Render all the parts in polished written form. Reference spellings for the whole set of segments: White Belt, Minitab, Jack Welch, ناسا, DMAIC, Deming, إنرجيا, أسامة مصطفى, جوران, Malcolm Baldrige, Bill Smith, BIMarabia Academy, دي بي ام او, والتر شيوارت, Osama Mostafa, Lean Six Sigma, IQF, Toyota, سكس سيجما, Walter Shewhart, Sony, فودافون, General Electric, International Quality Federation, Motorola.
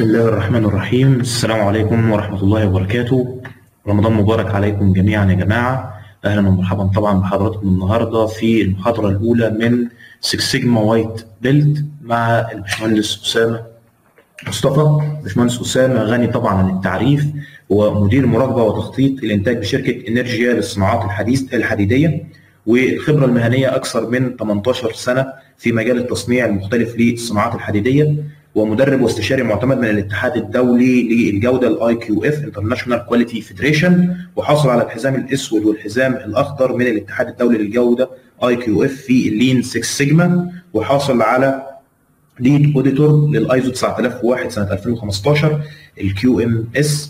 بسم الله الرحمن الرحيم. السلام عليكم ورحمة الله وبركاته. رمضان مبارك عليكم جميعا يا جماعة. أهلا ومرحبا طبعا بحضراتكم النهاردة في المحاضرة الأولى من سكس سيجما وايت بيلت مع الباشمهندس أسامة مصطفى. باشمهندس أسامة غني طبعا عن التعريف، ومدير مراقبة وتخطيط الإنتاج بشركة إنرجيا للصناعات الحديدية، والخبرة المهنية أكثر من 18 سنة في مجال التصنيع المختلف للصناعات الحديدية، ومدرب واستشاري معتمد من الاتحاد الدولي للجوده الIQF International Quality Federation، وحصل على الحزام الاسود والحزام الاخضر من الاتحاد الدولي للجوده IQF في اللين 6 سيجما، وحاصل على ليد اوديتور للايزو 9001 سنه 2015 الQMS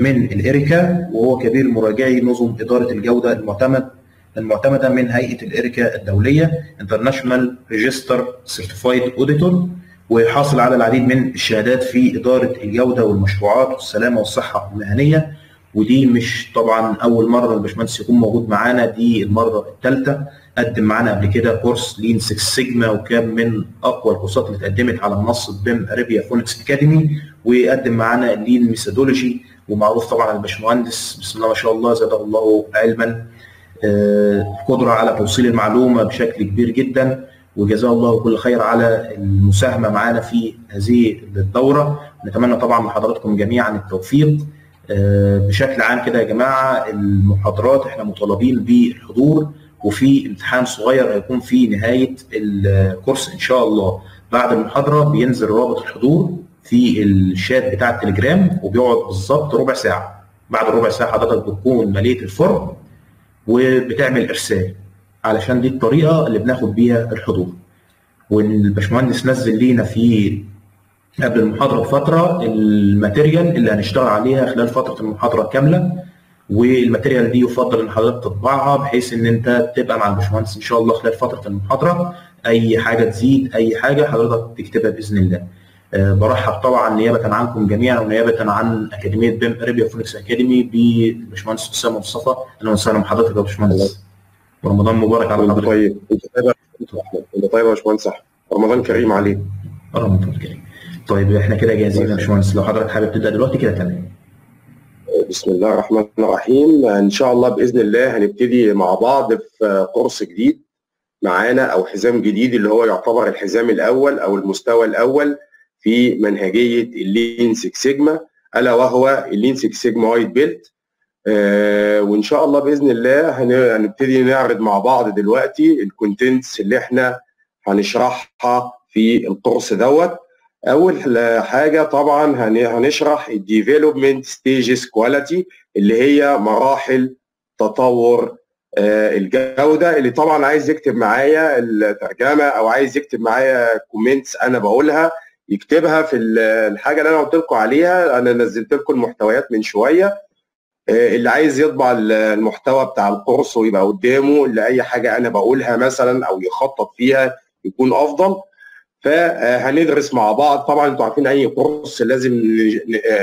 من الاريكا، وهو كبير مراجعي نظم اداره الجوده المعتمده من هيئه الاريكا الدوليه International Register Certified Auditor، وحاصل على العديد من الشهادات في إدارة الجودة والمشروعات والسلامة والصحة المهنية. ودي مش طبعا أول مرة الباشمهندس يكون موجود معانا، دي المرة الثالثة. قدم معانا قبل كده كورس لين 6 سيجما، وكان من أقوى الكورسات اللي اتقدمت على منصة بيم أرابيا فونكس أكاديمي، وقدم معانا لين ميثودولوجي، ومعروف طبعا الباشمهندس بسم الله ما شاء الله زاده الله علما القدرة على توصيل المعلومة بشكل كبير جدا، وجزاه الله كل خير على المساهمه معانا في هذه الدوره. نتمنى طبعا من حضراتكم جميعا التوفيق. بشكل عام كده يا جماعه، المحاضرات احنا مطالبين بالحضور، وفي امتحان صغير هيكون في نهايه الكورس ان شاء الله. بعد المحاضره بينزل رابط الحضور في الشات بتاع التليجرام، وبيقعد بالظبط ربع ساعه. بعد الربع ساعه حضرتك بتكون مليت الفورم وبتعمل ارسال، علشان دي الطريقه اللي بناخد بيها الحضور. والباشمهندس نزل لينا في قبل المحاضره بفتره الماتيريال اللي هنشتغل عليها خلال فتره المحاضره كامله، والماتيريال دي يفضل ان حضرتك تطبعها بحيث ان انت تبقى مع الباشمهندس ان شاء الله خلال فتره المحاضره. اي حاجه تزيد اي حاجه حضرتك تكتبها باذن الله. برحب طبعا نيابه عنكم جميعا ونيابه عن اكاديميه بيم أرابيا فونكس اكاديمي بالباشمهندس اسامه مصطفى. اهلا وسهلا بحضرتك يا باشمهندس، رمضان مبارك على حضرتك. طيب انت طيب يا باشمهندس، رمضان كريم عليك. رمضان كريم. طيب احنا كده جاهزين يا باشمهندس، لو حضرتك حابب تبدا دلوقتي كده تمام. بسم الله الرحمن الرحيم. ان شاء الله باذن الله هنبتدي مع بعض في كورس جديد معانا، او حزام جديد اللي هو يعتبر الحزام الاول او المستوى الاول في منهجيه اللين 6 سيجما، الا وهو اللين 6 سيجما وايت بيلت. وان شاء الله باذن الله هنبتدي نعرض مع بعض دلوقتي الكونتنتس اللي احنا هنشرحها في الكورس دوت. اول حاجه طبعا هنشرح الديفلوبمنت ستيجز كواليتي، اللي هي مراحل تطور الجوده، اللي طبعا عايز يكتب معايا الترجمه او عايز يكتب معايا كومنتس انا بقولها يكتبها في الحاجه اللي انا قلت لكم عليها. انا نزلت لكم المحتويات من شويه، اللي عايز يطبع المحتوى بتاع الكورس ويبقى قدامه اللي اي حاجه انا بقولها مثلا او يخطط فيها يكون افضل. فهندرس مع بعض طبعا، انتوا عارفين اي كورس لازم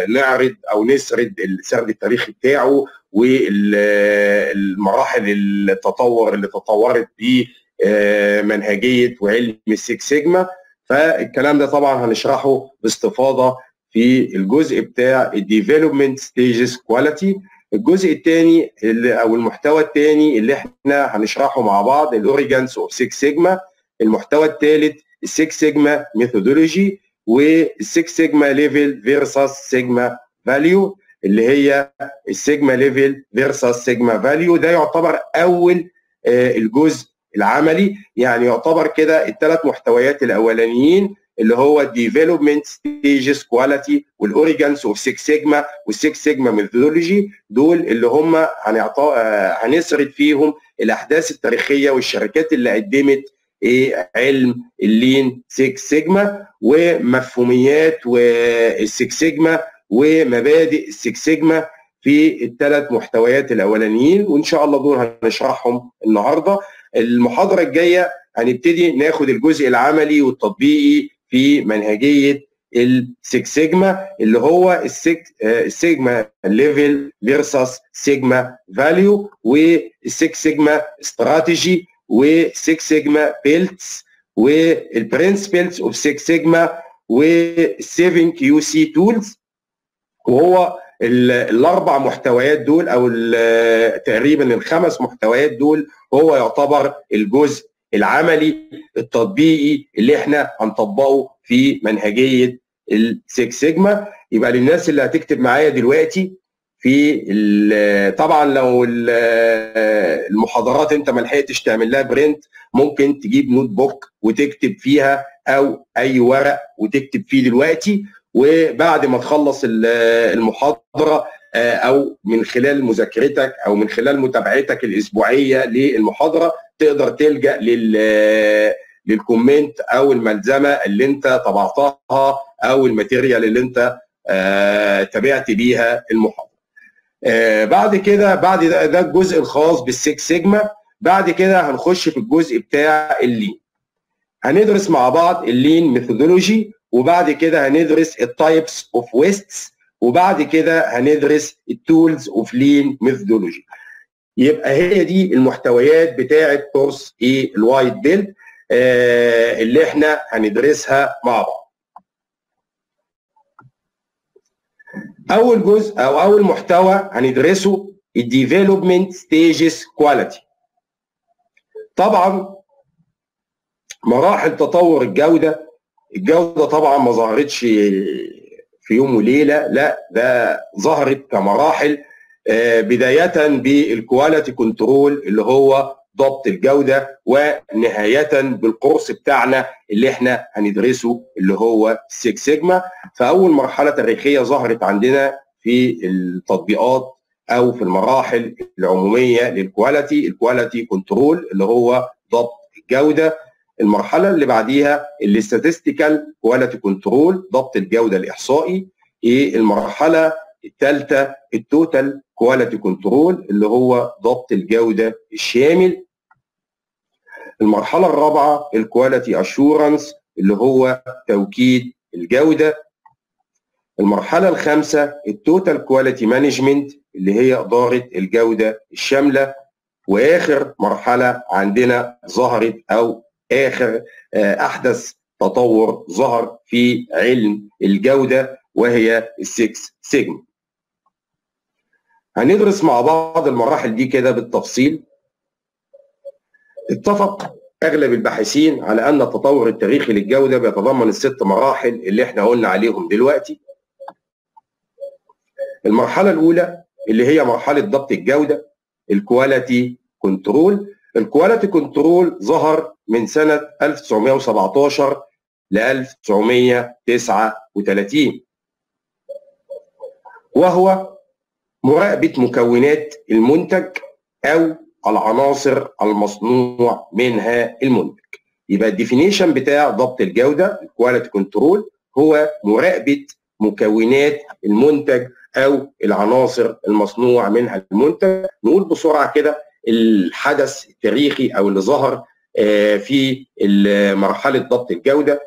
نعرض او نسرد السرد التاريخي بتاعه والمراحل التطور اللي تطورت بمنهجيه وعلم السكس سيجما. فالكلام ده طبعا هنشرحه باستفاضه في الجزء بتاع الديفلوبمنت ستيجز كواليتي. الجزء الثاني او المحتوى الثاني اللي احنا هنشرحه مع بعض الاوريجنز اوف 6 سيجما. المحتوى الثالث 6 سيجما ميثودولوجي، و6 سيجما ليفل فيرسس سيجما فاليو، اللي هي السيجما ليفل فيرسس سيجما فاليو. ده يعتبر اول الجزء العملي، يعني يعتبر كده الثلاث محتويات الاولانيين اللي هو الديفلوبمنت ستيجز كواليتي والاوريجنز اوف 6 سيجما والسكس سيجما ميثودولوجي، دول اللي هم هنسرد فيهم الاحداث التاريخيه والشركات اللي قدمت علم اللين 6 سيجما ومفهوميات والسكس سيجما ومبادئ السكس سيجما في الثلاث محتويات الاولانيين، وان شاء الله دول هنشرحهم النهارده. المحاضره الجايه هنبتدي ناخد الجزء العملي والتطبيقي في منهجيه ال6 سيجما، اللي هو السيجما ليفل فيرسس سيجما فاليو، وال6 سيجما استراتيجي، و6 سيجما بيلتس، والبرنسبلز اوف 6 سيجما، و7 كيو سي تولز، وهو الاربع محتويات دول او تقريبا الخمس محتويات دول هو يعتبر الجزء العملي التطبيقي اللي احنا هنطبقه في منهجيه السيكس سيجما. يبقى للناس اللي هتكتب معايا دلوقتي في طبعا لو المحاضرات انت ما لحقتش تعمل لها برنت، ممكن تجيب نوت بوك وتكتب فيها او اي ورق وتكتب فيه دلوقتي، وبعد ما تخلص المحاضره او من خلال مذاكرتك او من خلال متابعتك الاسبوعيه للمحاضره تقدر تلجا للكومنت او الملزمه اللي انت طبعتها او الماتيريال اللي انت تابعت بيها المحاضره. بعد كده بعد ده الجزء الخاص بالسيكس سيجما. بعد كده هنخش في الجزء بتاع اللين. هندرس مع بعض اللين ميثودولوجي، وبعد كده هندرس التايبس اوف ويستس، وبعد كده هندرس التولز اوف لين ميثودولوجي. يبقى هي دي المحتويات بتاعه كورس ايه الوايت بيلت اللي احنا هندرسها مع بعض. اول جزء او اول محتوى هندرسه الديفلوبمنت ستيجز كواليتي. طبعا مراحل تطور الجوده طبعا ما ظهرتش في يوم وليله، لا ده ظهرت كمراحل، بدايه بالكواليتي كنترول اللي هو ضبط الجوده، ونهايه بالقرص بتاعنا اللي احنا هندرسه اللي هو السيكس سيجما. فاول مرحله تاريخيه ظهرت عندنا في التطبيقات او في المراحل العموميه للكواليتي، الكواليتي كنترول اللي هو ضبط الجوده. المرحله اللي بعديها الاستاتستيكال كواليتي كنترول، ضبط الجوده الاحصائي. المرحله الثالثه التوتال كواليتي كنترول اللي هو ضبط الجوده الشامل. المرحله الرابعه الكواليتي اشورنس اللي هو توكيد الجوده. المرحله الخامسه التوتال كواليتي مانجمنت اللي هي اداره الجوده الشامله. واخر مرحله عندنا ظهرت او اخر احدث تطور ظهر في علم الجوده وهي السيكس سيجما. هندرس مع بعض المراحل دي كده بالتفصيل. اتفق اغلب الباحثين على ان التطور التاريخي للجوده بيتضمن ال6 مراحل اللي احنا قلنا عليهم دلوقتي. المرحله الاولى اللي هي مرحله ضبط الجوده الكواليتي كنترول. الكواليتي كنترول ظهر من سنه 1917 ل 1939، وهو مراقبة مكونات المنتج أو العناصر المصنوع منها المنتج. يبقى الديفينيشن بتاع ضبط الجودة الكواليتي كنترول هو مراقبة مكونات المنتج أو العناصر المصنوع منها المنتج. نقول بسرعة كده الحدث التاريخي أو اللي ظهر في مرحلة ضبط الجودة.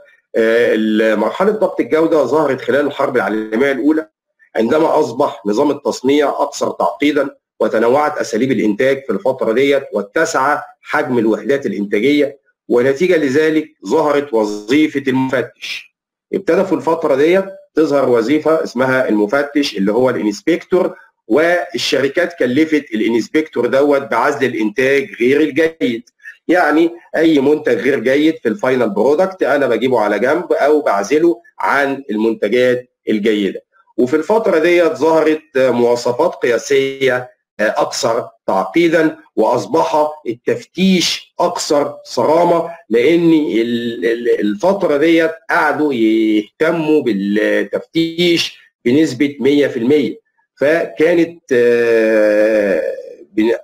مرحلة ضبط الجودة ظهرت خلال الحرب العالمية الأولى، عندما أصبح نظام التصنيع أكثر تعقيدا، وتنوعت أساليب الإنتاج في الفترة ديت، واتسع حجم الوحدات الإنتاجية، ونتيجة لذلك ظهرت وظيفة المفتش. ابتدى في الفترة ديت تظهر وظيفة اسمها المفتش اللي هو الانسبكتور، والشركات كلفت الانسبكتور دوت بعزل الإنتاج غير الجيد. يعني أي منتج غير جيد في الفاينل برودكت أنا بجيبه على جنب أو بعزله عن المنتجات الجيدة. وفي الفترة ديت ظهرت مواصفات قياسية أكثر تعقيدا، وأصبح التفتيش أكثر صرامة، لأن الفترة ديت قعدوا يهتموا بالتفتيش بنسبة 100%، فكانت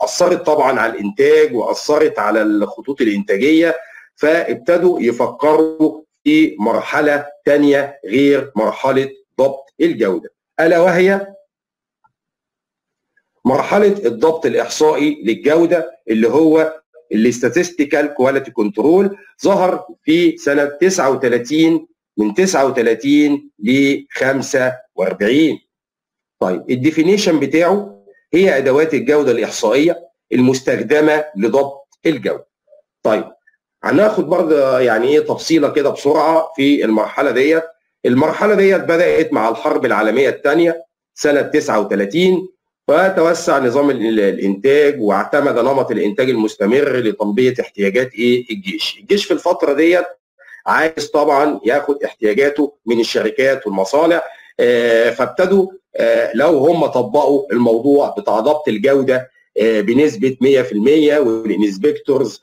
أثرت طبعا على الإنتاج وأثرت على الخطوط الإنتاجية، فابتدوا يفكروا في مرحلة تانية غير مرحلة ضبط الجودة، ألا وهي مرحلة الضبط الإحصائي للجودة اللي هو الاستاتستيكال كواليتي كنترول. ظهر في سنة 39، من 39 ل 45. طيب الديفينيشن بتاعه هي أدوات الجودة الإحصائية المستخدمة لضبط الجودة. طيب هناخد برضه يعني إيه تفصيلة كده بسرعة في المرحلة ديت. المرحله ديت بدات مع الحرب العالميه الثانيه سنه 39، فتوسع نظام الانتاج واعتمد نمط الانتاج المستمر لتلبيه احتياجات الجيش. الجيش في الفتره ديت عايز طبعا ياخد احتياجاته من الشركات والمصانع، فابتدوا لو هم طبقوا الموضوع بتاع ضبط الجوده بنسبه 100% والانسبكتورز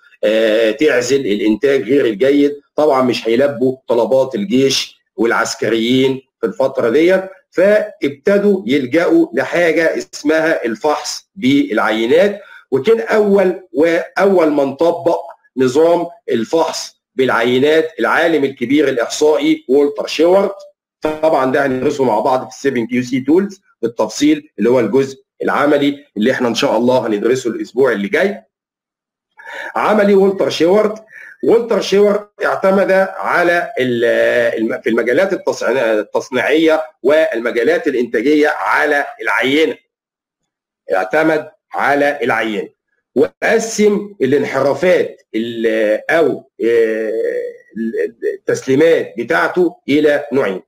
تعزل الانتاج غير الجيد، طبعا مش هيلبوا طلبات الجيش والعسكريين في الفتره ديت، فابتدوا يلجأوا لحاجه اسمها الفحص بالعينات، وكان اول من طبق نظام الفحص بالعينات العالم الكبير الاحصائي والتر شيوارت. طبعا ده هندرسه مع بعض في 7 كيو سي تولز بالتفصيل، اللي هو الجزء العملي اللي احنا ان شاء الله هندرسه الاسبوع اللي جاي. عملي والتر شيوارت، والتر شيوارت اعتمد على في المجالات التصنيعيه والمجالات الانتاجيه على العينه. اعتمد على العينه وقسم الانحرافات او التسليمات بتاعته الى نوعين.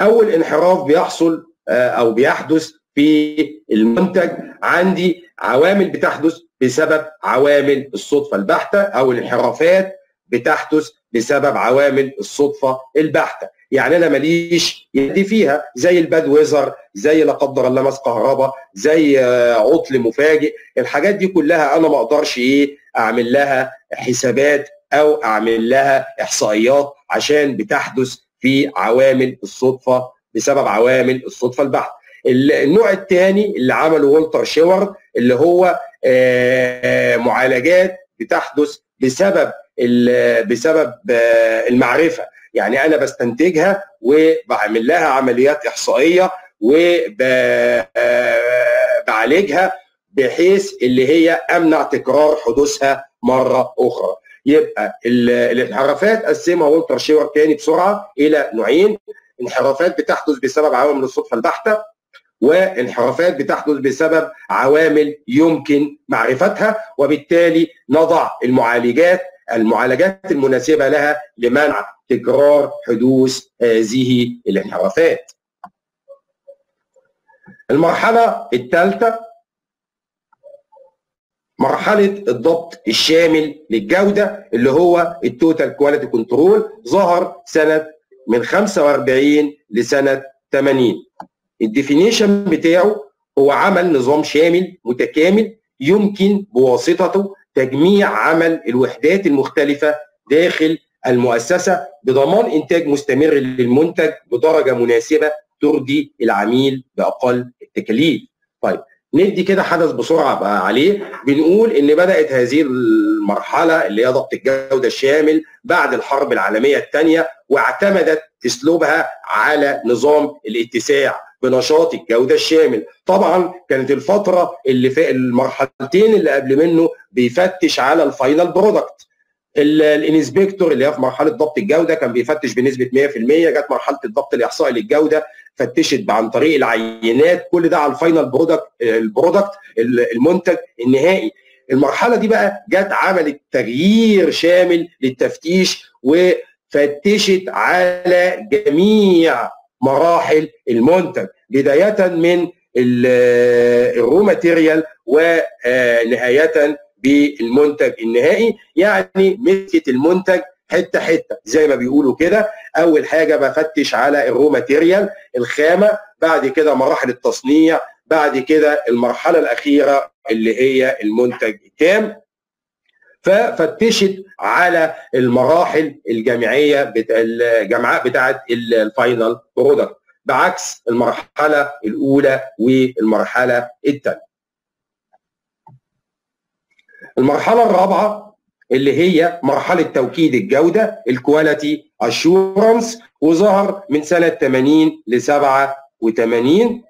اول انحراف بيحصل او بيحدث في المنتج، عندي عوامل بتحدث بسبب عوامل الصدفه البحته، او الانحرافات بتحدث بسبب عوامل الصدفه البحته، يعني انا ماليش يدي فيها، زي الباد ويزر، زي لا قدر الله ماس كهرباء، زي عطل مفاجئ، الحاجات دي كلها انا ما اقدرش اعمل لها حسابات او اعمل لها احصائيات، عشان بتحدث في عوامل الصدفه بسبب عوامل الصدفه البحته. النوع الثاني اللي عمله والتر شيوارت اللي هو معالجات بتحدث بسبب المعرفه، يعني انا بستنتجها وبعمل لها عمليات احصائيه وبعالجها بحيث اللي هي امنع تكرار حدوثها مره اخرى. يبقى الانحرافات قسمها والتر شيوارت تاني بسرعه الى نوعين، انحرافات بتحدث بسبب عوامل الصدفه البحته، وانحرافات بتحدث بسبب عوامل يمكن معرفتها، وبالتالي نضع المعالجات المناسبة لها لمنع تكرار حدوث هذه الانحرافات. المرحلة الثالثة مرحلة الضبط الشامل للجودة اللي هو التوتال كواليتي كنترول، ظهر سنة من 45 لسنة 80. الديفينيشن بتاعه هو عمل نظام شامل متكامل يمكن بواسطته تجميع عمل الوحدات المختلفة داخل المؤسسة بضمان إنتاج مستمر للمنتج بدرجة مناسبة ترضي العميل بأقل التكاليف. طيب ندي كده حدث بسرعة بقى عليه. بنقول إن بدأت هذه المرحلة اللي هي ضبط الجودة الشامل بعد الحرب العالمية الثانية، واعتمدت أسلوبها على نظام الاتساع بنشاط الجودة الشامل. طبعا كانت الفترة اللي في المرحلتين اللي قبل منه بيفتش على الفاينل برودكت، الانسبكتور اللي هي في مرحلة ضبط الجودة كان بيفتش بنسبة 100%، جت مرحلة الضبط الإحصائي للجودة فتشت عن طريق العينات، كل ده على الفاينل برودكت المنتج النهائي. المرحلة دي بقى جت عملت تغيير شامل للتفتيش وفتشت على جميع مراحل المنتج، بداية من الرو ماتيريال ونهاية بالمنتج النهائي، يعني مسكت المنتج حته حته زي ما بيقولوا كده. اول حاجه بفتش على الرو ماتيريال الخامه، بعد كده مراحل التصنيع، بعد كده المرحله الاخيره اللي هي المنتج التام. ففتشت على المراحل الجامعيه الجامعات بتاعه الفاينل برودكت، بعكس المرحله الاولى والمرحله الثانيه. المرحله الرابعه اللي هي مرحله توكيد الجوده الكواليتي اشورنس، وظهر من سنه 80 ل 87.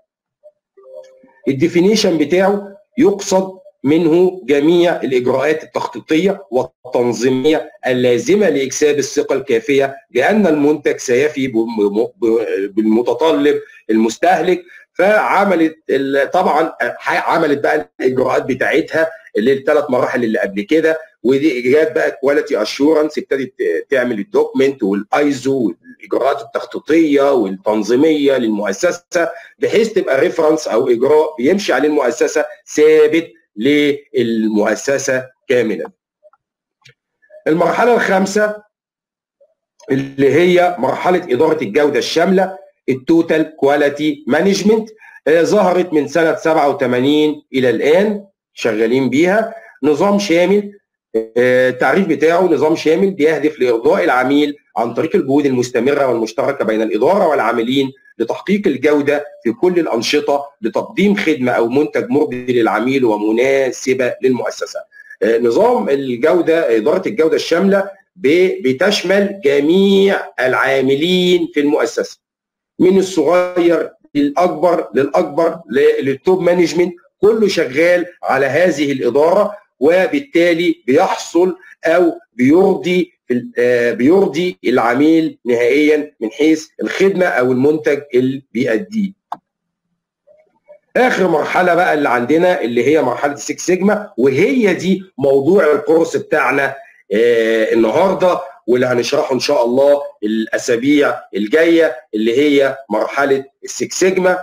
الديفينيشن بتاعه يقصد منه جميع الاجراءات التخطيطيه والتنظيميه اللازمه لاكساب الثقه الكافيه بان المنتج سيفي بالمتطلب المستهلك، فعملت طبعا عملت بقى الاجراءات بتاعتها اللي الثلاث مراحل اللي قبل كده، ودي جت بقى كواليتي اشورنس، ابتدت تعمل الدوكمنت والايزو والاجراءات التخطيطيه والتنظيميه للمؤسسه بحيث تبقى ريفرنس او اجراء بيمشي عليه المؤسسه ثابت للمؤسسه كاملا. المرحله الخامسه اللي هي مرحله اداره الجوده الشامله، التوتال كواليتي مانجمنت، ظهرت من سنه 87 الى الان شغالين بيها. نظام شامل، التعريف بتاعه نظام شامل بيهدف لارضاء العميل عن طريق الجهود المستمره والمشتركه بين الاداره والعاملين لتحقيق الجوده في كل الانشطه لتقديم خدمه او منتج مرضي للعميل ومناسبه للمؤسسه. نظام الجوده، اداره الجوده الشامله بتشمل جميع العاملين في المؤسسه من الصغير للاكبر للتوب مانجمنت، كله شغال على هذه الاداره، وبالتالي بيحصل او بيرضي العميل نهائيا من حيث الخدمه او المنتج اللي بيأديه. اخر مرحله بقى اللي عندنا اللي هي مرحله السكس سيجما، وهي دي موضوع الكورس بتاعنا النهارده واللي هنشرحه ان شاء الله الاسابيع الجايه، اللي هي مرحله السكس سيجما،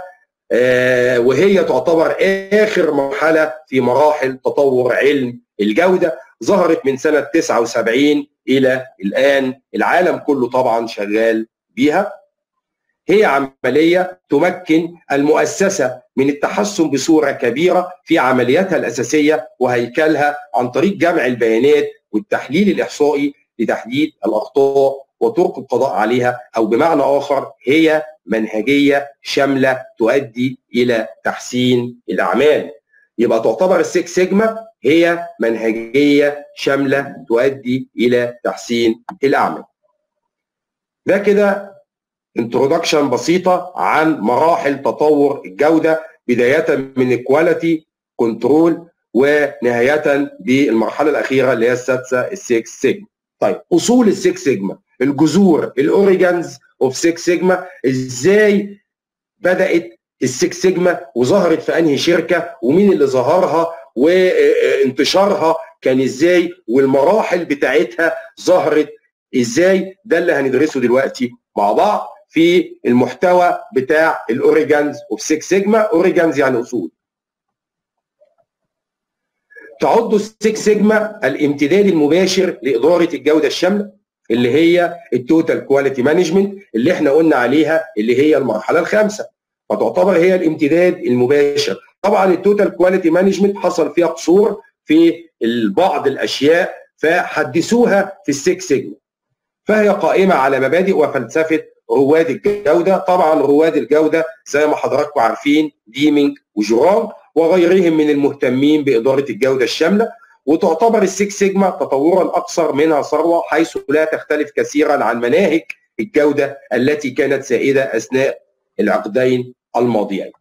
وهي تعتبر آخر مرحلة في مراحل تطور علم الجودة، ظهرت من سنة 79 إلى الآن، العالم كله طبعا شغال بيها. هي عملية تمكن المؤسسة من التحسن بصورة كبيرة في عملياتها الأساسية وهيكلها عن طريق جمع البيانات والتحليل الإحصائي لتحديد الأخطاء وطرق القضاء عليها، أو بمعنى آخر هي منهجية شاملة تؤدي إلى تحسين الأعمال. يبقى تعتبر السكس سيجما هي منهجية شاملة تؤدي إلى تحسين الأعمال. ده كده انترودكشن بسيطة عن مراحل تطور الجودة، بداية من الكواليتي كنترول ونهاية بالمرحلة الأخيرة اللي هي السادسة السكس سيجما. طيب أصول السكس سيجما، الجذور، الأوريجنز اوف 6 سيجما، ازاي بدات السكس سيجما وظهرت في انهي شركه ومين اللي ظهرها وانتشارها كان ازاي والمراحل بتاعتها ظهرت ازاي، ده اللي هندرسه دلوقتي مع بعض في المحتوى بتاع الاوريجنز اوف 6 سيجما. اوريجنز يعني اصول. تعد 6 سيجما الامتداد المباشر لاداره الجوده الشامله اللي هي التوتال كواليتي مانجمنت اللي احنا قلنا عليها اللي هي المرحله الخامسه، فتعتبر هي الامتداد المباشر. طبعا التوتال كواليتي مانجمنت حصل فيها قصور في بعض الاشياء فحدثوها في السكس سيجما، فهي قائمه على مبادئ وفلسفه رواد الجوده. طبعا رواد الجوده زي ما حضراتكم عارفين ديمينج وجوران وغيرهم من المهتمين باداره الجوده الشامله. وتعتبر السكس سيجما تطورا اكثر منها ثروه، حيث لا تختلف كثيرا عن مناهج الجوده التي كانت سائده اثناء العقدين الماضيين.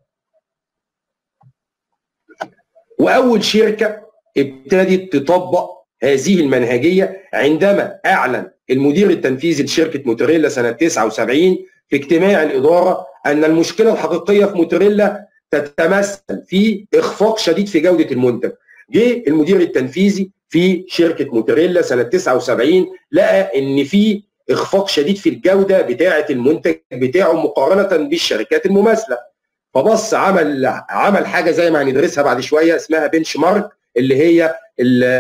واول شركه ابتدت تطبق هذه المنهجيه عندما اعلن المدير التنفيذي لشركه موتوريلا سنه 79 في اجتماع الاداره ان المشكله الحقيقيه في موتوريلا تتمثل في اخفاق شديد في جوده المنتج. جه المدير التنفيذي في شركه موتوريلا سنه 79 لقى ان في اخفاق شديد في الجوده بتاعه المنتج بتاعه مقارنه بالشركات المماثله، فبص عمل حاجه زي ما هندرسها بعد شويه اسمها بنش مارك اللي هي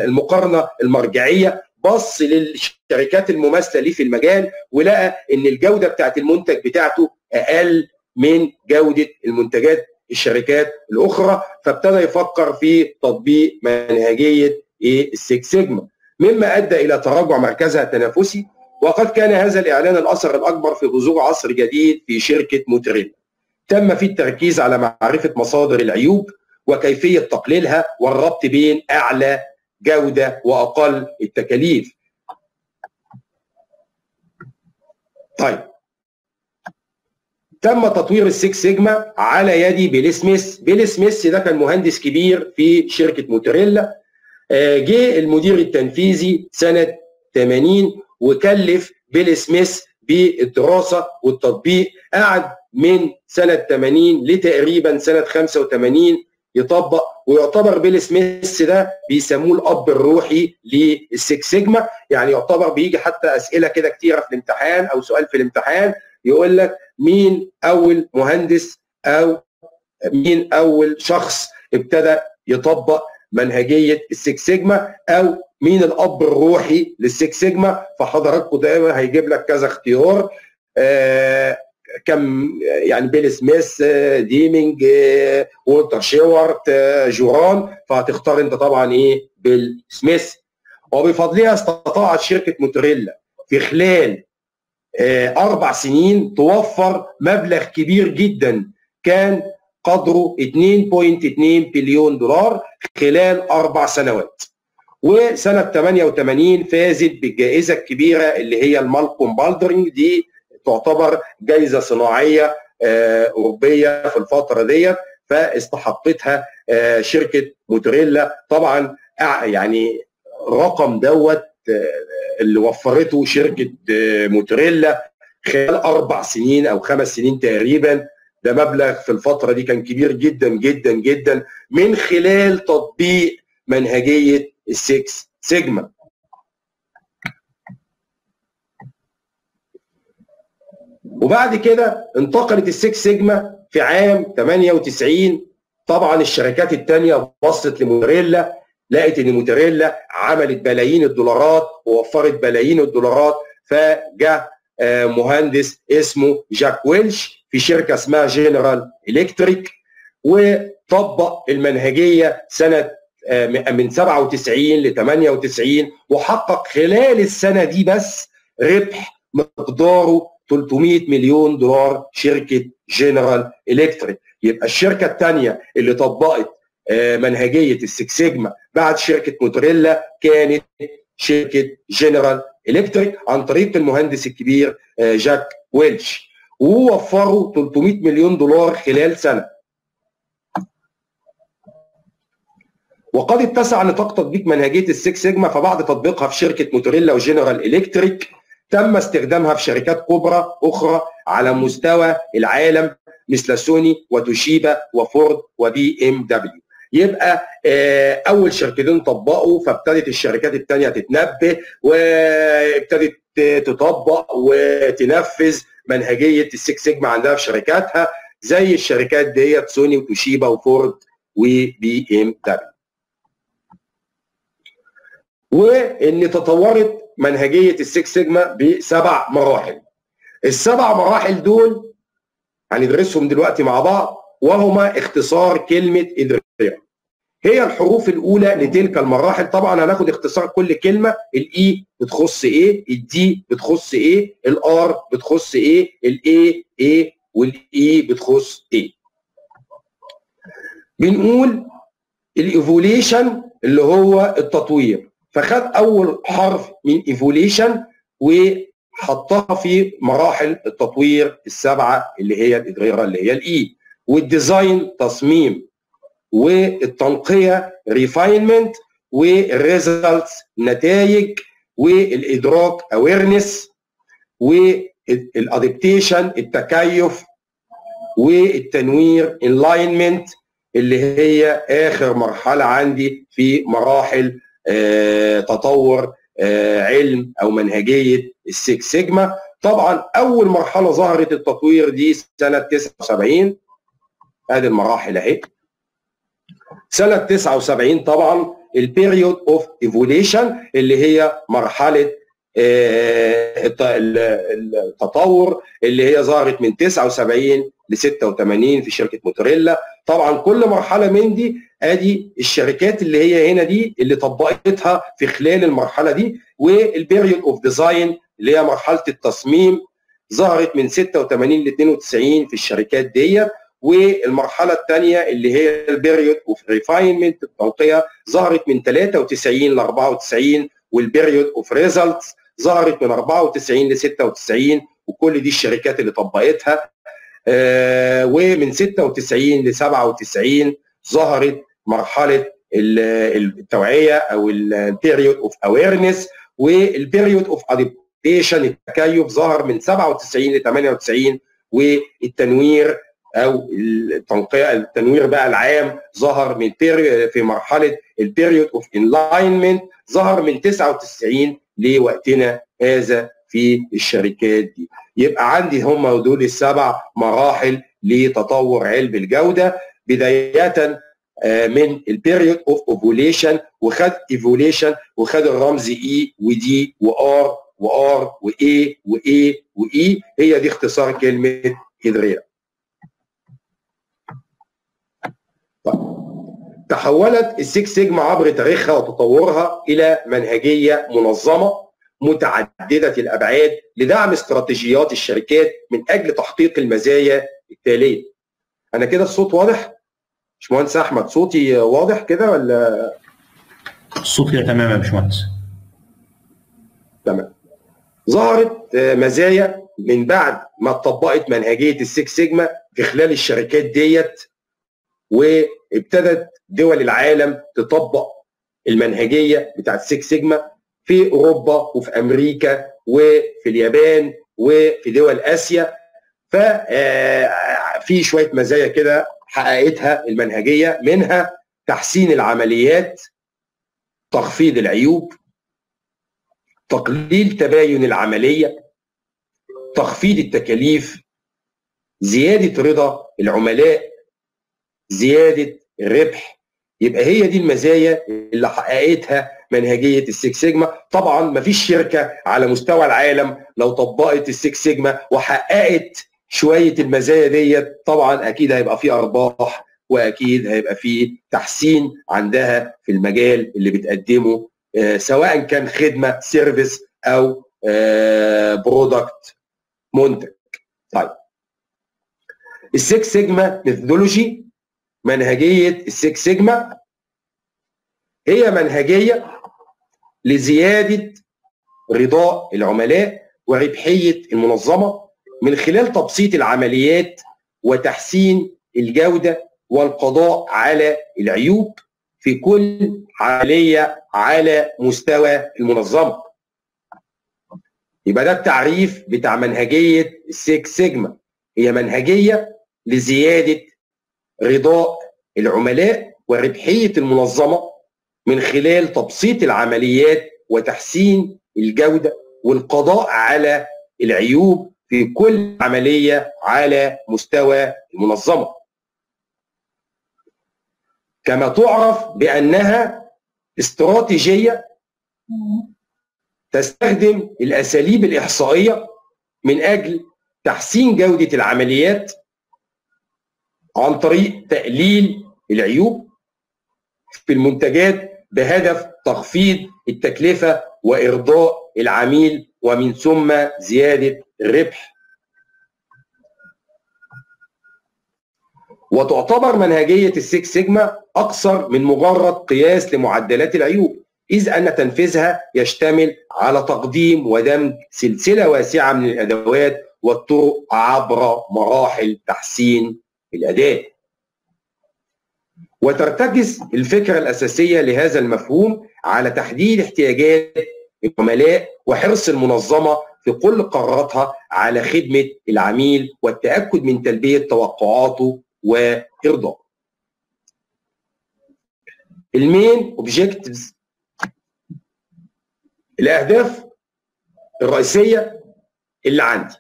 المقارنه المرجعيه، بص للشركات المماثله ليه في المجال ولقى ان الجوده بتاعه المنتج بتاعته اقل من جوده المنتجات الشركات الاخرى، فابتدى يفكر في تطبيق منهجيه السكس سيجما، مما ادى الى تراجع مركزها التنافسي. وقد كان هذا الاعلان الاثر الاكبر في بزوغ عصر جديد في شركه موتوريلا، تم فيه التركيز على معرفه مصادر العيوب وكيفيه تقليلها والربط بين اعلى جوده واقل التكاليف. طيب تم تطوير السكس سيجما على يد بيل سميث. بيل سميث ده كان مهندس كبير في شركه موتوريلا، جه المدير التنفيذي سنه 80 وكلف بيل سميث بالدراسه والتطبيق، قعد من سنه 80 لتقريبا سنه 85 يطبق. ويعتبر بيل سميث ده بيسموه الاب الروحي للسكس سيجما، يعني يعتبر بيجي حتى اسئله كده كتيره في الامتحان او سؤال في الامتحان يقول لك مين اول مهندس او مين اول شخص ابتدى يطبق منهجيه السكس سيجما، او مين الاب الروحي للسكس سيجما. فحضراتكم دايما هيجيب لك كذا اختيار، كم يعني بيل سميث، ديمينج، وولتر شيوارت، جوران. فهتختار انت طبعا ايه؟ بيل سميث. وبفضلها استطاعت شركه موتوريلا في خلال 4 سنين توفر مبلغ كبير جدا كان قدره 2.2 بليون دولار خلال 4 سنوات. وسنه 88 فازت بالجائزه الكبيره اللي هي المالكوم بالدرينج، دي تعتبر جائزه صناعيه اوروبيه في الفتره ديت، فاستحقتها شركه موتوريلا. طبعا يعني الرقم دوت اللي وفرته شركه موتوريلا خلال 4 سنين او 5 سنين تقريبا، ده مبلغ في الفتره دي كان كبير جدا جدا جدا من خلال تطبيق منهجيه السكس سيجما. وبعد كده انتقلت السكس سيجما في عام 98. طبعا الشركات الثانيه بصت لموتوريلا، لقت ان موتوريلا عملت بلايين الدولارات ووفرت بلايين الدولارات، فجاء مهندس اسمه جاك ويلش في شركه اسمها جنرال الكتريك، وطبق المنهجيه سنه من 97 ل 98، وحقق خلال السنه دي بس ربح مقداره 300 مليون دولار شركه جنرال الكتريك. يبقى الشركه الثانيه اللي طبقت منهجيه السكس سيجما بعد شركه موتوريلا كانت شركه جنرال الكتريك عن طريق المهندس الكبير جاك ويلش، ووفروا 300 مليون دولار خلال سنه. وقد اتسع نطاق تطبيق منهجيه السكس سيجما، فبعد تطبيقها في شركه موتوريلا وجنرال الكتريك تم استخدامها في شركات كبرى أخرى على مستوى العالم مثل سوني وتوشيبا وفورد وبي ام دبليو. يبقى أول شركتين طبقوا، فابتدت الشركات الثانية تتنبه وابتدت تطبق وتنفذ منهجية السكس سيجما عندها في شركاتها زي الشركات ديت سوني وتوشيبا وفورد وبي ام دبليو. وإن تطورت منهجيه السكس سيجما ب7 مراحل. ال7 مراحل دول هندرسهم دلوقتي مع بعض، وهما اختصار كلمه ادريا. هي الحروف الاولى لتلك المراحل، طبعا هناخد اختصار كل كلمه. الاي بتخص ايه، الدي بتخص ايه، الار بتخص ايه، الاي ايه، والاي بتخص ايه. بنقول الايفوليشن اللي هو التطوير، فخد اول حرف من ايفوليشن وحطها في مراحل التطوير ال7 اللي هي الادريره اللي هي الاي، والديزاين تصميم، والتنقيه ريفاينمنت، والريزلتس نتائج، والادراك اويرنس، والادابتيشن التكيف، والتنوير انلاينمنت اللي هي اخر مرحله عندي في مراحل تطور علم او منهجيه السكس سيجما. طبعا اول مرحله ظهرت التطوير دي سنه 79، ادي المراحل اهي. سنه 79 طبعا البيريود اوف ايفوليشن اللي هي مرحله التطور اللي هي ظهرت من 79 ل 86 في شركه موتوريلا. طبعا كل مرحله من دي ادي الشركات اللي هي هنا دي اللي طبقتها في خلال المرحله دي. والبيريود اوف ديزاين اللي هي مرحله التصميم ظهرت من 86 ل 92 في الشركات دي. والمرحله الثانيه اللي هي البيريود اوف ريفاينمنت التنقيه ظهرت من 93 ل 94، والبيريود اوف ريزلتس ظهرت من 94 ل 96، وكل دي الشركات اللي طبقتها. ومن 96 ل 97 ظهرت مرحله التوعيه او البيريود اوف اويرنس، والبيريود اوف ادابتيشن التكيف ظهر من 97 ل 98، والتنوير او التنقية. التنوير بقى العام ظهر من في مرحله البيريود اوف انلاينمنت، ظهر من 99 لوقتنا هذا في الشركات دي. يبقى عندي هم دول السبع مراحل لتطور علم الجوده، بدايه من البيريود اوف ايفوليشن، وخد ايفوليشن وخد الرمز اي ودي وار وار واي واي واي، هي دي اختصار كلمه هيدريا. تحولت السيكس سيجما عبر تاريخها وتطورها الى منهجيه منظمه متعدده الابعاد لدعم استراتيجيات الشركات من اجل تحقيق المزايا التاليه. انا كده الصوت واضح؟ باشمهندس احمد صوتي واضح كده ولا؟ الصوت كده تمام يا باشمهندس. تمام. ظهرت مزايا من بعد ما اتطبقت منهجيه السيكس سيجما في خلال الشركات ديت، وابتدت دول العالم تطبق المنهجيه بتاعت سيكس سيجما في اوروبا وفي امريكا وفي اليابان وفي دول اسيا. ففي شويه مزايا كده حققتها المنهجيه، منها تحسين العمليات، تخفيض العيوب، تقليل تباين العمليه، تخفيض التكاليف، زياده رضا العملاء، زياده الربح. يبقى هي دي المزايا اللي حققتها منهجيه السيكس سيجما. طبعا مفيش شركه على مستوى العالم لو طبقت السيكس سيجما وحققت شويه المزايا ديت طبعا اكيد هيبقى في ارباح، واكيد هيبقى في تحسين عندها في المجال اللي بتقدمه، سواء كان خدمه سيرفيس او برودكت منتج. طيب السيكس سيجما ميثودولوجي، منهجيه السيكس سيجما هي منهجيه لزياده رضاء العملاء وربحيه المنظمه من خلال تبسيط العمليات وتحسين الجودة والقضاء على العيوب في كل عملية على مستوى المنظمة. يبقى ده التعريف بتاع منهجية السيكس سيجما، هي منهجية لزيادة رضاء العملاء وربحية المنظمة من خلال تبسيط العمليات وتحسين الجودة والقضاء على العيوب في كل عملية على مستوى المنظمة. كما تعرف بأنها استراتيجية تستخدم الأساليب الإحصائية من أجل تحسين جودة العمليات عن طريق تقليل العيوب في المنتجات بهدف تخفيض التكلفة وإرضاء العميل، ومن ثم زيادة الربح. وتعتبر منهجية السيكس سيجما أقصر من مجرد قياس لمعدلات العيوب، إذ أن تنفيذها يشتمل على تقديم ودمج سلسلة واسعة من الأدوات والطرق عبر مراحل تحسين الأداء. وترتكز الفكرة الأساسية لهذا المفهوم على تحديد احتياجات العملاء وحرص المنظمة في كل قراراتها على خدمة العميل والتأكد من تلبية توقعاته وإرضاه. المين اوبجيكتيفز، الأهداف الرئيسية اللي عندي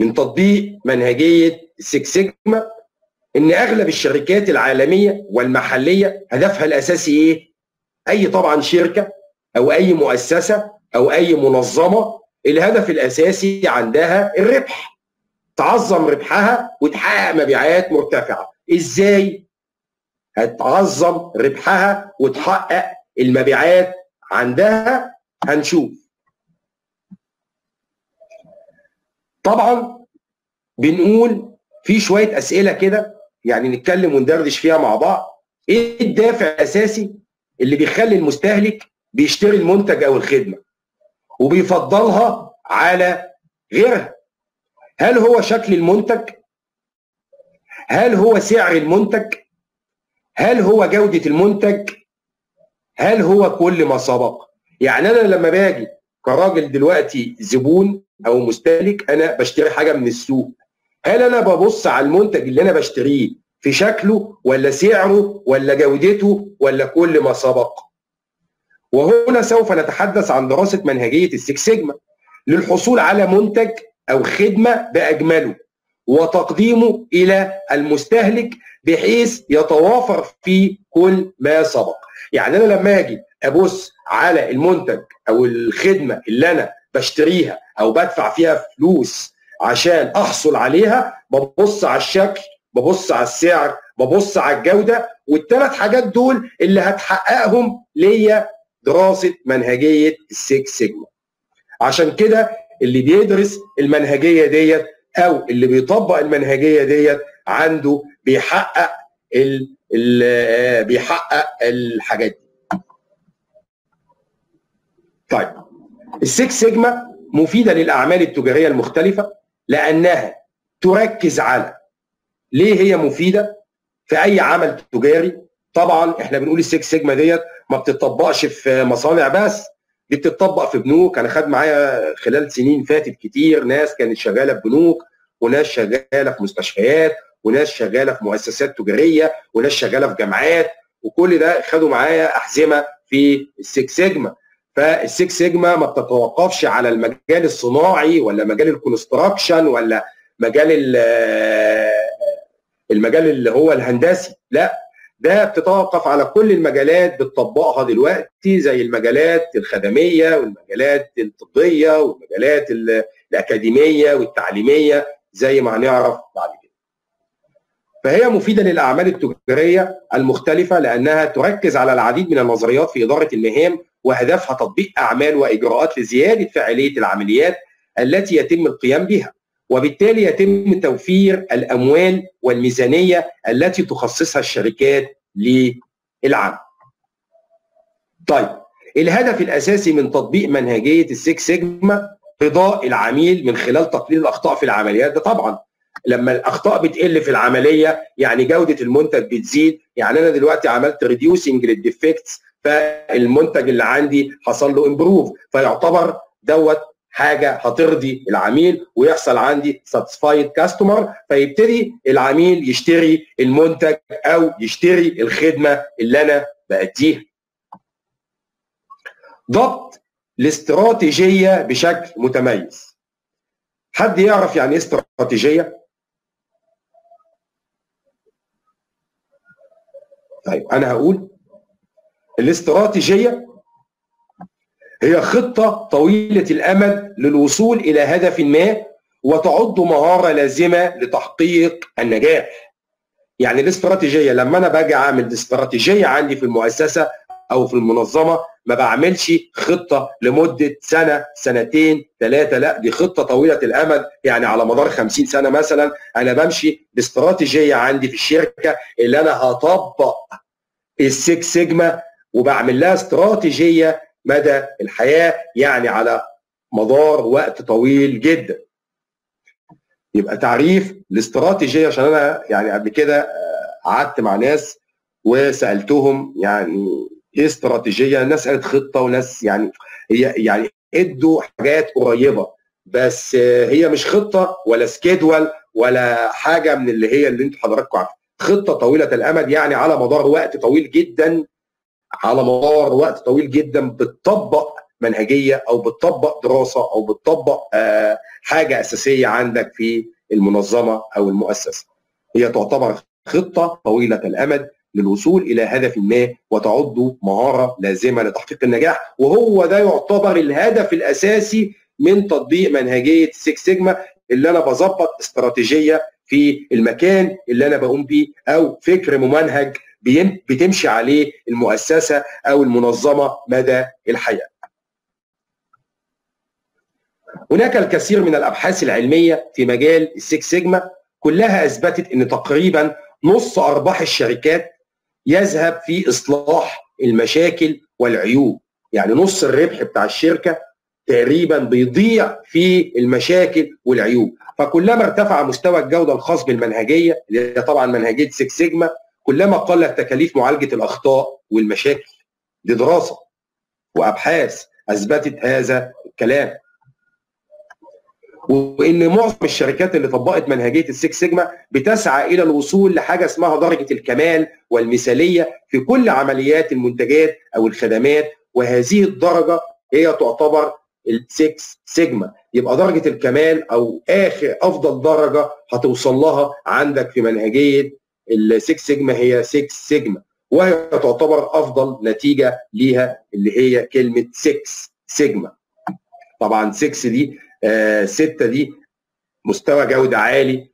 من تطبيق منهجية السيكس سيجما، إن أغلب الشركات العالمية والمحلية هدفها الأساسي إيه؟ أي طبعا شركة أو أي مؤسسة أو أي منظمة الهدف الأساسي عندها الربح، تعظم ربحها وتحقق مبيعات مرتفعة. إزاي هتعظم ربحها وتحقق المبيعات عندها؟ هنشوف. طبعا بنقول في شوية أسئلة كده يعني نتكلم وندردش فيها مع بعض. إيه الدافع الأساسي اللي بيخلي المستهلك بيشتري المنتج أو الخدمة وبيفضلها على غيرها؟ هل هو شكل المنتج؟ هل هو سعر المنتج؟ هل هو جودة المنتج؟ هل هو كل ما سبق؟ يعني أنا لما باجي كراجل دلوقتي زبون أو مستهلك، أنا بشتري حاجة من السوق، هل انا ببص على المنتج اللي انا بشتريه في شكله ولا سعره ولا جودته ولا كل ما سبق؟ وهنا سوف نتحدث عن دراسة منهجية السكس سيجما للحصول على منتج أو خدمة بأجمله وتقديمه إلى المستهلك بحيث يتوافر فيه كل ما سبق. يعني أنا لما أجي أبص على المنتج أو الخدمة اللي أنا بشتريها أو بدفع فيها فلوس عشان أحصل عليها، ببص على الشكل، ببص على السعر، ببص على الجودة، والثلاث حاجات دول اللي هتحققهم ليا دراسة منهجية السكس سيجما. عشان كده اللي بيدرس المنهجية ديت أو اللي بيطبق المنهجية ديت عنده بيحقق الحاجات دي. طيب السكس سيجما مفيدة للأعمال التجارية المختلفة لأنها تركز على ليه هي مفيدة في أي عمل تجاري. طبعا احنا بنقول السكس سيجما ديت ما بتطبقش في مصانع بس، دي بتطبق في بنوك. انا خد معايا خلال سنين فاتت كتير ناس كانت شغاله في بنوك، وناس شغاله في مستشفيات، وناس شغاله في مؤسسات تجاريه، وناس شغاله في جامعات، وكل ده خدوا معايا احزمه في السكس سيجما. فالسكس سيجما ما بتتوقفش على المجال الصناعي ولا مجال الكونستراكشن ولا المجال اللي هو الهندسي، لا ده بتتوقف على كل المجالات بتطبقها دلوقتي، زي المجالات الخدميه والمجالات الطبيه والمجالات الاكاديميه والتعليميه زي ما هنعرف بعد كده. فهي مفيده للاعمال التجاريه المختلفه لانها تركز على العديد من النظريات في اداره المهام، وهدفها تطبيق اعمال واجراءات لزياده فاعليه العمليات التي يتم القيام بها، وبالتالي يتم توفير الأموال والميزانية التي تخصصها الشركات للعمل. طيب الهدف الأساسي من تطبيق منهجية السكس سيجما رضاء العميل من خلال تقليل الأخطاء في العمليات. ده طبعا لما الأخطاء بتقل في العملية يعني جودة المنتج بتزيد. يعني أنا دلوقتي عملت ريديوسنج للديفكتس، فالمنتج اللي عندي حصل له امبروف، فيعتبر دوت حاجه هترضي العميل ويحصل عندي ساتسفايد كاستمر، فيبتدي العميل يشتري المنتج او يشتري الخدمه اللي انا باديها. ضبط الاستراتيجيه بشكل متميز. حد يعرف يعني ايه استراتيجيه؟ طيب انا هقول الاستراتيجيه هي خطة طويلة الأمد للوصول إلى هدف ما، وتعد مهارة لازمة لتحقيق النجاح. يعني الاستراتيجية لما أنا باجي أعمل استراتيجية عندي في المؤسسة أو في المنظمة، ما بعملش خطة لمدة سنة سنتين ثلاثة، لا دي خطة طويلة الأمد، يعني على مدار 50 سنة مثلا. أنا بمشي باستراتيجية عندي في الشركة اللي أنا هطبق السكس سيجما، وبعمل لها استراتيجية مدى الحياة، يعني على مدار وقت طويل جدا. يبقى تعريف الاستراتيجية، عشان أنا يعني قبل كده قعدت مع ناس وسألتهم يعني إيه استراتيجية، ناس قالت خطة وناس يعني إدوا حاجات قريبة، بس هي مش خطة ولا سكيدول ولا حاجة من اللي أنتوا حضراتكم عارفين. خطة طويلة الأمد يعني على مدار وقت طويل جدا، على مدار وقت طويل جدا بتطبق منهجيه او بتطبق دراسه او بتطبق حاجه اساسيه عندك في المنظمه او المؤسسه. هي تعتبر خطه طويله الامد للوصول الى هدف ما، وتعد مهاره لازمه لتحقيق النجاح، وهو ده يعتبر الهدف الاساسي من تطبيق منهجيه السكس سيجما، اللي انا بظبط استراتيجيه في المكان اللي انا بقوم بيه، او فكر ممنهج بتمشي عليه المؤسسة أو المنظمة مدى الحياة. هناك الكثير من الأبحاث العلمية في مجال السكس سيجما، كلها أثبتت أن تقريبا نص أرباح الشركات يذهب في إصلاح المشاكل والعيوب. يعني نص الربح بتاع الشركة تقريبا بيضيع في المشاكل والعيوب. فكلما ارتفع مستوى الجودة الخاص بالمنهجية، اللي هي طبعا منهجية السكس سيجما، كلما قلت تكاليف معالجة الأخطاء والمشاكل. دي دراسة وأبحاث أثبتت هذا الكلام. وان معظم الشركات اللي طبقت منهجيه السكس سيجما بتسعى الى الوصول لحاجه اسمها درجه الكمال والمثاليه في كل عمليات المنتجات او الخدمات، وهذه الدرجه هي تعتبر السكس سيجما. يبقى درجه الكمال او اخر افضل درجه هتوصل لها عندك في منهجيه السكس سيجما هي سكس سيجما، وهي تعتبر افضل نتيجه ليها اللي هي كلمه سكس سيجما. طبعا 6 دي 6 دي مستوى جوده عالي،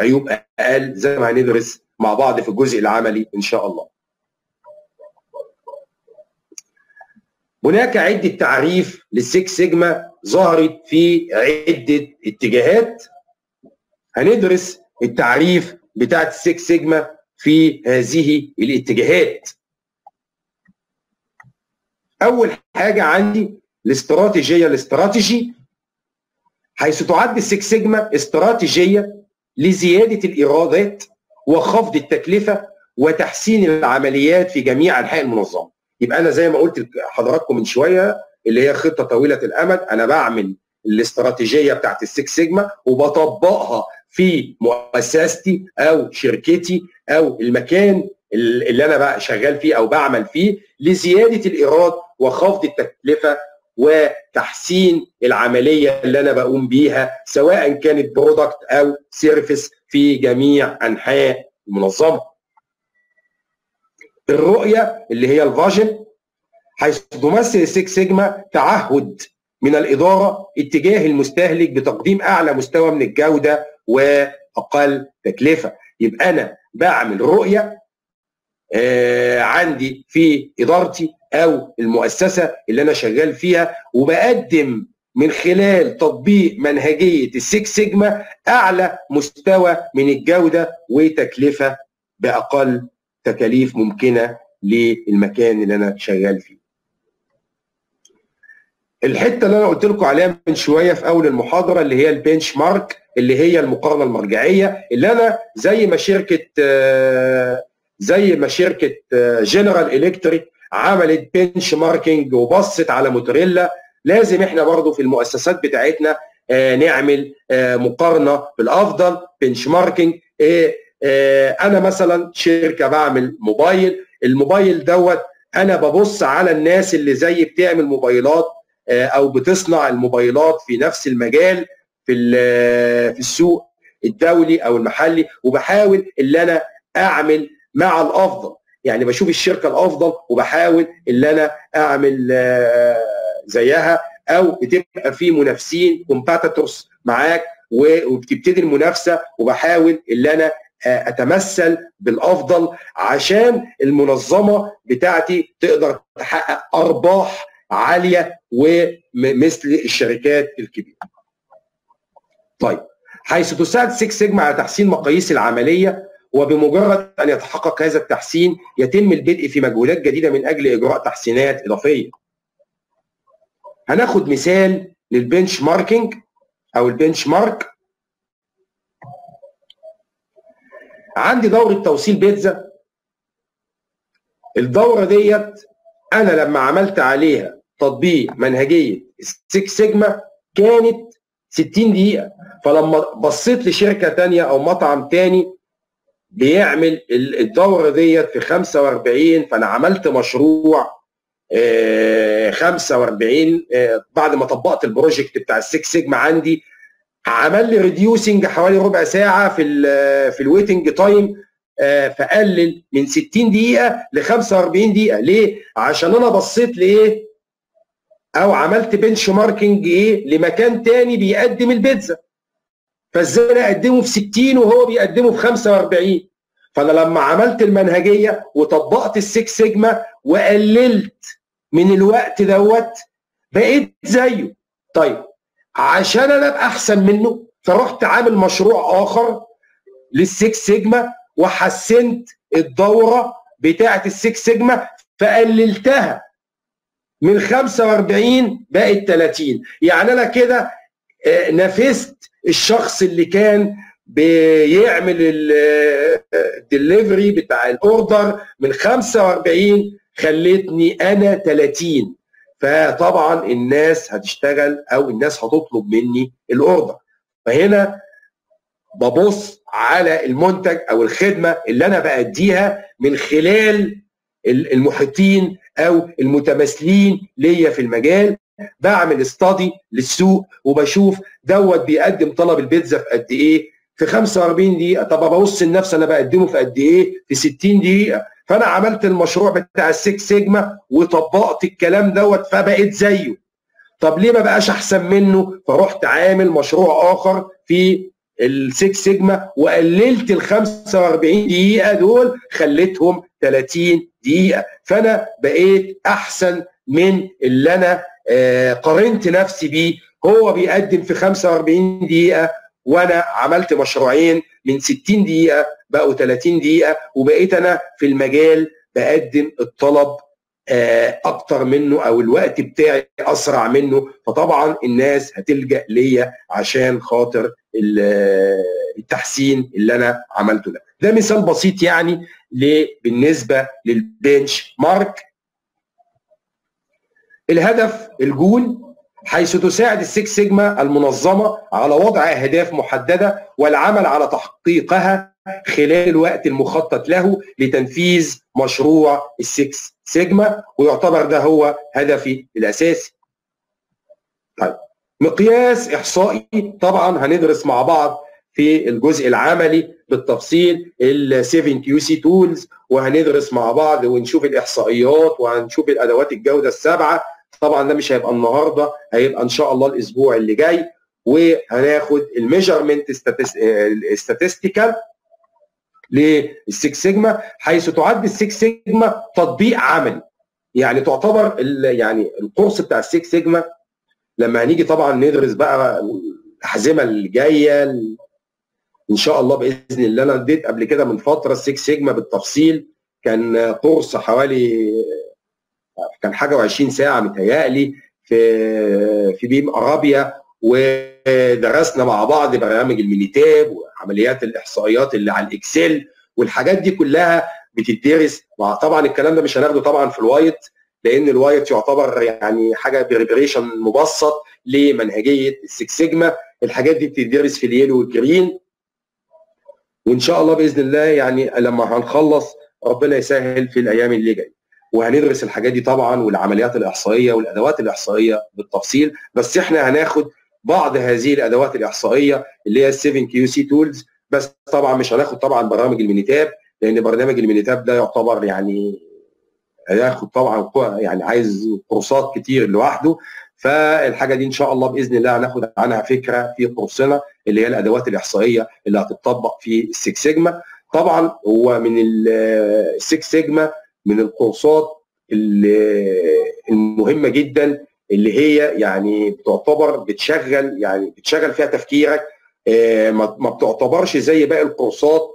عيوب اقل، زي ما هندرس مع بعض في الجزء العملي ان شاء الله. هناك عده تعريف للسكس سيجما ظهرت في عده اتجاهات. هندرس التعريف بتاعت السكس سيجما في هذه الاتجاهات. اول حاجه عندي الاستراتيجيه، الاستراتيجي حيث تعد السكس سيجما استراتيجيه لزياده الايرادات وخفض التكلفه وتحسين العمليات في جميع انحاء المنظمه. يبقى انا زي ما قلت لحضراتكم من شويه اللي هي خطه طويله الامد، انا بعمل الاستراتيجيه بتاعت السكس سيجما وبطبقها في مؤسستي او شركتي او المكان اللي انا بقى شغال فيه او بعمل فيه لزياده الايراد وخفض التكلفه وتحسين العمليه اللي انا بقوم بيها سواء كانت برودكت او سيرفيس في جميع انحاء المنظمه. الرؤيه اللي هي الفاجن حيث تمثل السكس سيجما تعهد من الاداره اتجاه المستهلك بتقديم اعلى مستوى من الجوده واقل تكلفه. يبقى انا بعمل رؤيه عندي في ادارتي او المؤسسه اللي انا شغال فيها، وبقدم من خلال تطبيق منهجيه السكس سيجما اعلى مستوى من الجوده وتكلفه باقل تكاليف ممكنه للمكان اللي انا شغال فيه. الحته اللي انا قلت لكم عليها من شويه في اول المحاضره اللي هي البنش مارك اللي هي المقارنه المرجعيه، اللي انا زي ما شركه جنرال الكتريك عملت بنش ماركينج وبصت على موتوريلا، لازم احنا برضو في المؤسسات بتاعتنا نعمل مقارنه بالافضل، بنش ماركينج. انا مثلا شركه بعمل موبايل، الموبايل دوت انا ببص على الناس اللي زي بتعمل موبايلات او بتصنع الموبايلات في نفس المجال في السوق الدولي او المحلي، وبحاول اللي انا اعمل مع الافضل. يعني بشوف الشركه الافضل وبحاول اللي انا اعمل زيها، او بتبقى في منافسين كومباتيتورز معاك وبتبتدي المنافسه، وبحاول اللي انا اتمثل بالافضل عشان المنظمه بتاعتي تقدر تحقق ارباح عاليه ومثل الشركات الكبيره. طيب، حيث تساعد سكس سيجما على تحسين مقاييس العمليه، وبمجرد أن يتحقق هذا التحسين يتم البدء في مجهودات جديدة من أجل إجراء تحسينات إضافية. هناخد مثال للبنش ماركينج أو البنش مارك. عندي دورة توصيل بيتزا، الدورة ديت أنا لما عملت عليها تطبيق منهجية السكس سيجما كانت 60 دقيقة، فلما بصيت لشركة تانية أو مطعم تاني بيعمل الدوره ديت في 45، فانا عملت مشروع 45 بعد ما طبقت البروجكت بتاع السكس سيجما عندي، عمل لي ريديوسنج حوالي ربع ساعه في الويتنج تايم، فقلل من 60 دقيقه ل 45 دقيقه. ليه؟ عشان انا بصيت لايه او عملت بنش ماركينج ايه لمكان تاني بيقدم البيتزا، فازاي انا اقدمه في 60 وهو بيقدمه في 45؟ فانا لما عملت المنهجيه وطبقت السكس سيجما وقللت من الوقت دوت بقيت زيه. طيب، عشان انا ابقى احسن منه فرحت عامل مشروع اخر للسكس سيجما وحسنت الدوره بتاعه السكس سيجما فقللتها من 45 بقت 30. يعني انا كده نافست الشخص اللي كان بيعمل الدليفري بتاع الاوردر من 45، خلتني انا 30. فطبعا الناس هتشتغل او الناس هتطلب مني الاوردر. فهنا ببص على المنتج او الخدمه اللي انا باديها من خلال المحيطين او المتماثلين ليا في المجال، بعمل استادي للسوق وبشوف دوت بيقدم طلب البيتزا في قد ايه؟ في 45 دقيقه، طب ابص لنفسي انا بقدمه في قد ايه؟ في 60 دقيقه. فانا عملت المشروع بتاع السيكس سيجما وطبقت الكلام دوت فبقيت زيه. طب ليه ما بقاش احسن منه؟ فرحت عامل مشروع اخر في السيكس سيجما وقللت ال 45 دقيقه دول خليتهم 30 دقيقه، فانا بقيت احسن من اللي انا قارنت نفسي بيه، هو بيقدم في 45 دقيقه وانا عملت مشروعين من 60 دقيقه بقوا 30 دقيقه، وبقيت انا في المجال بقدم الطلب اكتر منه او الوقت بتاعي اسرع منه، فطبعا الناس هتلجأ ليا عشان خاطر التحسين اللي انا عملته ده. ده مثال بسيط يعني بالنسبه للبنش مارك. الهدف الجول، حيث تساعد السيكس سيجما المنظمه على وضع اهداف محدده والعمل على تحقيقها خلال الوقت المخطط له لتنفيذ مشروع السيكس سيجما، ويعتبر ده هو هدفي الاساسي. طيب مقياس احصائي، طبعا هندرس مع بعض في الجزء العملي بالتفصيل ال 7 كيو سي تولز، وهندرس مع بعض ونشوف الاحصائيات وهنشوف الادوات الجوده السبعه. طبعا ده مش هيبقى النهارده، هيبقى ان شاء الله الاسبوع اللي جاي، وهناخد الميجرمنت ستاتستيكال للسيكس سيجما، حيث تعد السيكس سيجما تطبيق عملي. يعني تعتبر يعني الكورس بتاع السيكس سيجما لما هنيجي طبعا ندرس بقى الاحزمه اللي جايه ان شاء الله باذن الله. انا اديت قبل كده من فتره السيكس سيجما بالتفصيل، كان كورس حوالي كان حاجه و20 ساعه متهيألي في بيم ارابيا، ودرسنا مع بعض برنامج المينيتاب وعمليات الاحصائيات اللي على الاكسل والحاجات دي كلها بتدرس. طبعا الكلام ده مش هناخده طبعا في الوايت، لان الوايت يعتبر يعني حاجه بريبريشن مبسط لمنهجيه السيكس سيجما، الحاجات دي بتدرس في اليلو والجرين. وان شاء الله باذن الله يعني لما هنخلص ربنا يسهل في الايام اللي جايه وهندرس الحاجات دي طبعا والعمليات الاحصائيه والادوات الاحصائيه بالتفصيل. بس احنا هناخد بعض هذه الادوات الاحصائيه اللي هي 7 كيو سي تولز، بس طبعا مش هناخد طبعا برامج المينيتاب، لان برنامج المينيتاب ده يعتبر يعني هياخد طبعا يعني عايز كورسات كتير لوحده، فالحاجه دي ان شاء الله باذن الله هناخد عنها فكره في كورسنا اللي هي الادوات الاحصائيه اللي هتطبق في السيكس سيجما. طبعا هو من السيكس سيجما من الكورسات المهمه جدا اللي هي يعني بتعتبر بتشغل فيها تفكيرك، ما بتعتبرش زي باقي الكورسات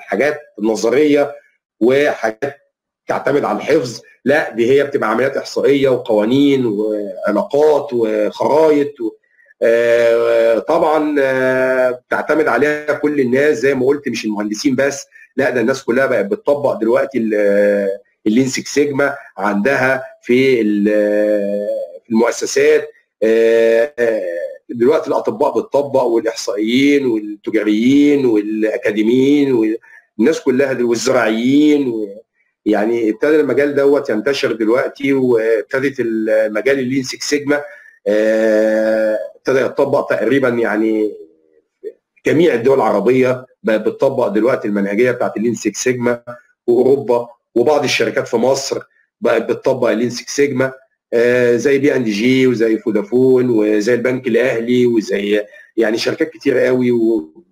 حاجات نظريه وحاجات تعتمد على الحفظ، لا دي هي بتبقى عمليات احصائيه وقوانين وعلاقات وخرايط طبعا بتعتمد عليها كل الناس زي ما قلت، مش المهندسين بس، لا ده الناس كلها بقت بتطبق دلوقتي اللين سيكس سيجما عندها في المؤسسات. دلوقتي الاطباء بتطبق والاحصائيين والتجاريين والاكاديميين والناس كلها والزراعيين، يعني ابتدى المجال دوت ينتشر دلوقتي، وابتدت المجال اللين سيكس سيجما ابتدى يتطبق تقريبا يعني جميع الدول العربيه بتطبق دلوقتي المنهجيه بتاعت اللين سيكس سيجما، واوروبا وبعض الشركات في مصر بقت بتطبق اللين سيكس سيجما زي BNDG وزي فودافون وزي البنك الاهلي وزي يعني شركات كتير قوي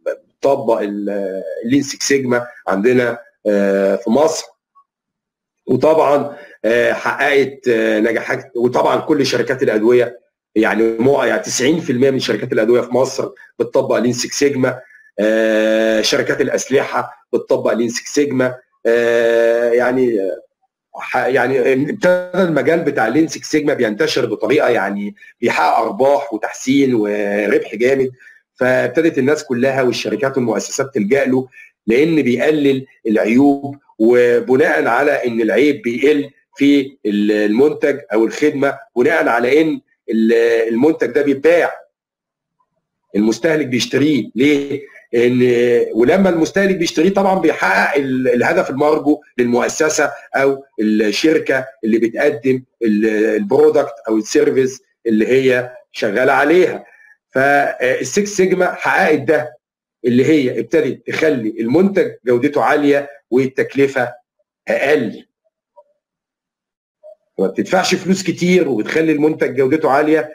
بتطبق اللين سيكس سيجما عندنا في مصر، وطبعا حققت نجاحات. وطبعا كل شركات الادويه يعني 90% من شركات الادويه في مصر بتطبق لين سيكس سيجما، شركات الاسلحه بتطبق لين سيكس سيجما، يعني ابتدى المجال بتاع لين سيكس سيجما بينتشر بطريقه يعني بيحقق ارباح وتحسين وربح جامد، فابتدت الناس كلها والشركات والمؤسسات تلجا له لان بيقلل العيوب، وبناء على ان العيب بيقل في المنتج او الخدمه بناء على ان المنتج ده بيتباع، المستهلك بيشتريه ليه؟ ان ولما المستهلك بيشتريه طبعا بيحقق الهدف المرجو للمؤسسه او الشركه اللي بتقدم البرودكت او السيرفيس اللي هي شغاله عليها. فالسكس سيجما حققت ده، اللي هي ابتدت تخلي المنتج جودته عاليه والتكلفه اقل، ما بتدفعش فلوس كتير وبتخلي المنتج جودته عاليه،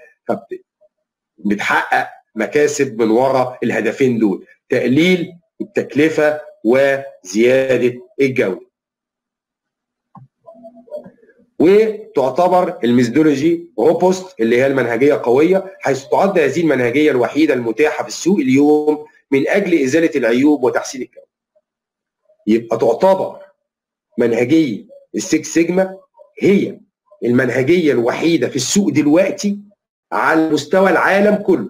فبتحقق مكاسب من وراء الهدفين دول، تقليل التكلفه وزياده الجوده. وتعتبر الميثودولوجي روبوست اللي هي المنهجيه قويه، حيث تعد هذه المنهجيه الوحيده المتاحه في السوق اليوم من اجل ازاله العيوب وتحسين الجوده. يبقى تعتبر منهجيه السكس سيجما هي المنهجيه الوحيده في السوق دلوقتي على مستوى العالم كله،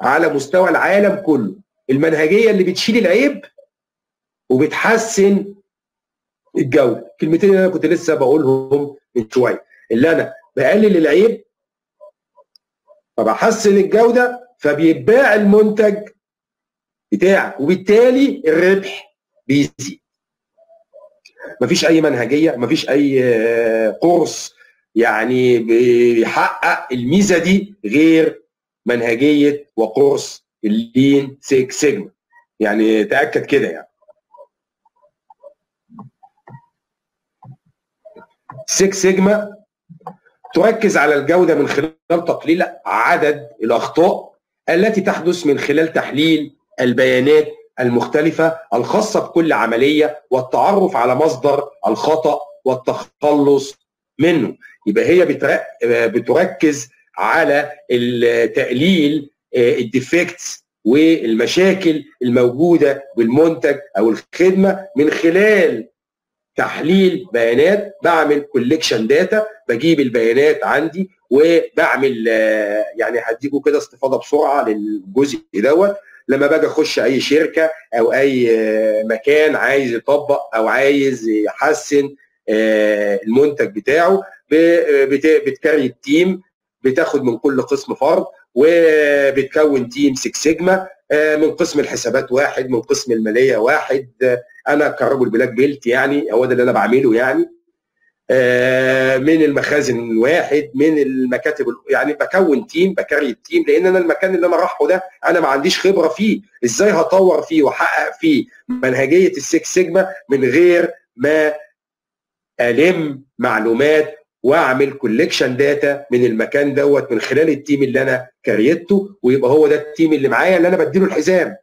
على مستوى العالم كله، المنهجيه اللي بتشيل العيب وبتحسن الجوده. الكلمتين اللي انا كنت لسه بقولهم من شويه، اللي انا بقلل العيب فبحسن الجوده فبيتباع المنتج بتاعك وبالتالي الربح بيزيد. مفيش اي منهجيه، مفيش اي قرص يعني بيحقق الميزه دي غير منهجيه وقرص اللين 6 سيجما، يعني تاكد كده يعني. 6 سيجما تركز على الجوده من خلال تقليل عدد الاخطاء التي تحدث من خلال تحليل البيانات المختلفة الخاصة بكل عملية والتعرف على مصدر الخطأ والتخلص منه. يبقى هي بتركز على تقليل الديفكتس والمشاكل الموجودة بالمنتج أو الخدمة من خلال تحليل بيانات. بعمل كوليكشن داتا، بجيب البيانات عندي وبعمل يعني هديكوا كده استفاضة بسرعة للجزء دوت. لما باجي اخش اي شركه او اي مكان عايز يطبق او عايز يحسن المنتج بتاعه، بتكري التيم، بتاخد من كل قسم فرد وبتكون تيم 6 سيجما، من قسم الحسابات واحد، من قسم الماليه واحد، انا كرجل بلاك بيلت يعني هو ده اللي انا بعمله يعني، من المخازن واحد، من المكاتب، يعني بكون تيم، بكري التيم، لان انا المكان اللي انا رايحه ده انا ما عنديش خبره فيه، ازاي هطور فيه واحقق فيه منهجيه السكس سيجما من غير ما الم معلومات واعمل كوليكشن داتا من المكان دوت من خلال التيم اللي انا كريته، ويبقى هو ده التيم اللي معايا اللي انا بديله الحزام،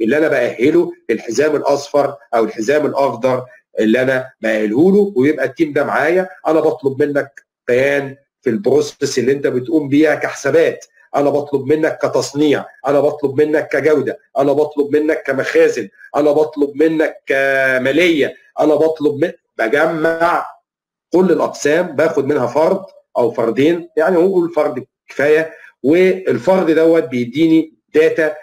اللي انا باهله للحزام الاصفر او الحزام الاخضر اللي انا بقاله له، ويبقى التيم ده معايا. انا بطلب منك بيان في البروسيس اللي انت بتقوم بيها كحسابات، انا بطلب منك كتصنيع، انا بطلب منك كجوده، انا بطلب منك كمخازن، انا بطلب منك كماليه، انا بطلب بجمع كل الاقسام، باخد منها فرد او فردين يعني، هنقول فرد كفايه، والفرد دوت بيديني داتا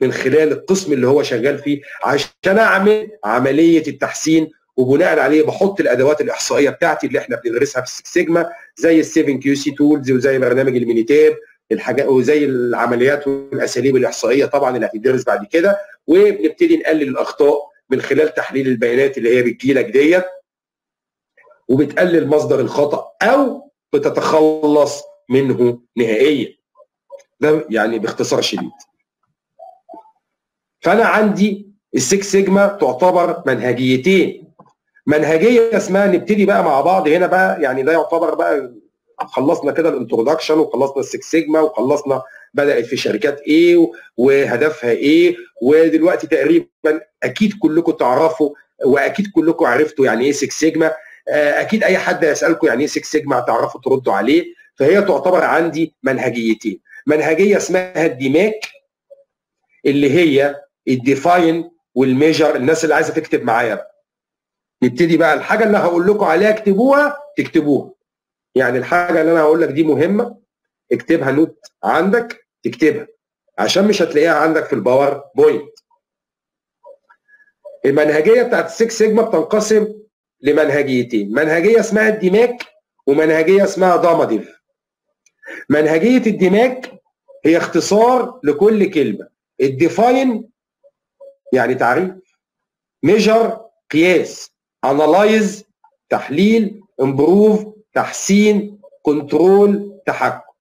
من خلال القسم اللي هو شغال فيه عشان اعمل عمليه التحسين، وبناء عليه بحط الادوات الاحصائيه بتاعتي اللي احنا بندرسها في السكس سيجما زي ال7 كيو سي تولز وزي برنامج المينيتاب الحاجات وزي العمليات والاساليب الاحصائيه طبعا اللي هتدرس بعد كده، وبنبتدي نقلل الاخطاء من خلال تحليل البيانات اللي هي بتجيلك ديت، وبتقلل مصدر الخطا او بتتخلص منه نهائيا. ده يعني باختصار شديد. فانا عندي السكس سيجما تعتبر منهجيتين، منهجيه اسمها نبتدي بقى مع بعض هنا بقى يعني، ده يعتبر بقى خلصنا كده الانترودكشن وخلصنا السكس سيجما وخلصنا بدات في شركات ايه وهدفها ايه، ودلوقتي تقريبا اكيد كلكم تعرفوا واكيد كلكم عرفتوا يعني ايه سكس سيجما، اكيد اي حد هيسالكم يعني ايه سكس سيجما هتعرفوا تردوا عليه. فهي تعتبر عندي منهجيتين، منهجيه اسمها الديماك اللي هي الديفاين والميجر. الناس اللي عايزه تكتب معايا بقى نبتدي بقى الحاجه اللي هقول لكم عليها اكتبوها تكتبوها، يعني الحاجه اللي انا هقول لك دي مهمه اكتبها نوت عندك تكتبها عشان مش هتلاقيها عندك في الباور بوينت. المنهجيه بتاعت السكس سيجما بتنقسم لمنهجيتين، منهجيه اسمها الديماك ومنهجيه اسمها داماديف. منهجيه الدماج هي اختصار لكل كلمه. الديفاين يعني تعريف، ميجر قياس، انالايز تحليل، امبروف تحسين، كنترول تحكم.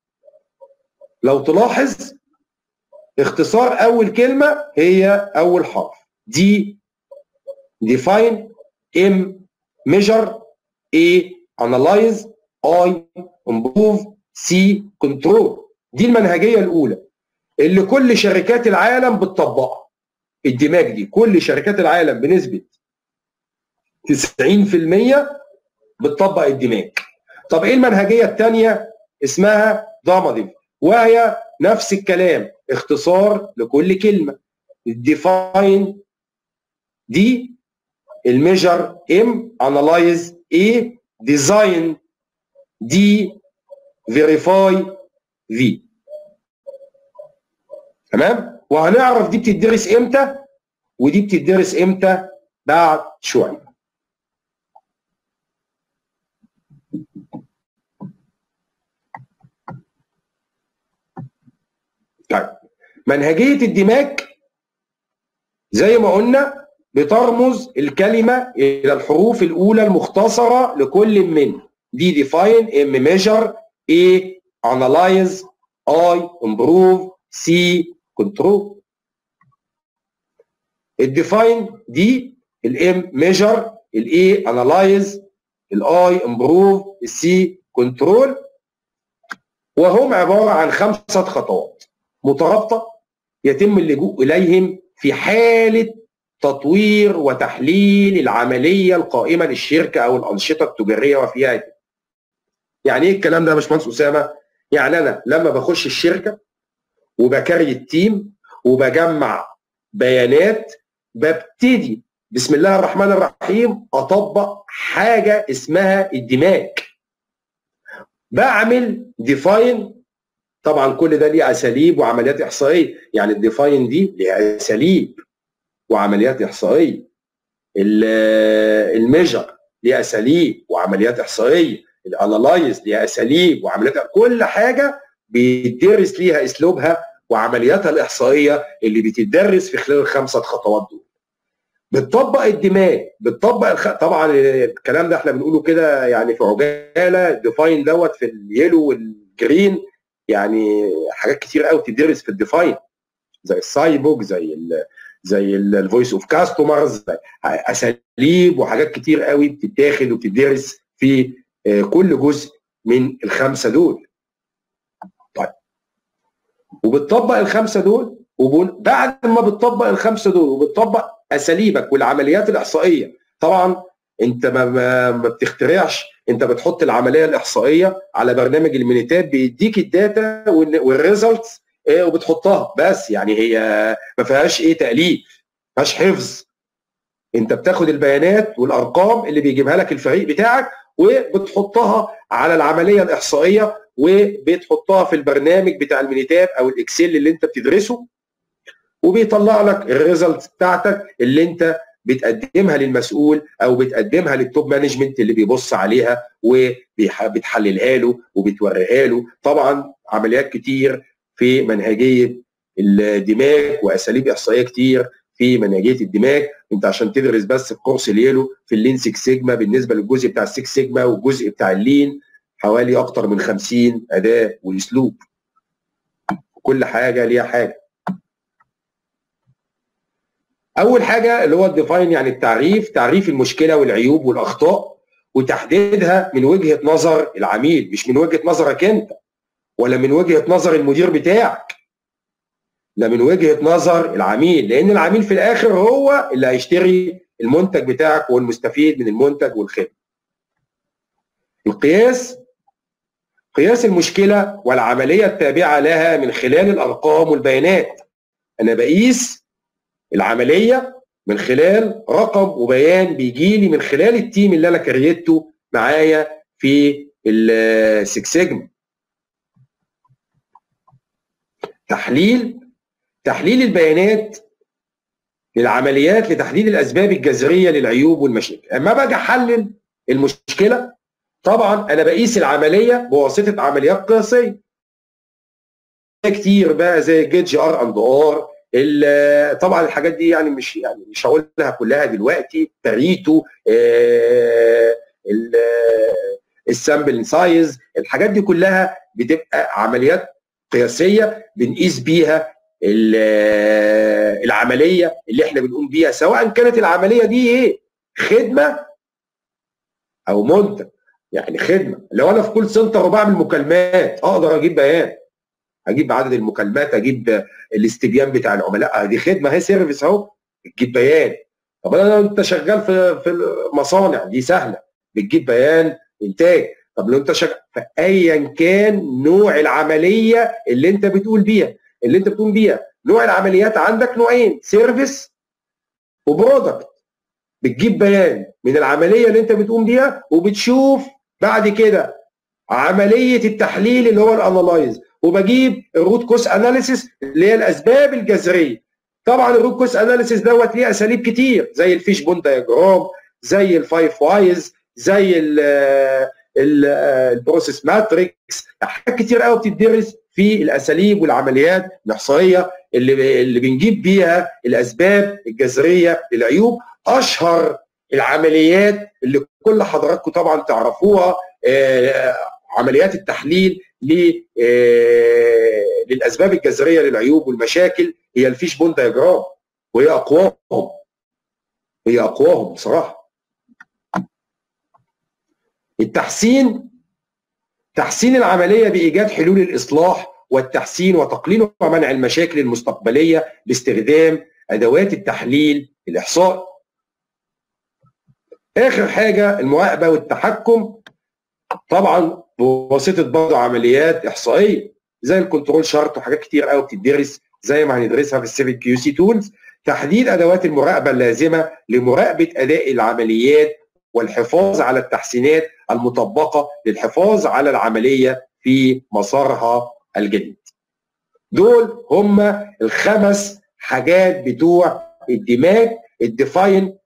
لو تلاحظ اختصار اول كلمه هي اول حرف، دي ديفاين، ام ميجر، اي انالايز، اي امبروف، سي كنترول. دي المنهجيه الاولى اللي كل شركات العالم بتطبقها. الدماج دي كل شركات العالم بنسبه 90% بتطبق الدماج. طب ايه المنهجيه الثانيه؟ اسمها داماديف، وهي نفس الكلام، اختصار لكل كلمه. الديفاين دي، الميجر ام، انالايز اي، ديزاين دي، فيريفاي في. تمام؟ وهنعرف دي بتدرس امتى ودي بتدرس امتى بعد شويه. طيب منهجيه الدماج زي ما قلنا بترمز الكلمه الى الحروف الاولى المختصره لكل من دي، ديفاين، ام ميجر، اي انالايز، اي امبروف، سي كنترول. الديفاين دي، الام ميجر، الاي انالايز، الاي امبروف، السي كنترول، وهم عباره عن 5 خطوات مترابطه يتم اللجوء اليهم في حاله تطوير وتحليل العمليه القائمه للشركه او الانشطه التجاريه وفيها. يعني ايه الكلام ده يا باشمهندس اسامه؟ يعني انا لما بخش الشركه وبكري التيم وبجمع بيانات، ببتدي بسم الله الرحمن الرحيم اطبق حاجه اسمها الدماج. بعمل ديفاين، طبعا كل ده ليه اساليب وعمليات احصائيه، يعني الديفاين دي ليها اساليب وعمليات احصائيه. الميجر ليها اساليب وعمليات احصائيه، الانالايز ليها اساليب وعمليات، كل حاجه بيدرس ليها اسلوبها وعملياتها الاحصائيه اللي بتدرس في خلال ال5 خطوات دول. بتطبق الدماغ، بتطبق طبعا الكلام ده احنا بنقوله كده يعني في عجاله، الديفاين دوت في اليلو والجرين، يعني حاجات كتير قوي بتدرس في الديفاين زي السايبوك، زي الفويس اوف كاستمرز، اساليب وحاجات كتير قوي بتتاخد وبتدرس في كل جزء من ال5 دول. طيب وبتطبق ال5 دول، وبعد ما بتطبق ال5 دول وبتطبق اساليبك والعمليات الاحصائيه، طبعا انت ما بتخترعش، انت بتحط العمليه الاحصائيه على برنامج المينيتاب بيديك الداتا والريزلتس وبتحطها بس، يعني هي ما فيهاش ايه تاليف، ما فيهاش حفظ. انت بتاخد البيانات والارقام اللي بيجيبها لك الفريق بتاعك وبتحطها على العمليه الاحصائيه وبتحطها في البرنامج بتاع المينيتاب او الاكسل اللي انت بتدرسه، وبيطلع لك الريزلتس بتاعتك اللي انت بتقدمها للمسؤول او بتقدمها للتوب مانجمنت اللي بيبص عليها وبتحللها له وبتوريها له. طبعا عمليات كتير في منهجيه الدماغ واساليب احصائيه كتير في منهجيه الدماغ. انت عشان تدرس بس في كورس اليلو في اللين 6 سيجما بالنسبه للجزء بتاع ال6 سيجما والجزء بتاع اللين حوالي اكتر من 50 اداه واسلوب، كل حاجه ليها حاجه. اول حاجه اللي هو الديفاين، يعني التعريف، تعريف المشكله والعيوب والاخطاء وتحديدها من وجهه نظر العميل، مش من وجهه نظرك انت ولا من وجهه نظر المدير بتاعك، لا من وجهه نظر العميل، لان العميل في الاخر هو اللي هيشتري المنتج بتاعك والمستفيد من المنتج والخدمه. القياس، قياس المشكله والعمليه التابعه لها من خلال الارقام والبيانات. انا بقيس العمليه من خلال رقم وبيان بيجي لي من خلال التيم اللي انا كريته معايا في ال6 سيجما. تحليل، تحليل البيانات للعمليات لتحديد الاسباب الجذريه للعيوب والمشاكل. اما باجي احلل المشكله طبعا انا بقيس العمليه بواسطه عمليات قياسيه كتير بقى زي جي ار اند ار. طبعا الحاجات دي يعني مش هقولها كلها دلوقتي، بريتو، السامبل سايز، الحاجات دي كلها بتبقى عمليات قياسيه بنقيس بيها العمليه اللي احنا بنقوم بيها، سواء كانت العمليه دي ايه، خدمه او منتج. يعني خدمه، لو انا في كول سنتر وبعمل مكالمات اقدر اجيب بيان، اجيب عدد المكالمات، اجيب الاستبيان بتاع العملاء، دي خدمه، هي سيرفيس اهو، بتجيب بيان. طب انا لو انت شغال في مصانع دي سهله، بتجيب بيان انتاج. طب لو انت شغال فايا كان نوع العمليه اللي انت بتقول بيها، نوع العمليات عندك نوعين، سيرفيس وبرودكت. بتجيب بيان من العمليه اللي انت بتقوم بيها، وبتشوف بعد كده عمليه التحليل اللي هو الانالايز، وبجيب الروت كوس اناليسيس اللي هي الاسباب الجذريه. طبعا الروت كوس اناليسيس دوت ليه اساليب كتير، زي الفيش بون دايجرام، زي الفايف وايز، زي البروسيس ماتريكس، حاجات كتير قوي بتدرس في الاساليب والعمليات الاحصائيه اللي بنجيب بيها الاسباب الجذريه للعيوب. اشهر العمليات اللي كل حضراتكم طبعا تعرفوها عمليات التحليل للاسباب الجذريه للعيوب والمشاكل، هي الفيش بون دايجرام، وهي اقواهم، هي اقواهم بصراحه. التحسين، تحسين العمليه بايجاد حلول الاصلاح والتحسين وتقليل ومنع المشاكل المستقبليه باستخدام ادوات التحليل الاحصائي. اخر حاجه المراقبه والتحكم، طبعا بواسطه برضه عمليات احصائيه زي الكنترول شارت وحاجات كتير قوي بتدرس زي ما هندرسها في السيفن كيو سي تولز. تحديد ادوات المراقبه اللازمه لمراقبه اداء العمليات والحفاظ على التحسينات المطبقه للحفاظ على العمليه في مسارها الجديد. دول هم الخمس حاجات بتوع الدماغ، الديفاين،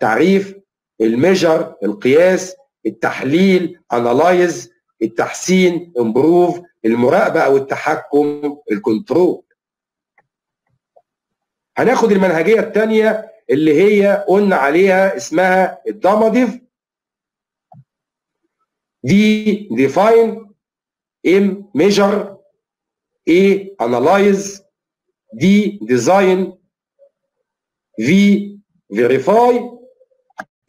تعريف، الميجر، القياس، التحليل، انالايز، التحسين، امبروف، المراقبه او التحكم، الكنترول. هناخد المنهجيه الثانيه اللي هي قلنا عليها اسمها الدماديف، دي ديفاين، ام ميجر، اي انالايز، دي ديزاين، في فيريفاي.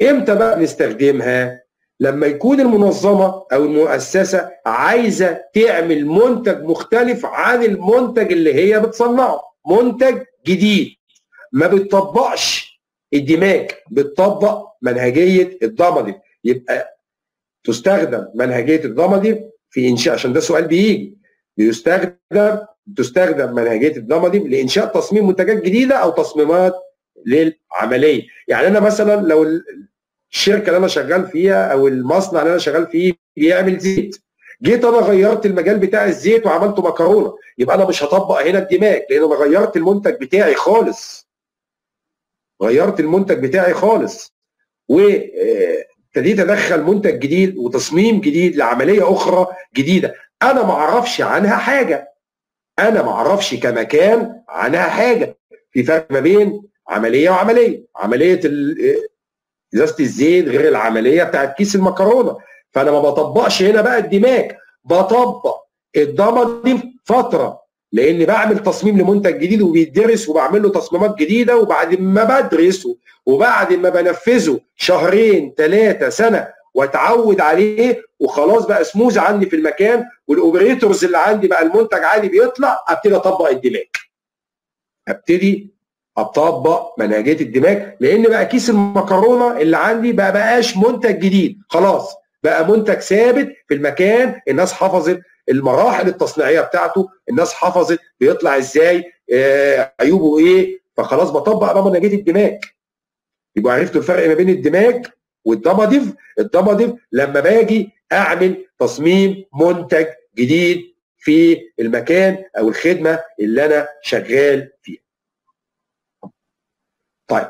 امتى بقى بنستخدمها؟ لما يكون المنظمه او المؤسسه عايزه تعمل منتج مختلف عن المنتج اللي هي بتصنعه، منتج جديد، ما بتطبقش الدماغ، بتطبق منهجيه الدماديف. يبقى تستخدم منهجيه الدماديف في انشاء، عشان ده سؤال بيجي، تستخدم منهجيه الدماديف لانشاء تصميم منتجات جديده او تصميمات للعمليه. يعني انا مثلا لو الشركه اللي انا شغال فيها او المصنع اللي انا شغال فيه بيعمل زيت، جيت انا غيرت المجال بتاع الزيت وعملته مكرونه، يبقى انا مش هطبق هنا الدماغ، لان انا غيرت المنتج بتاعي خالص، غيرت المنتج بتاعي خالص، وابتديت ادخل منتج جديد وتصميم جديد لعمليه اخرى جديده انا ما اعرفش عنها حاجه، انا ما اعرفش كمكان عنها حاجه. في فرق ما بين عمليه وعمليه، عمليه ازازه الزيت غير العمليه بتاعت كيس المكرونه، فانا ما بطبقش هنا بقى الدماغ، بطبق الدماديف فتره، لان بعمل تصميم لمنتج جديد وبيدرس وبعمل له تصميمات جديده، وبعد ما بدرسه وبعد ما بنفذه شهرين ثلاثه سنه واتعود عليه وخلاص بقى سموز عندي في المكان، والاوبريتورز اللي عندي بقى المنتج عادي بيطلع، ابتدي اطبق الدماغ، ابتدي اطبق منهجيه الدماغ، لان بقى كيس المكرونه اللي عندي بقاش منتج جديد، خلاص بقى منتج ثابت في المكان، الناس حفظت المراحل التصنيعيه بتاعته، الناس حفظت بيطلع ازاي، عيوبه ايه، فخلاص بطبق بقى منهجيه الدماغ. يبقى عرفتوا الفرق ما بين الدماغ والدماديف. الدماديف لما باجي اعمل تصميم منتج جديد في المكان او الخدمه اللي انا شغال فيها. طيب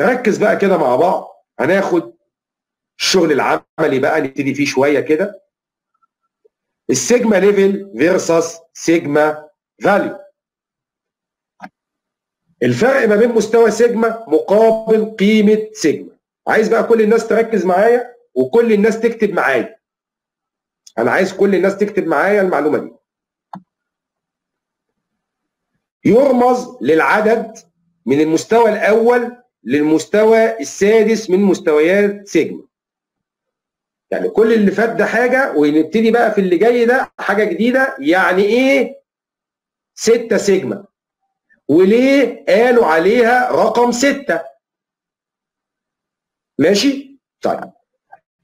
نركز بقى كده مع بعض، هناخد الشغل العملي بقى نبتدي فيه شويه كده. السيجما ليفل فيرسس سيجما فاليو. الفرق ما بين مستوى سيجما مقابل قيمه سيجما. عايز بقى كل الناس تركز معايا وكل الناس تكتب معايا. انا عايز كل الناس تكتب معايا المعلومه دي. يرمز للعدد من المستوى الاول للمستوى السادس من مستويات سيجما. يعني كل اللي فات ده حاجه ونبتدي بقى في اللي جاي ده حاجه جديده. يعني ايه 6 سيجما؟ وليه قالوا عليها رقم 6؟ ماشي؟ طيب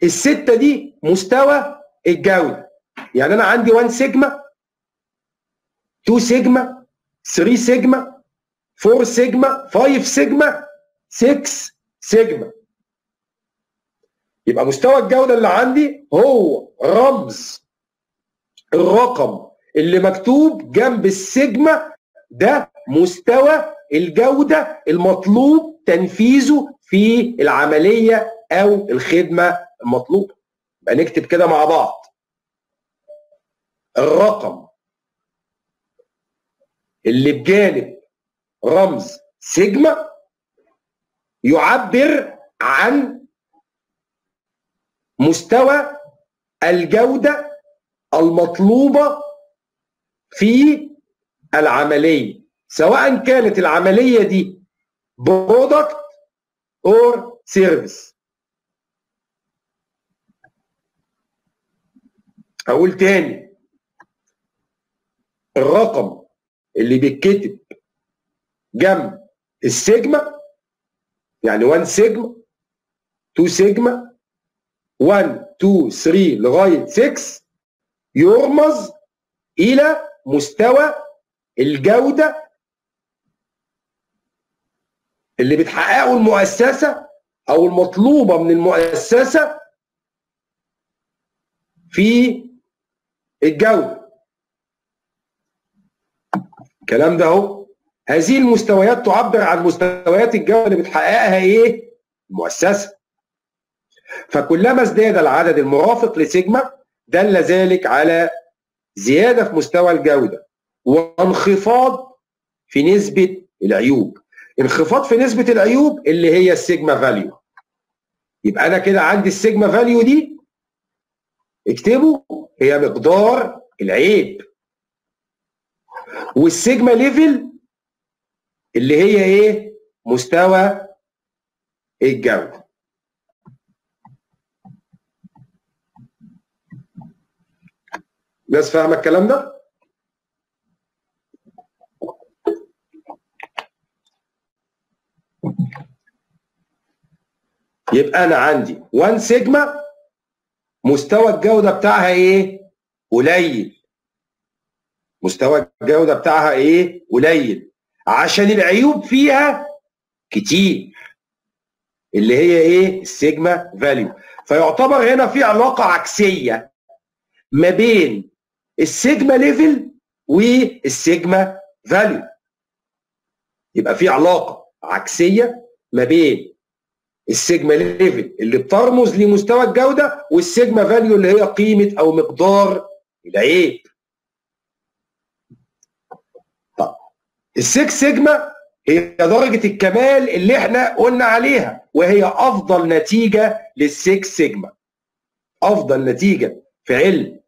الستة دي مستوى الجودة. يعني أنا عندي 1 سيجما 2 سيجما 3 سيجما 4 سيجما 5 سيجما 6 سيجما. يبقى مستوى الجودة اللي عندي هو رمز الرقم اللي مكتوب جنب السيجما. ده مستوى الجودة المطلوب تنفيذه في العملية أو الخدمة المطلوبة. يبقى نكتب كده مع بعض الرقم اللي بجانب رمز سيجما يعبر عن مستوى الجودة المطلوبة في العملية، سواء كانت العملية دي برودكت اور سيرفيس. أقول تاني الرقم اللي بيتكتب جنب السيجما، يعني 1 سيجما 2 سيجما 1 2 3 لغاية 6 يرمز إلى مستوى الجودة اللي بتحققه المؤسسة أو المطلوبة من المؤسسة في الجودة. الكلام ده اهو. هذه المستويات تعبر عن مستويات الجودة اللي بتحققها ايه؟ المؤسسة. فكلما ازداد العدد المرافق لسيجما دل ذلك على زيادة في مستوى الجودة وانخفاض في نسبة العيوب. انخفاض في نسبة العيوب اللي هي السيجما فاليو. يبقى أنا كده عندي السيجما فاليو دي اكتبوا هي مقدار العيب. والسيجما ليفل اللي هي إيه؟ مستوى الجودة. الناس فاهمة الكلام ده؟ يبقى أنا عندي 1 سيجما مستوى الجودة بتاعها إيه؟ قليل. مستوى الجودة بتاعها إيه؟ قليل. عشان العيوب فيها كتير. اللي هي إيه؟ السيجما فاليو. فيعتبر هنا في علاقة عكسية ما بين السيجما ليفل والسيجما فاليو. يبقى في علاقة عكسية ما بين السيجما ليفل اللي بترمز لمستوى الجودة والسيجما فاليو اللي هي قيمة أو مقدار العيب. طب السيكس سيجما هي درجة الكمال اللي احنا قلنا عليها وهي أفضل نتيجة للسيكس سيجما. أفضل نتيجة في علم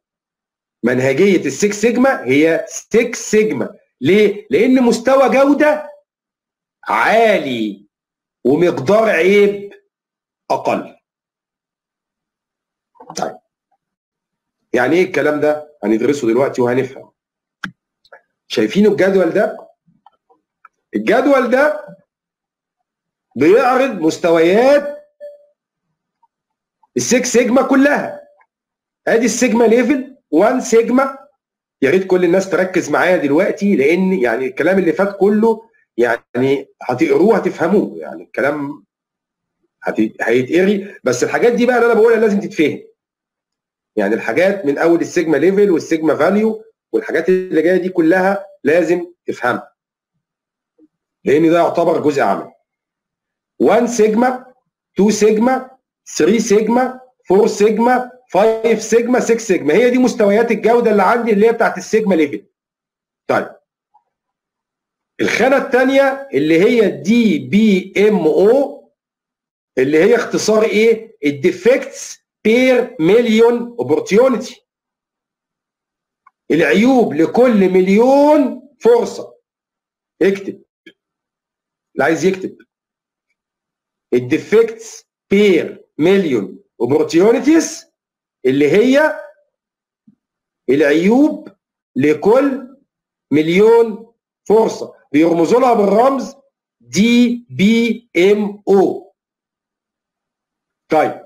منهجية السيكس سيجما هي سيكس سيجما. ليه؟ لأن مستوى جودة عالي ومقدار عيب اقل. طيب يعني ايه الكلام ده؟ هندرسه دلوقتي وهنفهم. شايفينه الجدول ده؟ الجدول ده بيعرض مستويات السيكس سيجما كلها. ادي السيجما ليفل 1 سيجما. يا ريت كل الناس تركز معايا دلوقتي لان يعني الكلام اللي فات كله يعني هتقروه هتفهموه. يعني الكلام هيتقري بس الحاجات دي بقى اللي انا بقولها لازم تتفهم. يعني الحاجات من اول السيجما ليفل والسيجما فاليو والحاجات اللي جايه دي كلها لازم تفهمها لان ده يعتبر جزء عملي. 1 سيجما 2 سيجما 3 سيجما 4 سيجما 5 سيجما 6 سيجما. هي دي مستويات الجوده اللي عندي اللي هي بتاعت السيجما ليفل. طيب الخانه الثانيه اللي هي دي بي ام او اللي هي اختصار ايه؟ الديفكتس بير مليون اوبورتيونيتي، العيوب لكل مليون فرصه. اكتب اللي عايز يكتب الديفكتس بير مليون اوبورتيونيتيز اللي هي العيوب لكل مليون فرصه، بيرمزوا لها بالرمز دي بي ام او. طيب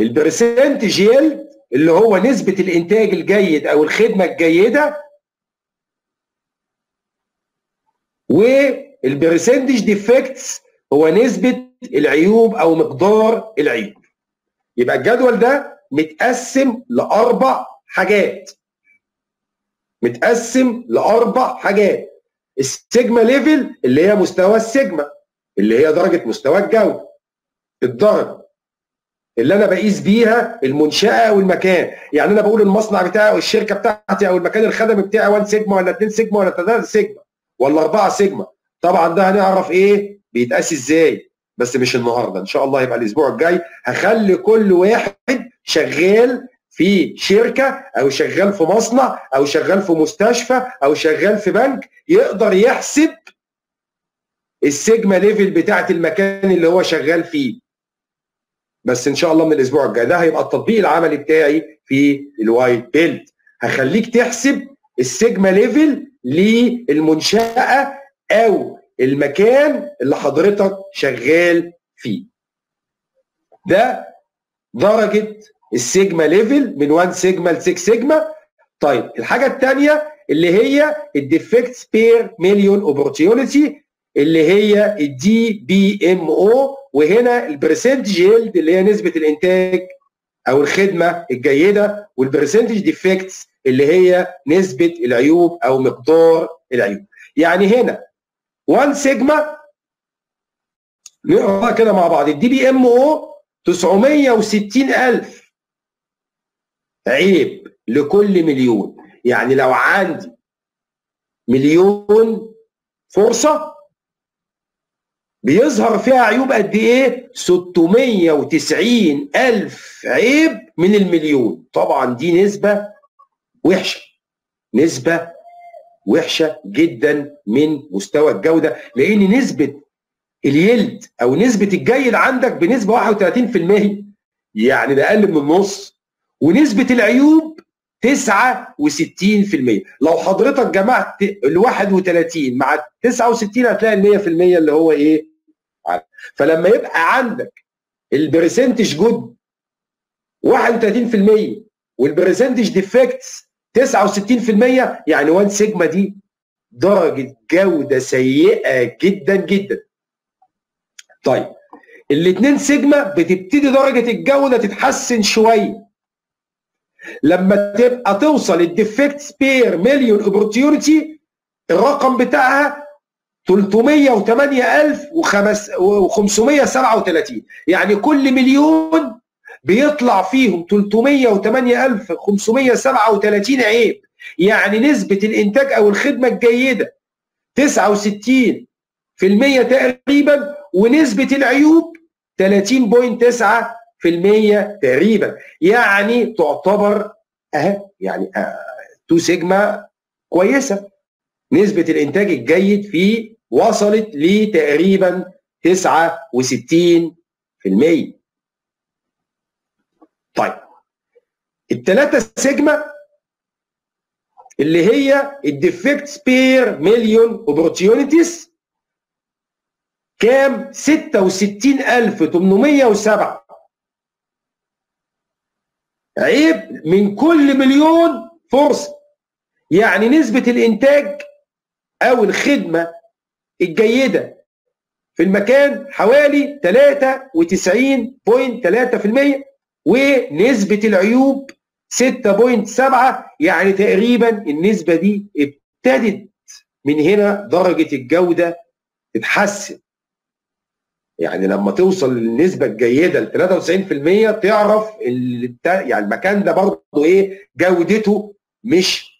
البرسنت جيلد اللي هو نسبه الانتاج الجيد او الخدمه الجيده، والبرسنتج ديفكتس هو نسبه العيوب او مقدار العيوب. يبقى الجدول ده متقسم لاربع حاجات، متقسم لاربع حاجات. السيجما ليفل اللي هي مستوى السيجما اللي هي درجه مستوى الجوده، الدرجه اللي انا بقيس بيها المنشاه او المكان، يعني انا بقول المصنع بتاعي او الشركه بتاعتي او المكان الخدمي بتاعي 1 سيجما ولا 2 سيجما ولا 3 سيجما ولا 4 سيجما. طبعا ده هنعرف ايه بيتقاس ازاي، بس مش النهارده، ان شاء الله يبقى الاسبوع الجاي هخلي كل واحد شغال في شركه او شغال في مصنع او شغال في مستشفى او شغال في بنك يقدر يحسب السيجما ليفل بتاعت المكان اللي هو شغال فيه. بس ان شاء الله من الاسبوع الجاي ده هيبقى التطبيق العملي بتاعي في الوايت بيلت، هخليك تحسب السيجما ليفل للمنشاه او المكان اللي حضرتك شغال فيه. ده درجه السيجما ليفل من 1 سيجما ل 6 سيجما. طيب الحاجه الثانيه اللي هي الديفكتس بير مليون اوبورتيونيتي اللي هي الدي بي ام او، وهنا البرسنتج يلد اللي هي نسبه الانتاج او الخدمه الجيده، والبرسنتج ديفكتس اللي هي نسبه العيوب او مقدار العيوب. يعني هنا 1 سيجما نقراها كده مع بعض، الدي بي ام او 960,000 عيب لكل مليون. يعني لو عندي مليون فرصه بيظهر فيها عيوب قد ايه؟ 690,000 عيب من المليون. طبعا دي نسبه وحشه، نسبه وحشه جدا من مستوى الجوده، لان نسبه اليلد او نسبه الجيد عندك بنسبه 31%، يعني ده اقل من النص، ونسبه العيوب 69%. لو حضرتك جمعت ال 31 مع 69 هتلاقي ال 100% اللي هو ايه؟ فلما يبقى عندك البرسنتج جود 31% والبرسنتج ديفكتس 69%، يعني 1 سيجما دي درجه جوده سيئه جدا جدا. طيب ال 2 سيجما بتبتدي درجه الجوده تتحسن شويه لما تبقى توصل الديفكتس بير مليون اوبورتيونيتي الرقم بتاعها 308,537، يعني كل مليون بيطلع فيهم 308,537 عيب. يعني نسبة الإنتاج أو الخدمة الجيدة 69% تقريبا، ونسبة العيوب 30.9% تقريبا، يعني تعتبر يعني 2 سيجما كويسة. نسبة الإنتاج الجيد فيه وصلت لتقريبا 69%. طيب الثلاثة سيجما اللي هي الديفكتس بير مليون اوبورتيونيتيز كام؟ 66,807 عيب من كل مليون فرصة، يعني نسبة الإنتاج أو الخدمة الجيدة في المكان حوالي 93.3%، ونسبة العيوب 6.7، يعني تقريبا النسبة دي ابتدت من هنا درجة الجودة تتحسن. يعني لما توصل للنسبه الجيده ل 93% تعرف يعني المكان ده برضه ايه جودته مش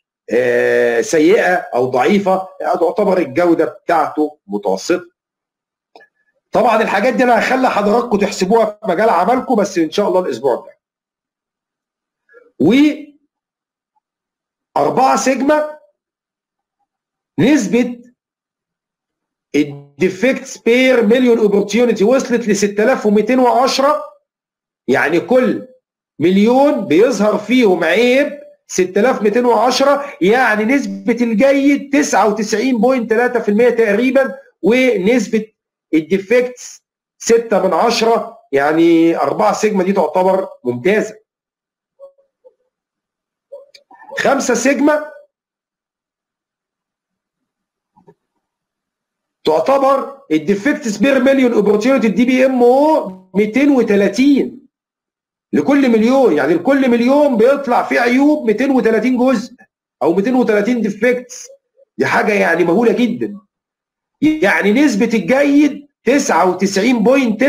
سيئه او ضعيفه، يعني تعتبر الجوده بتاعته متوسطه. طبعا الحاجات دي انا هخلي حضراتكم تحسبوها في مجال عملكم بس ان شاء الله الاسبوع الجاي. و 4 سيجما نسبه الديفكتس بير مليون اوبورتيونيتي وصلت ل 6210، يعني كل مليون بيظهر فيهم عيب 6210، يعني نسبه الجيد 99.3% تقريبا، ونسبه الديفكتس 6/10، يعني 4 سيجما دي تعتبر ممتازه. 5 سيجما تعتبر الديفكتس بير مليون اوبورتيونيتي دي بي ام او 230 لكل مليون، يعني لكل مليون بيطلع فيه عيوب 230 جزء او 230 ديفكتس، دي حاجه يعني مهوله جدا. يعني نسبه الجيد 99.9%،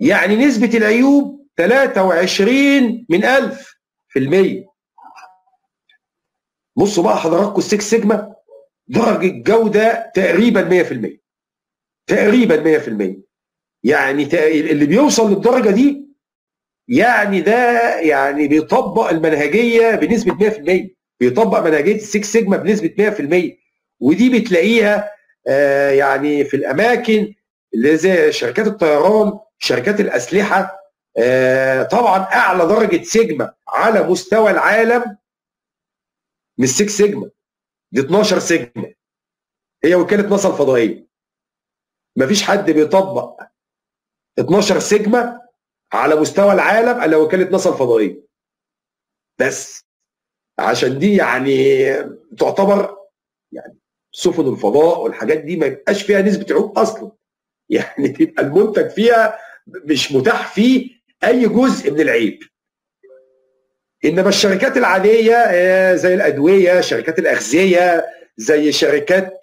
يعني نسبه العيوب 23 من 1000%. بصوا بقى حضراتكم 6 سيجما درجه جوده تقريبا 100%، تقريبا 100%، يعني اللي بيوصل للدرجه دي يعني ده يعني بيطبق المنهجيه بنسبه 100%، بيطبق منهجيه 6 سيجما بنسبه 100%، ودي بتلاقيها يعني في الاماكن اللي زي شركات الطيران، شركات الاسلحه، طبعا اعلى درجه سيجما على مستوى العالم مش 6 سيجما، دي 12 سيجما، هي وكاله ناسا الفضائيه. مفيش حد بيطبق 12 سيجما على مستوى العالم الا وكاله ناسا الفضائيه. بس عشان دي يعني تعتبر يعني سفن الفضاء والحاجات دي ما يبقاش فيها نسبه عيوب اصلا، يعني تبقى المنتج فيها مش متاح فيه اي جزء من العيب. انما الشركات العاديه زي الادويه، شركات الاغذيه، زي شركات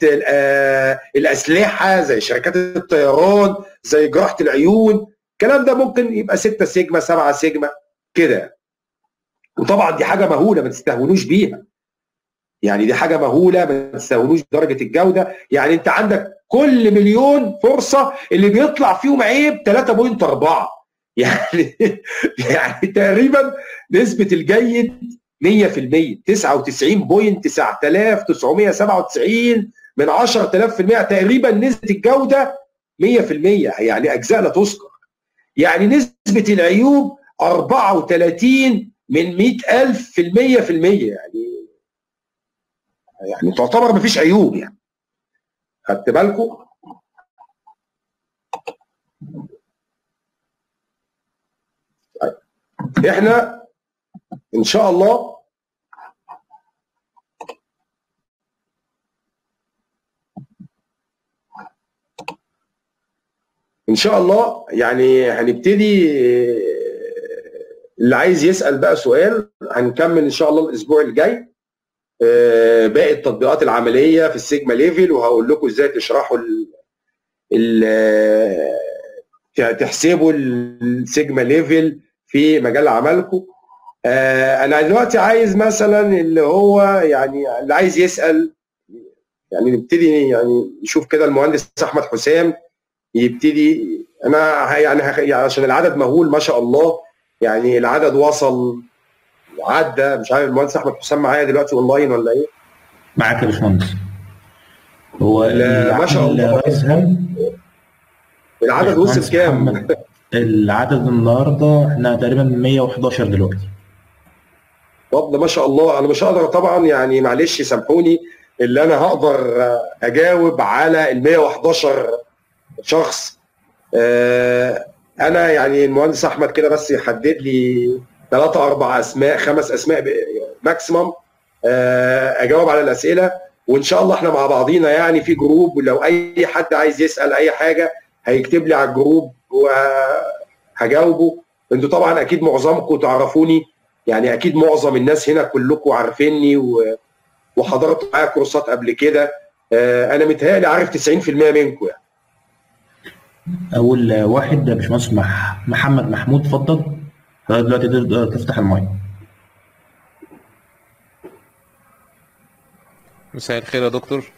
الاسلحه، زي شركات الطيران، زي جراحه العيون، الكلام ده ممكن يبقى 6 سيجما 7 سيجما كده. وطبعا دي حاجه مهوله ما تستهونوش بيها، يعني دي حاجه مهوله ما تستهونوش بدرجه الجوده. يعني انت عندك كل مليون فرصه اللي بيطلع فيهم عيب 3.4، يعني يعني تقريبا نسبه الجيد 100%، 99.9997 من 10,000%، تقريبا نسبه الجوده 100%، يعني اجزاء لا تذكر. يعني نسبه العيوب 34 من 100,000%، يعني تعتبر مفيش عيوب. يعني خدت بالكم؟ احنا ان شاء الله يعني هنبتدي، اللي عايز يسأل بقى سؤال هنكمل ان شاء الله الاسبوع الجاي باقي التطبيقات العمليه في السيجما ليفل، وهقول لكم ازاي تشرحوا تحسبوا السيجما ليفل في مجال عملكم. انا دلوقتي عايز مثلا اللي هو يعني اللي عايز يسال، يعني نبتدي يعني نشوف كده المهندس احمد حسام يبتدي. انا يعني عشان العدد مهول ما شاء الله، يعني العدد وصل عدى، مش عارف المهندس احمد حسام معايا دلوقتي اونلاين ولا ايه؟ معاك يا باشمهندس. هو ما شاء الله العدد وصل كام؟ العدد النهارده احنا تقريبا 111 دلوقتي. طب ما شاء الله، انا مش هقدر طبعا يعني معلش سامحوني، اللي انا هقدر اجاوب على ال 111 شخص. انا يعني المهندس احمد كده بس يحدد لي 3 4 أسماء 5 أسماء ماكسيمم اجاوب على الاسئله، وان شاء الله احنا مع بعضينا يعني في جروب، ولو اي حد عايز يسال اي حاجه هيكتب لي على الجروب وهجاوبه. انتوا طبعا اكيد معظمكم تعرفوني، يعني اكيد معظم الناس هنا كلكم عارفيني وحضرت معايا كورسات قبل كده، انا متهيألي عارف 90% منكم يعني. اول واحد باشمهندس محمد محمود، اتفضل حضرتك دلوقتي تقدر تفتح المايك. مساء الخير يا دكتور.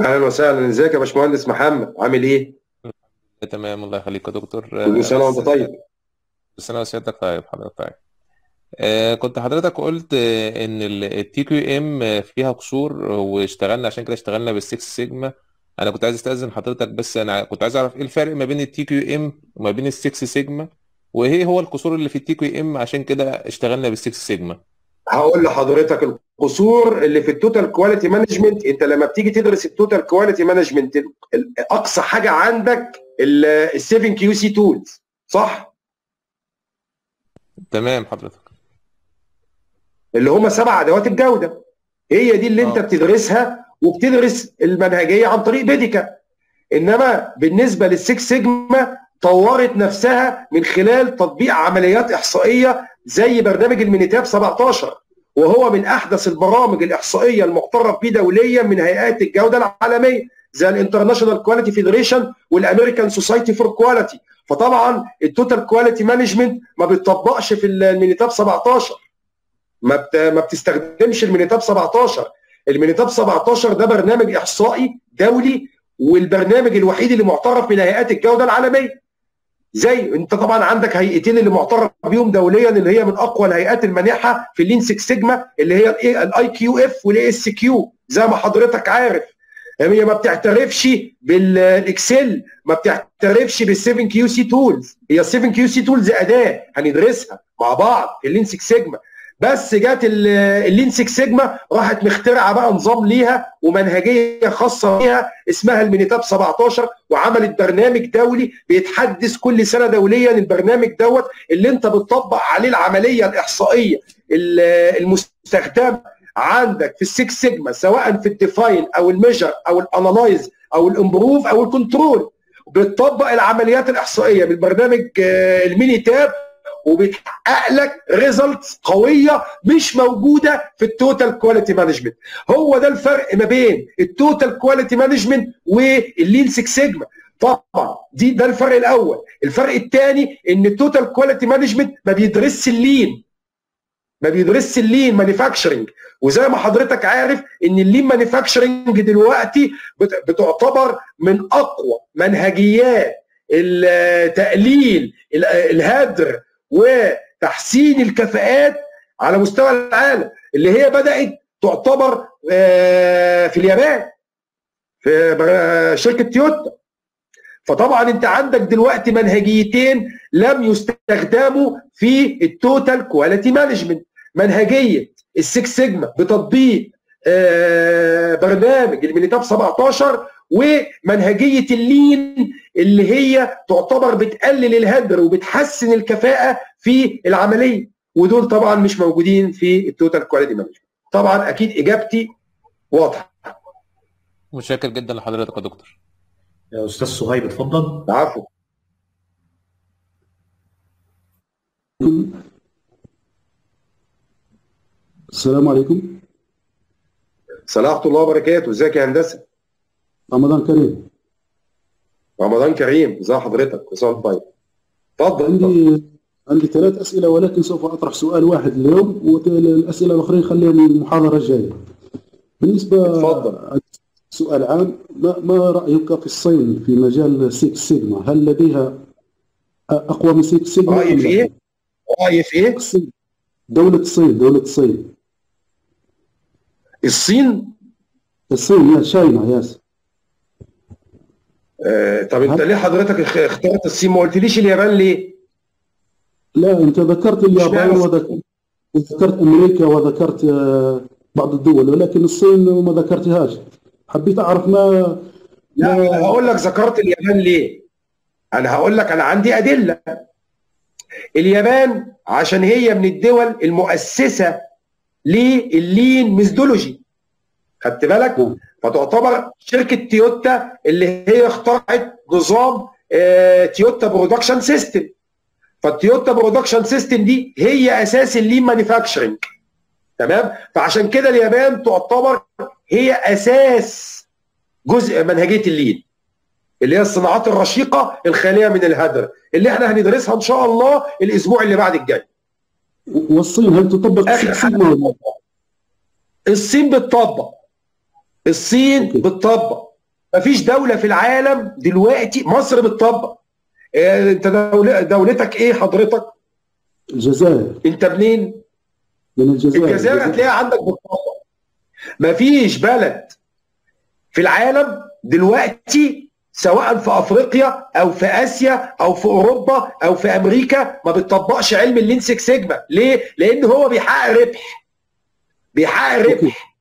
اهلا وسهلا، ازيك يا باشمهندس محمد، عامل ايه؟ تمام الله يخليك يا دكتور. كل سنه وانت طيب. كل سنه وسيادتك طيب. حضرتك طيب. كنت حضرتك قلت ان التي كيو ام فيها قصور واشتغلنا عشان كده اشتغلنا بالسكس سيجما. انا كنت عايز استاذن حضرتك، بس انا كنت عايز اعرف ايه الفرق ما بين التي كيو ام وما بين السكس سيجما، وايه هو القصور اللي في التي كيو ام عشان كده اشتغلنا بالسكس سيجما. هقول لحضرتك القصور اللي في التوتال كواليتي مانجمنت. انت لما بتيجي تدرس التوتال كواليتي مانجمنت اقصى حاجه عندك ال7 كيو سي تولز، صح؟ تمام حضرتك. اللي هم 7 ادوات الجوده، هي دي اللي انت بتدرسها، وبتدرس المنهجيه عن طريق بيديكا. انما بالنسبه للسكس سيجما طورت نفسها من خلال تطبيق عمليات احصائيه زي برنامج المينيتاب 17، وهو من احدث البرامج الاحصائيه المعترف بيه دوليا من هيئات الجوده العالميه زي الانترناشونال كواليتي فيدريشن والامريكان سوسايتي فور كواليتي. فطبعا التوتال كواليتي مانجمنت ما بتطبقش في المينيتاب 17، ما بتستخدمش المينيتاب 17. المينيتاب 17 ده برنامج احصائي دولي، والبرنامج الوحيد اللي معترف من هيئات الجوده العالميه. زي انت طبعا عندك هيئتين اللي معترف بيهم دوليا، اللي هي من اقوى الهيئات المانحه في اللين 6 سيجما، اللي هي الاي كيو اف والاي اس كيو. زي ما حضرتك عارف هي ما بتعترفش بالاكسل، ما بتعترفش بال7 كيو سي تولز. هي ال7 كيو سي تولز اداه هندرسها مع بعض في اللين 6 سيجما، بس جت اللين 6 سيجما راحت مخترعه بقى نظام ليها ومنهجيه خاصه ليها اسمها المينيتاب 17، وعملت برنامج دولي بيتحدث كل سنه دوليا. البرنامج دوت اللي انت بتطبق عليه العمليه الاحصائيه المستخدمه عندك في ال6 سيجما، سواء في الديفاين او الميجر او الانالايز او الامبروف او الكنترول. بتطبق العمليات الاحصائيه بالبرنامج المينيتاب، وبتحقق لك ريزلتس قويه مش موجوده في التوتال كواليتي مانجمنت. هو ده الفرق ما بين التوتال كواليتي مانجمنت واللين 6 سيجما. طبعا ده الفرق الاول. الفرق الثاني ان التوتال كواليتي مانجمنت ما بيدرسش اللين، مانيفاكتشرنج. وزي ما حضرتك عارف ان اللين مانيفاكتشرنج دلوقتي بتعتبر من اقوى منهجيات التقليل الهدر وتحسين الكفاءات على مستوى العالم، اللي هي بدأت تعتبر في اليابان في شركة تويوتا. فطبعا انت عندك دلوقتي منهجيتين لم يستخدموا في التوتال كواليتي مانجمنت. منهجية السكس سيجما بتطبيق برنامج المينيتاب 17، ومنهجية اللين اللي هي تعتبر بتقلل الهدر وبتحسن الكفاءة في العملية، ودول طبعا مش موجودين في التوتال كواليتي مانجمنت. طبعا اكيد اجابتي واضحة. متشكر جدا لحضرتك يا دكتور. يا استاذ صهيب اتفضل. العفو. السلام عليكم. صلاحة الله وبركاته. ازيك يا هندسة؟ رمضان كريم. رمضان كريم. ازي حضرتك؟ كل سنه طيب. اتفضل. عندي 3 اسئله، ولكن سوف اطرح سؤال واحد اليوم، والاسئله الاخرين خليهم للمحاضره الجايه. بالنسبه اتفضل. سؤال عام، ما رايك في الصين في مجال 6 سيجما؟ هل لديها اقوى من 6 سيجما؟ رايي في ايه؟ دولة الصين، الصين يا شاينا ياس. طب انت ليه حضرتك اخترت الصين؟ ما قلتليش اليابان ليه؟ لا انت ذكرت اليابان وذكرت امريكا وذكرت بعض الدول، ولكن الصين ما ذكرتهاش. حبيت اعرف ما. لا انا هقول لك ذكرت اليابان ليه؟ انا هقول لك، انا عندي ادله. اليابان عشان هي من الدول المؤسسه لللين ميثودولوجي، خدت بالك؟ فتعتبر شركه تويوتا اللي هي اخترعت نظام تويوتا برودكشن سيستم. فالتويوتا برودكشن سيستم دي هي اساس اللين مانيفاكتشرنج، تمام؟ فعشان كده اليابان تعتبر هي اساس جزء منهجيه اللين. اللي هي الصناعات الرشيقه الخاليه من الهدر، اللي احنا هندرسها ان شاء الله الاسبوع اللي بعد الجاي. والصين هل تطبق 6 سيجما؟ الصين بتطبق. الصين بتطبق. مفيش دوله في العالم دلوقتي. مصر بتطبق. انت دولتك ايه حضرتك؟ الجزائر. انت منين؟ من الجزائر. الجزائر هتلاقيها عندك بتطبق. مفيش بلد في العالم دلوقتي سواء في افريقيا او في اسيا او في اوروبا او في امريكا ما بتطبقش علم اللين 6 سيجما. ليه؟ لان هو بيحقق ربح. بيحقق ربح.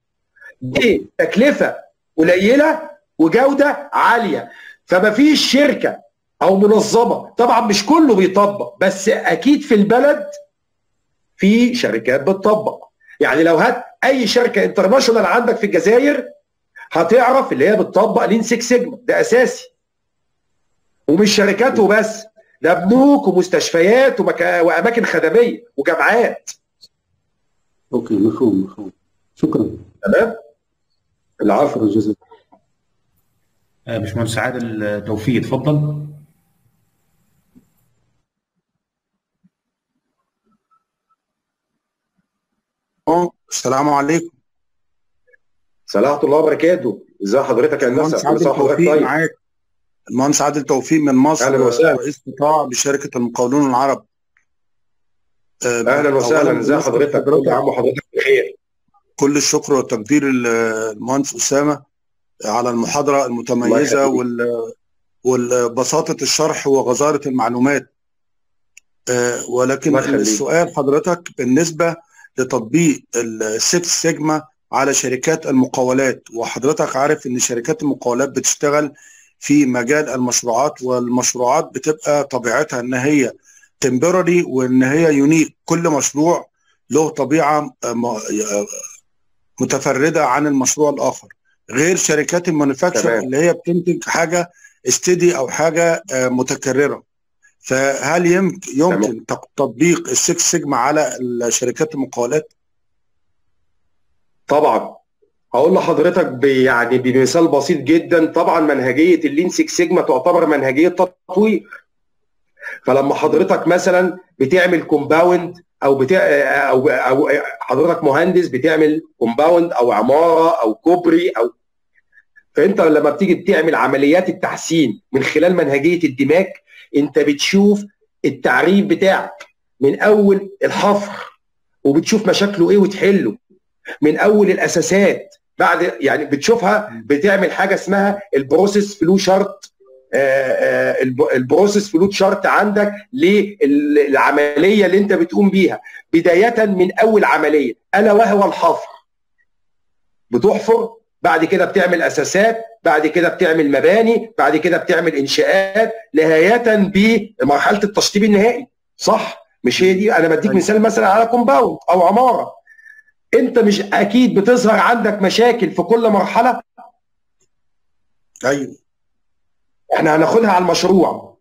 ليه؟ تكلفه قليله وجوده عاليه. فما فيش شركه او منظمه، طبعا مش كله بيطبق، بس اكيد في البلد في شركات بتطبق. يعني لو هات اي شركه انترناشونال عندك في الجزائر هتعرف اللي هي بتطبق لين 6 سيجما، ده اساسي. ومش شركات وبس، ده بنوك ومستشفيات واماكن خدميه وجامعات. اوكي، مفهوم مفهوم. شكرا. تمام؟ العفو. جزاك الله. باشمهندس عادل توفيق اتفضل. السلام عليكم. صلاة الله وبركاته. ازي حضرتك يا هندسه؟ كل سنه وحضرتك طيب. معاك المهندس عادل توفيق من مصر. اهلا وسهلا. رئيس قطاع بشركه المقاولون العرب. اهلا وسهلا. ازي حضرتك؟ يا عم حضرتك بخير. كل الشكر والتقدير للمهندس اسامه على المحاضره المتميزه والبساطه الشرح وغزاره المعلومات. ولكن السؤال حضرتك بالنسبه لتطبيق الست سيجما على شركات المقاولات، وحضرتك عارف ان شركات المقاولات بتشتغل في مجال المشروعات، والمشروعات بتبقى طبيعتها ان هي تمبرري وان هي يونيك. كل مشروع له طبيعه متفرده عن المشروع الاخر، غير شركات المانيفاكتشر اللي هي بتنتج حاجه استدي او حاجه متكرره. فهل يمكن تطبيق السكس سيجما على شركات المقاولات؟ طبعا. هقول لحضرتك يعني بمثال بسيط جدا. طبعا منهجيه اللين 6 سيجما تعتبر منهجيه تطوير. فلما حضرتك مثلا بتعمل كومباوند او حضرتك مهندس بتعمل كومباوند او عماره او كوبري او، فانت لما بتيجي بتعمل عمليات التحسين من خلال منهجيه الدماك، انت بتشوف التعريف بتاعك من اول الحفر وبتشوف مشاكله ايه وتحله من اول الاساسات. بعد يعني بتشوفها بتعمل حاجه اسمها البروسيس فلو شارت. البروسيس فلو شارت عندك للعمليه اللي انت بتقوم بيها بدايه من اول عمليه، الا وهو الحفر. بتحفر، بعد كده بتعمل اساسات، بعد كده بتعمل مباني، بعد كده بتعمل انشاءات، نهايه بمرحله التشطيب النهائي. صح؟ مش هي دي؟ انا بديك مثال مثلا على كومباوند او عماره. انت مش اكيد بتظهر عندك مشاكل في كل مرحله؟ ايوه. احنا هناخدها على المشروع.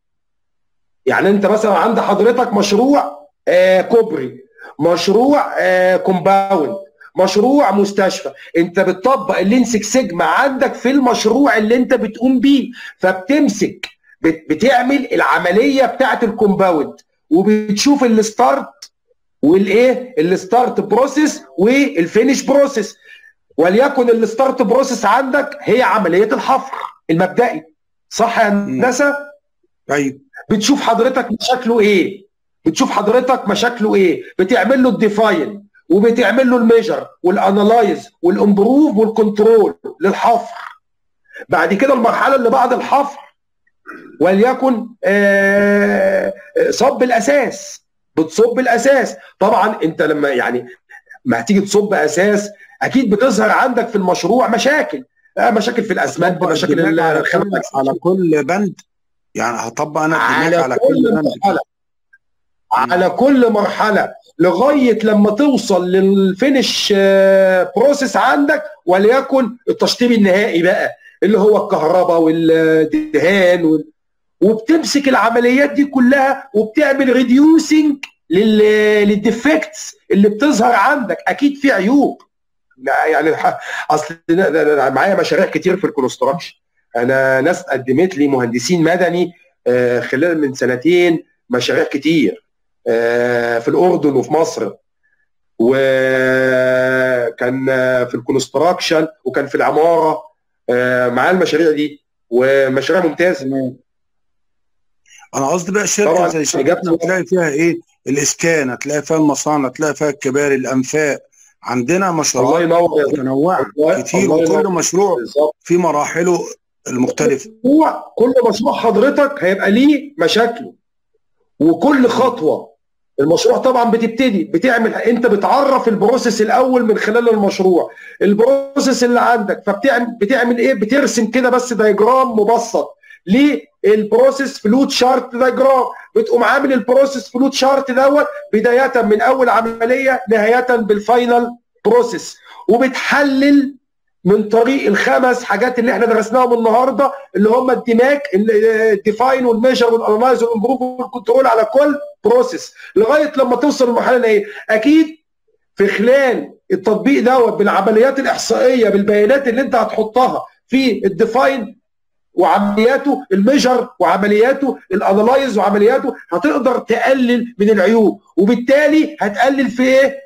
يعني انت مثلا عند حضرتك مشروع كوبري، مشروع كومباوند، مشروع مستشفى. انت بتطبق اللين 6 سيجما عندك في المشروع اللي انت بتقوم بيه. فبتمسك بتعمل العمليه بتاعه الكومباوند وبتشوف الستارت والايه الستارت بروسيس والفينش بروسيس. وليكن الستارت بروسيس عندك هي عمليه الحفر المبدئي. صح يا هندسه؟ طيب. بتشوف حضرتك مشاكله ايه؟ بتعمل له الديفاين وبتعمل له الميجر والانالايز والامبروف والكنترول للحفر. بعد كده المرحله اللي بعد الحفر وليكن صب الاساس. بتصب الاساس. طبعا انت لما يعني ما هتيجي تصب اساس اكيد بتظهر عندك في المشروع مشاكل، مشاكل في الاسمنت، مشاكل على كل بند. يعني هطبق انا على كل مرحله، على كل مرحله لغايه لما توصل للفينش بروسيس عندك، وليكن التشطيب النهائي بقى اللي هو الكهرباء والدهان وبتمسك العمليات دي كلها وبتعمل ريديوسنج للديفكتس اللي بتظهر عندك. اكيد في عيوب. يعني اصل معايا مشاريع كتير في الكونستراكشن، انا ناس قدمت لي مهندسين مدني خلال من سنتين مشاريع كتير في الاردن وفي مصر، وكان في الكونستراكشن وكان في العماره مع المشاريع دي، ومشاريع ممتازه. انا قصدي بقى شركه زي شركتنا هتلاقي فيها ايه؟ الاسكان، هتلاقي فيها المصانع، هتلاقي فيها الكباري، الانفاق. عندنا مشروعات متنوعه كتير، وكل مشروع في مراحله المختلفه. كل مشروع حضرتك هيبقى ليه مشاكله، وكل خطوه المشروع طبعا بتبتدي بتعمل، انت بتعرف البروسيس الاول من خلال المشروع، البروسيس اللي عندك، فبتعمل ايه؟ بترسم كده بس دايجرام مبسط للبروسيس فلوت شارت دايجرام، بتقوم عامل البروسيس فلوت شارت دوت بدايه من اول عمليه نهايه بالفاينل بروسيس، وبتحلل من طريق الخمس حاجات اللي احنا درسناهم النهارده اللي هم الدماك، الديفاين والميجر والانالايز والامبروف والكنترول على كل بروسيس، لغايه لما توصل لمرحله ايه؟ اكيد في خلال التطبيق دوت بالعمليات الاحصائيه، بالبيانات اللي انت هتحطها في الديفاين وعملياته، الميجر وعملياته، الانالايز وعملياته، هتقدر تقلل من العيوب، وبالتالي هتقلل في ايه؟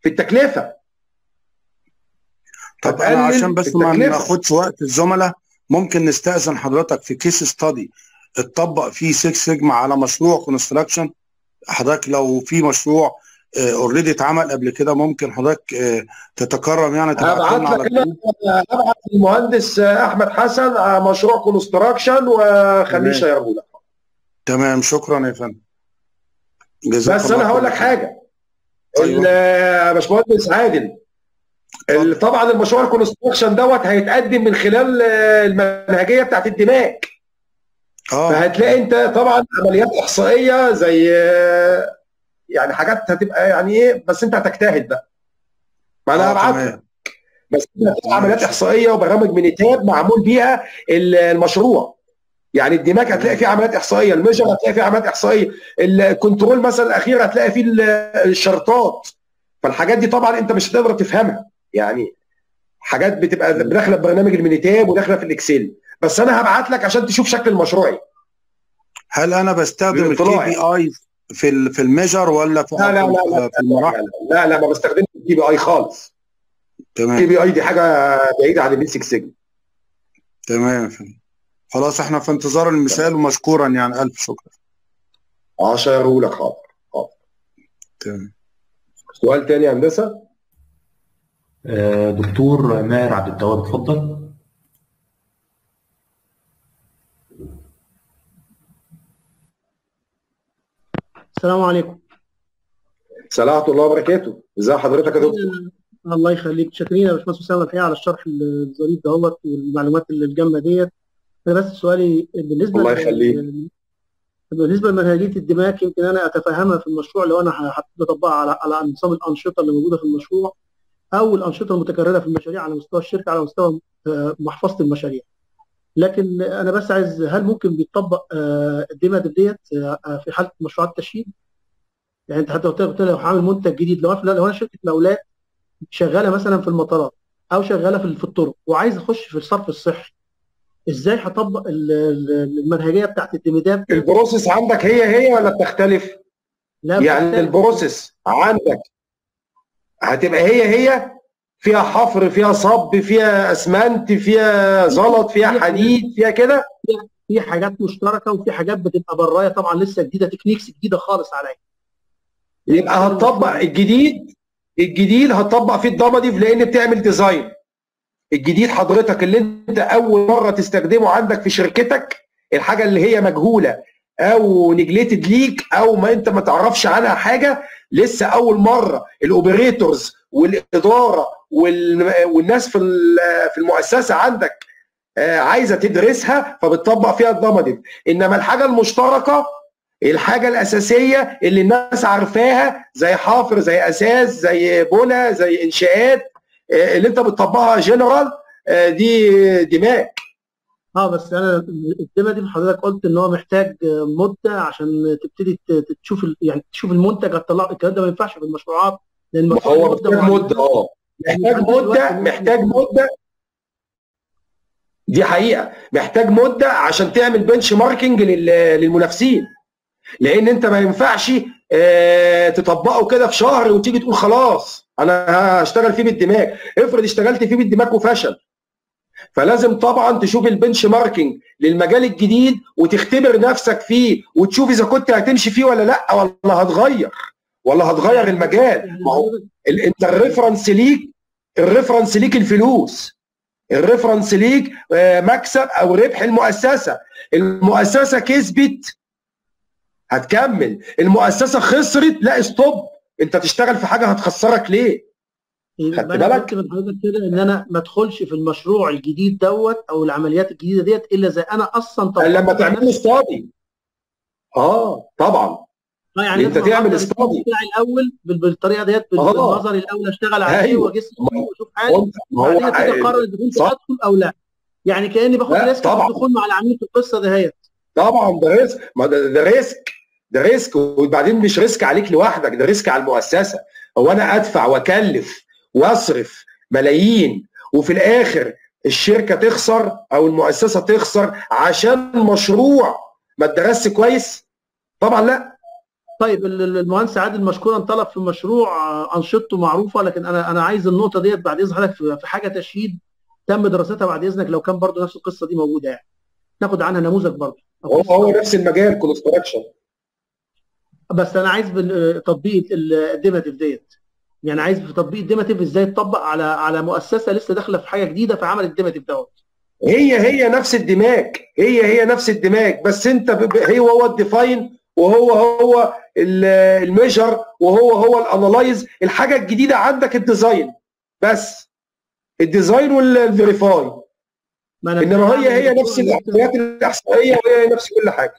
في التكلفه. طب أنا عشان بس ما ناخدش وقت الزملاء، ممكن نستأذن حضرتك في كيس ستادي اتطبق فيه 6 سيجما على مشروع كونستراكشن؟ حضرتك لو في مشروع اوريدي اتعمل قبل كده ممكن حضرتك تتكرم يعني تبعت لنا على الجروب. هبعت للمهندس احمد حسن مشروع كونستراكشن وخليه يشيره لك. تمام، شكرا يا فندم. بس انا هقول لك حاجه. يا باشمهندس عادل، طبعا المشروع الكونستراكشن دوت هيتقدم من خلال المنهجيه بتاعت الدماك. فهتلاقي انت طبعا عمليات احصائيه زي يعني حاجات هتبقى يعني ايه، بس انت هتجتهد بقى. ما انا هبعت، بس عمليات احصائيه وبرامج مينيتاب معمول بيها المشروع. يعني الدماك هتلاقي فيه عمليات احصائيه، الميجر هتلاقي فيه عمليات احصائيه، الكنترول مثلا الاخير هتلاقي فيه الشرطات. فالحاجات دي طبعا انت مش هتقدر تفهمها، يعني حاجات بتبقى داخله ببرنامج المينيتاب وداخله في الاكسل، بس انا هبعت لك عشان تشوف شكل المشروع. هل انا بستخدم الكي بي اي في الميجر ولا في لا لا لا في المراحل؟ لا لا، ما بستخدمش الكي بي اي خالص. تمام، الكي بي اي دي حاجه بعيده عن البيسك سيجما. تمام، خلاص احنا في انتظار المثال، ومشكورا يعني الف شكر. هشيره لك. حاضر حاضر. تمام، سؤال تاني يا هندسه. دكتور ماهر عبد التواب اتفضل. السلام عليكم. سلامة الله وبركاته. ازي حضرتك يا دكتور؟ الله يخليك، شاكرين يا باشمهندس اسامه الحقيقه على الشرح الظريف دهوت والمعلومات اللي جامده ديت. انا بس سؤالي بالنسبه الله يخليك بالنسبه لمنهجيه الدماغ، يمكن انا اتفهمها في المشروع لو انا حطيت اطبقها على نظام الانشطه اللي موجوده في المشروع، او الانشطه المتكرره في المشاريع على مستوى الشركه، على مستوى محفظه المشاريع. لكن انا بس عايز، هل ممكن بيتطبق الدماغ ديت في حاله مشروعات التشييد؟ يعني انت حتى قلت لو هعمل منتج جديد، لو انا شركه مقاولات شغاله مثلا في المطارات او شغاله في الطرق وعايز اخش في الصرف الصحي، ازاي هطبق المنهجيه بتاعت الدمداب؟ البروسيس عندك هي ولا بتختلف؟ لا، يعني البروسيس عندك هتبقى هي فيها حفر، فيها صب، فيها اسمنت، فيها زلط، فيها حديد، فيها كده، في حاجات مشتركه وفي حاجات بتبقى برايه طبعا لسه جديده، تكنيكس جديده خالص عليا. يبقى هتطبق الجديد هتطبق فيه الدمديف، لان بتعمل ديزاين الجديد حضرتك اللي انت اول مره تستخدمه عندك في شركتك، الحاجه اللي هي مجهوله او نجليتد ليك او ما انت ما تعرفش عنها حاجه لسه، اول مره الاوبريتورز والاداره والناس في المؤسسه عندك عايزه تدرسها، فبتطبق فيها الضماديب. انما الحاجه المشتركه، الحاجه الاساسيه اللي الناس عارفاها، زي حافر، زي اساس، زي بنى، زي انشاءات، اللي انت بتطبقها جنرال دي دماغ. بس انا الدماغ دي حضرتك قلت ان هو محتاج مده عشان تبتدي تشوف يعني تشوف المنتج هتطلعه، الكلام ده ما ينفعش في المشروعات، لان هو محتاج مده محتاج مده دي حقيقه. محتاج مده عشان تعمل بنش ماركينج للمنافسين، لان انت ما ينفعش تطبقه كده في شهر وتيجي تقول خلاص انا هشتغل فيه بالدماغ. افرض اشتغلت فيه بالدماغ وفشل. فلازم طبعا تشوف البنش ماركينج للمجال الجديد وتختبر نفسك فيه وتشوف اذا كنت هتمشي فيه ولا لا، ولا هتغير المجال. ما هو انت الريفرنس ليك، الفلوس، الريفرنس ليك مكسب او ربح المؤسسه. المؤسسه كسبت هتكمل، المؤسسه خسرت لا ستوب، انت تشتغل في حاجه هتخسرك ليه؟ خدت بالك؟ ان انا ما ادخلش في المشروع الجديد دوت او العمليات الجديده ديت الا زي انا اصلا طبعا لما تعمل استادي. طبعا يعني انت تعمل استادي بتاعي الاول بالطريقه ديت، بالنظر الاول اشتغل عليه واجس واشوف حالي وبعدين كده اقرر اذا كنت ادخل او لا. يعني كاني باخد ريسك بدخول مع العميل في القصه دهيت. طبعا ده ريسك، ما ده ريسك، وبعدين مش ريسك عليك لوحدك، ده ريسك على المؤسسه. هو انا ادفع واكلف واصرف ملايين وفي الاخر الشركه تخسر او المؤسسه تخسر عشان مشروع ما اتدرسش كويس؟ طبعا لا. طيب المهندس عادل مشكورا طلب في مشروع انشطته معروفه، لكن انا عايز النقطه ديت بعد اذن حضرتك في حاجه تشهيد تم دراستها بعد اذنك لو كان برضه نفس القصه دي موجوده، يعني ناخد عنها نموذج برضه. هو نفس المجال كونستراكشن، بس انا عايز تطبيق الديماتيف ديت، يعني عايز في تطبيق الديماتيف ازاي تطبق على مؤسسه لسه داخله في حاجه جديده فعملت الديماتيف دوت. هي نفس الدماك، هي نفس الدماك، بس انت هو الديفاين وهو الميجر وهو الانالايز. الحاجه الجديده عندك الديزاين بس، الديزاين والفيريفاي، انما هي نفس العمليات الاحصائيه وهي نفس كل حاجه.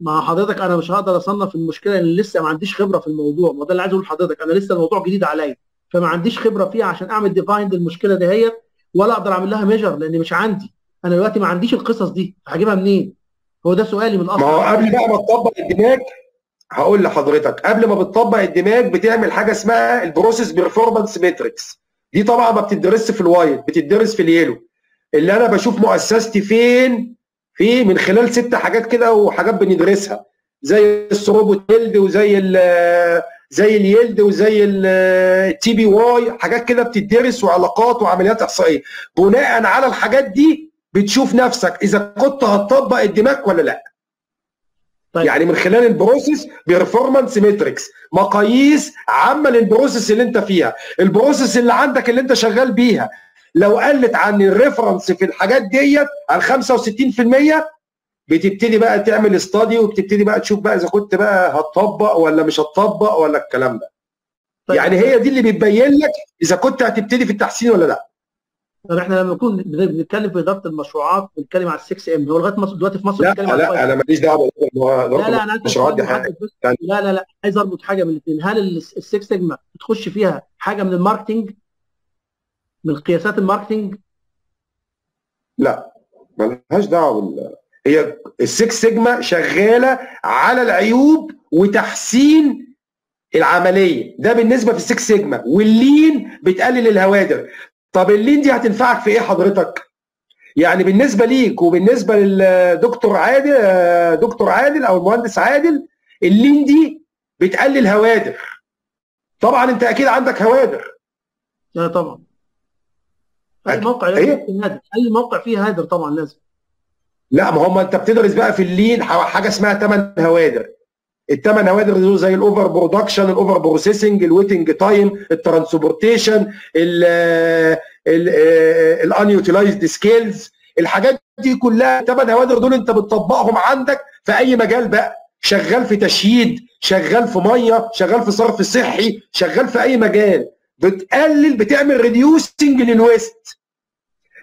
مع حضرتك انا مش هقدر اصنف المشكله لان لسه ما عنديش خبره في الموضوع، ما ده اللي عايز اقول لحضرتك، انا لسه الموضوع جديد عليا فما عنديش خبره فيها عشان اعمل ديفايند المشكله دهيت ولا اقدر اعمل لها ميجر لان مش عندي، انا دلوقتي ما عنديش القصص دي، هجيبها منين؟ هو ده سؤالي من الاصل. ما هو قبل بقى ما تطبق الدماغ، هقول لحضرتك قبل ما بتطبق الدماغ بتعمل حاجه اسمها البروسيس بيرفورمانس ماتريكس. دي طبعا ما بتدرسش في الوايت، بتدرس في اليلو، اللي انا بشوف مؤسستي فين في من خلال 6 حاجات كده، وحاجات بندرسها زي الثروبوت يلد وزي اليلد وزي التي بي واي، حاجات كده بتدرس وعلاقات وعمليات احصائيه. بناء على الحاجات دي بتشوف نفسك اذا كنت هتطبق الدماغ ولا لا. طيب. يعني من خلال البروسيس بيرفورمانس ماتريكس، مقاييس عامه للبروسيس اللي انت فيها، البروسيس اللي عندك اللي انت شغال بيها. لو قلت عن الريفرنس في الحاجات ديت عن 65% بتبتدي بقى تعمل استادي وبتبتدي بقى تشوف بقى اذا كنت بقى هتطبق ولا مش هتطبق ولا الكلام ده. طيب. يعني هي دي اللي بتبين لك اذا كنت هتبتدي في التحسين ولا لا. طب احنا لما نكون بنتكلم في اداره المشروعات بنتكلم على 6 ام، هو لغايه مصر دلوقتي في مصر بنتكلم على لا انا ماليش دعوه لا المشروعات دي حاجه لا عايز اربط حاجه من الاثنين. هل ال6 سيجما بتخش فيها حاجه من الماركتنج، من قياسات الماركتنج؟ لا مالهاش دعوه هي ال6 سيجما شغاله على العيوب وتحسين العمليه، ده بالنسبه في ال6 سيجما. واللين بتقلل الهوادر. طب اللين دي هتنفعك في ايه حضرتك؟ يعني بالنسبه ليك وبالنسبه للدكتور عادل، او المهندس عادل، اللين دي بتقلل هوادر. طبعا انت اكيد عندك هوادر. لا طبعا اي موقع فيه هادر، طبعا لازم. لا ما هم انت بتدرس بقى في اللين حاجه اسمها 8 هوادر. ال8 هوادر دول زي الاوفر برودكشن، الاوفر بروسيسنج، الويتنج تايم، الترانسبورتيشن، الانيوتيلايزد سكيلز، الحاجات دي كلها. ال8 هوادر دول انت بتطبقهم عندك في اي مجال بقى، شغال في تشييد، شغال في ميه، شغال في صرف صحي، شغال في اي مجال. بتقلل، بتعمل ريديوسنج للويست،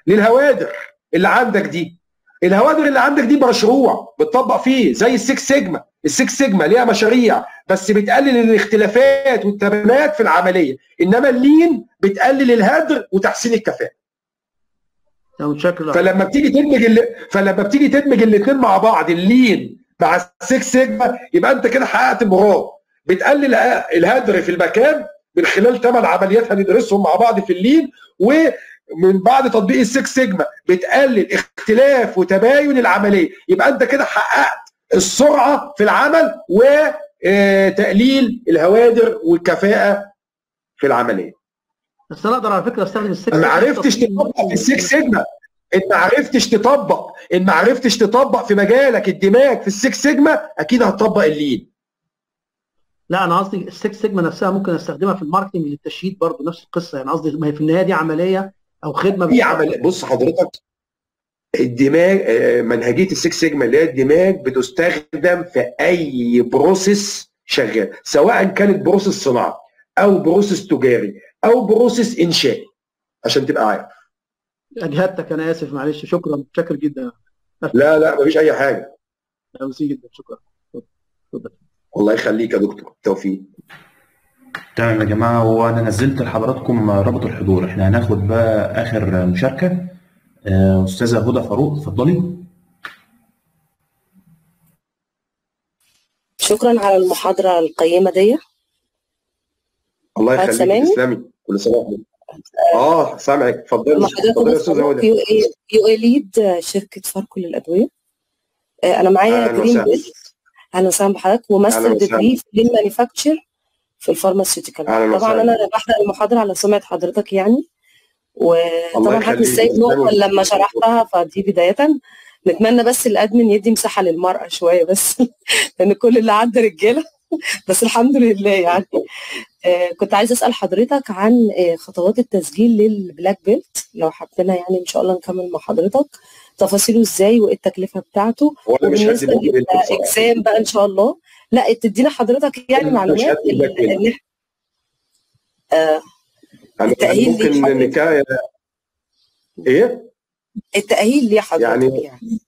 للهوادر اللي عندك دي. الهوادر اللي عندك دي مشروع بتطبق فيه زي ال6 سيجما. ال6 سيجما ليها مشاريع بس بتقلل الاختلافات والتباينات في العمليه، انما اللين بتقلل الهدر وتحسين الكفاءه. فلما بتيجي تدمج الاثنين مع بعض، اللين مع ال6 سيجما، يبقى انت كده حققت المراد. بتقلل الهدر في المكان من خلال 8 عمليات هندرسهم مع بعض في اللين، من بعد تطبيق السكس سيجما بتقلل اختلاف وتباين العمليه، يبقى انت كده حققت السرعه في العمل وتقليل الهوادر والكفاءه في العمليه. بس انا اقدر على فكره استخدم السكس سيجما. ما عرفتش تطبق في السكس سيجما، انت ما عرفتش تطبق، ان ما عرفتش تطبق في مجالك الدماغ في السكس سيجما اكيد هتطبق اللين. لا انا قصدي السكس سيجما نفسها ممكن استخدمها في الماركتنج للتشييد برضه نفس القصه، يعني قصدي ما هي في النهايه دي عمليه او خدمه. دي عمليه. بص حضرتك الدماغ، منهجيه السكس سيجما اللي هي الدماغ بتستخدم في اي بروسيس شغال، سواء كانت بروسيس صناعه او بروسيس تجاري او بروسيس انشائي، عشان تبقى عارف. اجهدتك انا اسف معلش، شكرا متشكر جدا. لا لا مفيش اي حاجه. ميرسي جدا شكرا. اتفضل. الله يخليك يا دكتور، توفيق. تمام يا جماعه، وانا نزلت لحضراتكم رابط الحضور، احنا هناخد بقى اخر مشاركه. استاذه هدى فاروق اتفضلي. شكرا على المحاضره القيمه دي. الله يخليك تسلمي، كل سنه وانت سامعك. اتفضلي يا استاذه هدى. يو اي ليد شركه فاركو للادويه. انا معايا جرين بيل. اهلا وسهلا بحضرتك، وماستر ديجري في المانيفاكتشر في الفارماسيوتيكال. طبعا انا بحرق المحاضره على سمعه حضرتك يعني، وطبعا حضرتك مش سايب نقطه لما شرحتها، فدي بدايه. نتمنى بس الادمن يدي مساحه للمراه شويه بس لان كل اللي عدى رجاله بس الحمد لله يعني. كنت عايزه اسال حضرتك عن خطوات التسجيل للبلاك بيلت لو حابينها، يعني ان شاء الله نكمل مع حضرتك تفاصيله ازاي وايه التكلفه بتاعته، وبالنسبه للاكزام بقى ان شاء الله. لا تدينا حضرتك يعني معلومات ان التاهيل ممكن نكايه ايه؟ التاهيل ليه حضرتك يعني.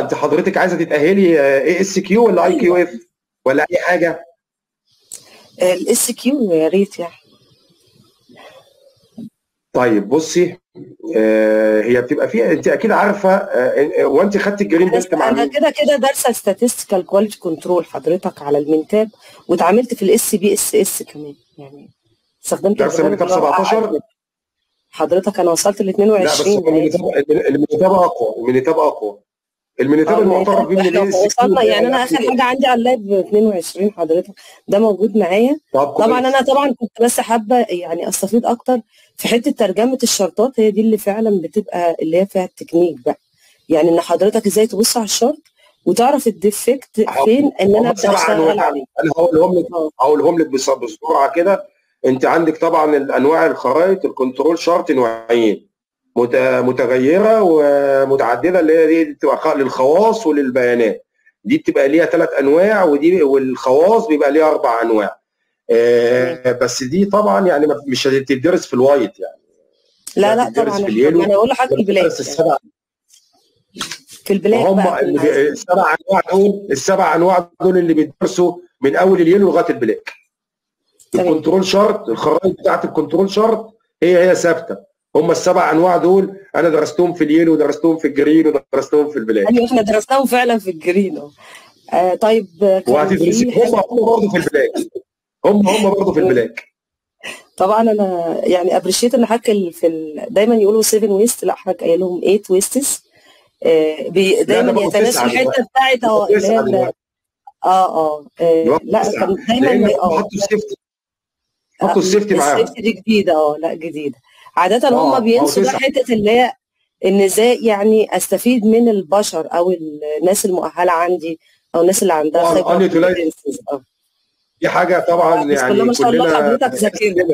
انت حضرتك عايزه تتاهلي اي اس كيو ولا اي كيو اف ولا اي حاجه؟ الاس كيو يا ريت يعني. طيب بصي، هي بتبقى فيها، انت اكيد عارفه وانت خدت الجرين بيلت مع مين؟ انا كده دارسه ستاتستيكال كواليتي كنترول حضرتك على المينتاب، واتعاملت في الاس بي اس اس كمان، يعني استخدمت دارسه المينتاب 17 حضرتك. انا وصلت ل 22. لا بس المينتاب اقوى، المينتاب اقوى، المينتاب المعترف بيه من الاس وصلنا يعني. انا اخر حاجه عندي على اللاب 22 حضرتك، ده موجود معايا طبعا. انا طبعا كنت بس حابه يعني استفيد اكتر في حته ترجمه الشرطات، هي دي اللي فعلا بتبقى اللي هي فيها التكنيك بقى، يعني ان حضرتك ازاي تبص على الشرط وتعرف الديفكت فين ان انا ابدا اشتغل عليه. انا هقولهم لك بسرعه كده. انت عندك طبعا الانواع، الخرائط الكنترول شرط نوعين، متغيره ومتعدده، اللي هي دي بتبقى للخواص وللبيانات، دي بتبقى ليها 3 انواع، ودي والخواص بيبقى ليها 4 انواع. بس دي طبعا يعني مش هتدرس في الوايت يعني. لا لا طبعا انا اقول لحضرتك البلاك في البلاك هم السبع انواع دول اللي بيدرسوا من اول اليلو لغايه البلاك. الكنترول شارت، الخرائط بتاعت الكنترول شارت هي ثابته. هم ال7 انواع دول انا درستهم في اليلو ودرستهم في الجرين ودرستهم في البلاك. ايوه احنا درسناهم فعلا في الجرين. طيب وهتدرسهم هم برضه في البلاك. هم برضه في البلاك. طبعا انا يعني ابريشيت ان حضرتك دايما يقولوا 7 ويست، لا حضرتك قايل لهم 8 ويستس. دايما يتناسوا الحته بتاعت لا دايما حطوا السيفتي معاهم. السيفتي دي جديده لا جديده. عادة هم بينسوا ده حتة اللي هي ان ازاي يعني استفيد من البشر او الناس المؤهلة عندي او الناس اللي عندها خبرة. دي حاجة طبعا يعني كلنا ما شاء الله حضرتك ذاكرنا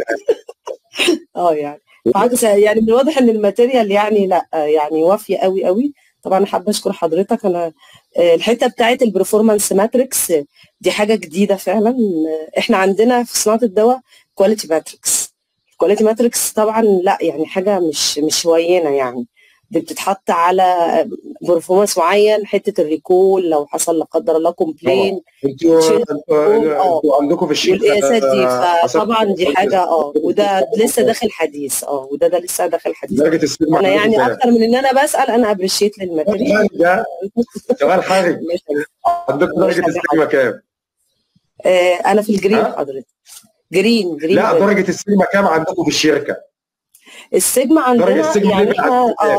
يعني فعكس يعني من الواضح ان الماتيريال يعني لا يعني وافية قوي قوي. طبعا حابة اشكر حضرتك. انا الحتة بتاعت البرفورمانس ماتريكس دي حاجة جديدة فعلا. احنا عندنا في صناعة الدواء كواليتي ماتريكس. كواليتي ماتريكس طبعا لا يعني حاجه مش هينه يعني، دي بتتحط على برفورمانس معين، حته الريكول لو حصل لا قدر الله كومبلين انتوا عندكم في الشركه. فطبعا دي حاجه وده لسه داخل حديث وده لسه داخل حديث. انا يعني اكتر من ان انا بسال انا ابريشيت للماتريال ده سؤال حرج. عندكم درجه السيجما كام؟ انا في الجرين حضرتك. جرين لا درجه السيجما كام عندكم في الشركه؟ السيجما عندنا يعني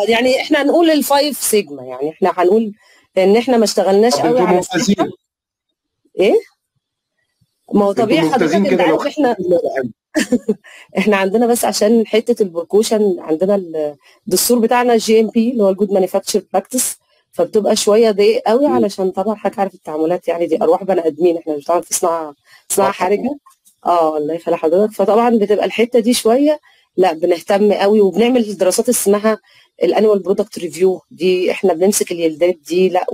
يعني احنا هنقول الفايف سيجما، يعني احنا هنقول ان احنا ما اشتغلناش قوي على ايه؟ ما هو طبيعي حضرتك انت عارف احنا احنا عندنا بس عشان حته البركوشن عندنا الدستور بتاعنا جي ام بي اللي هو الجود مانيفاكتشر براكتس، فبتبقى شويه ضيق قوي علشان طبعا حضرتك عارف التعاملات يعني دي ارواح بني ادمين، احنا مش بنتعامل في صناعه حرجه. الله يخلي حضرتك. فطبعا بتبقى الحته دي شويه لا بنهتم قوي، وبنعمل دراسات اسمها الانوال برودكت ريفيو، دي احنا بنمسك اليلدات دي لا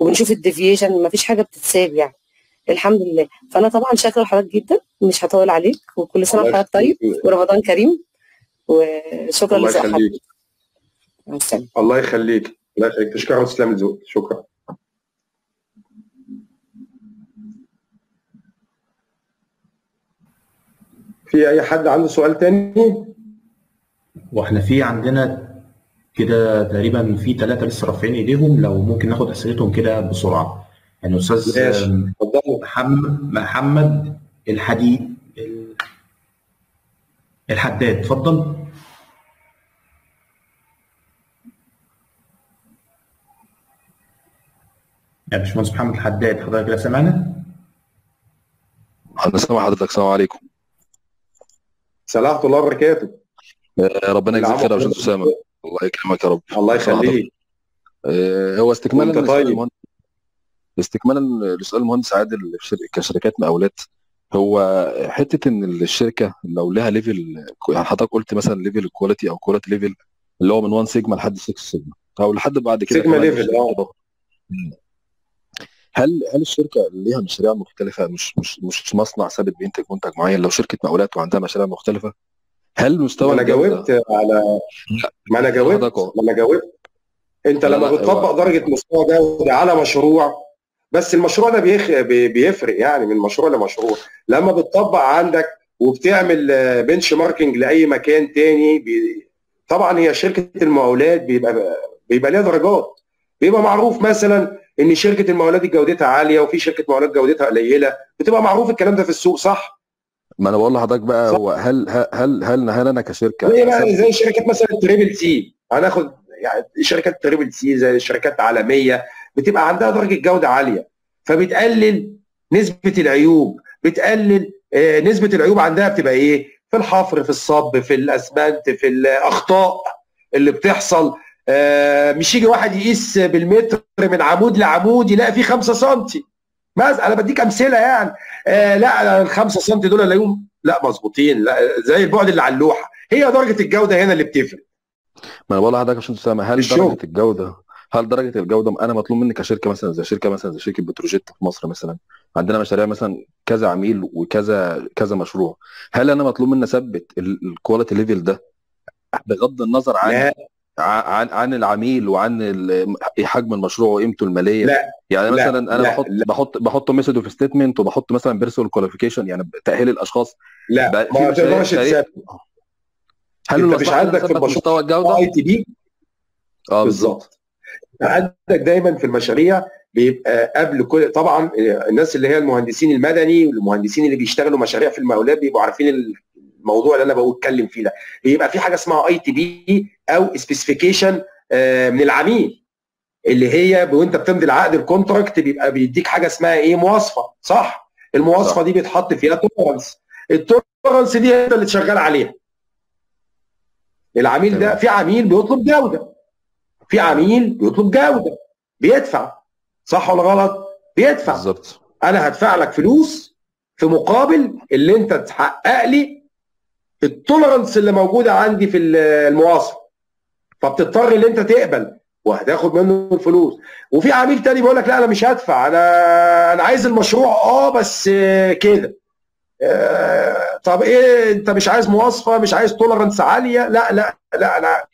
وبنشوف الديفيشن، مفيش حاجه بتتساب يعني الحمد لله. فانا طبعا شاكره لحضرتك جدا، مش هطول عليك، وكل سنه وحضرتك طيب ورمضان كريم، وشكرا لذوقك. الله يخليك. مع السلامه. الله يخليك. الله يخليك، تشكرها وتسلم لذوقك، شكرا. في اي حد عنده سؤال تاني؟ واحنا في عندنا كده تقريبا في 3 لسه رافعين ايديهم، لو ممكن ناخد اسئلتهم كده بسرعه. يعني استاذ محمد الحديد الحداد، اتفضل. يا باشمهندس محمد الحداد حضرتك كده سامعنا؟ انا سامع حضرتك. السلام عليكم. صباح الله وبركاته. ربنا يجزيك خير يا باشمهندس اسامه، الله يكرمك يا رب. الله يخليك. هو استكمالا طيب. استكمالا لسؤال المهندس عادل، كشركات مقاولات، هو حته ان الشركه لو لها ليفل، حضرتك قلت مثلا ليفل كواليتي او كواليتي ليفل اللي هو من 1 سيجما لحد 6 سيجما او لحد بعد كده سيجما ليفل. هل الشركه ليها مشاريع مختلفه؟ مش مصنع ثابت بينتج منتج معين، لو شركه مقاولات وعندها مشاريع مختلفه هل مستوى انا جاوبت على ما انا جاوبت انت لما بتطبق درجه مستوى جوده على مشروع، بس المشروع ده بيفرق يعني من مشروع لمشروع، لما بتطبق عندك وبتعمل بنش ماركينج لاي مكان تاني طبعا هي شركه المقاولات بيبقى ليها درجات، بيبقى معروف مثلا ان شركه المقاولات جودتها عاليه وفي شركه مقاولات جودتها قليله، بتبقى معروف الكلام ده في السوق صح؟ ما انا بقول لحضرتك بقى صح. هو هل انا كشركه زي شركات مثلا تريبل سي، هناخد يعني شركات تريبل سي زي شركات عالميه بتبقى عندها درجه جوده عاليه، فبتقلل نسبه العيوب، بتقلل نسبه العيوب عندها بتبقى ايه؟ في الحفر، في الصب، في الاسمنت، في الاخطاء اللي بتحصل. مش يجي واحد يقيس بالمتر من عمود لعمود يلاقي فيه 5 سم مثلا، انا بديك امثله يعني. لا ال 5 سم دول الاقيهم لا مظبوطين، لا زي البعد اللي على اللوحه. هي درجه الجوده هنا اللي بتفرق. ما انا بقول لحضرتك عشان تسامح، هل درجه الجوده انا مطلوب مني كشركه مثلا زي شركه بتروجيت في مصر مثلا، عندنا مشاريع مثلا كذا عميل وكذا كذا مشروع، هل انا مطلوب مني اثبت الكواليتي ليفل ده بغض النظر عن العميل وعن حجم المشروع وقيمته الماليه؟ لا يعني مثلا انا بحط ميثود اوف ستيتمنت، وبحط مثلا بيرسونال كواليفيكيشن يعني تاهيل الاشخاص. لا ما تقدرش تثبت. هل انت مش عندك في مستوى الجوده اي تي بي؟ بالظبط. عندك دايما في المشاريع بيبقى قبل كل طبعا الناس اللي هي المهندسين المدني والمهندسين اللي بيشتغلوا مشاريع في المقاولات بيبقوا عارفين الموضوع اللي انا بتكلم فيه ده، بيبقى في حاجه اسمها اي تي بي او سبيسيفيكيشن من العميل، اللي هي وانت بتمضي العقد الكونتراكت بيبقى بيديك حاجه اسمها ايه؟ مواصفه صح؟ المواصفه دي بيتحط فيها تورنس، التورنس دي انت اللي شغال عليها. العميل ده في عميل بيطلب جوده، في عميل بيطلب جوده بيدفع، صح ولا غلط؟ بيدفع بالظبط. انا هدفع لك فلوس في مقابل اللي انت تحقق لي التولرنس اللي موجوده عندي في المواصفه، فبتضطر ان انت تقبل وهتاخد منه الفلوس. وفي عميل تاني بيقول لك لا انا مش هدفع، انا عايز المشروع بس كده. طب ايه انت مش عايز مواصفه، مش عايز تولرنس عاليه؟ لا لا لا انا،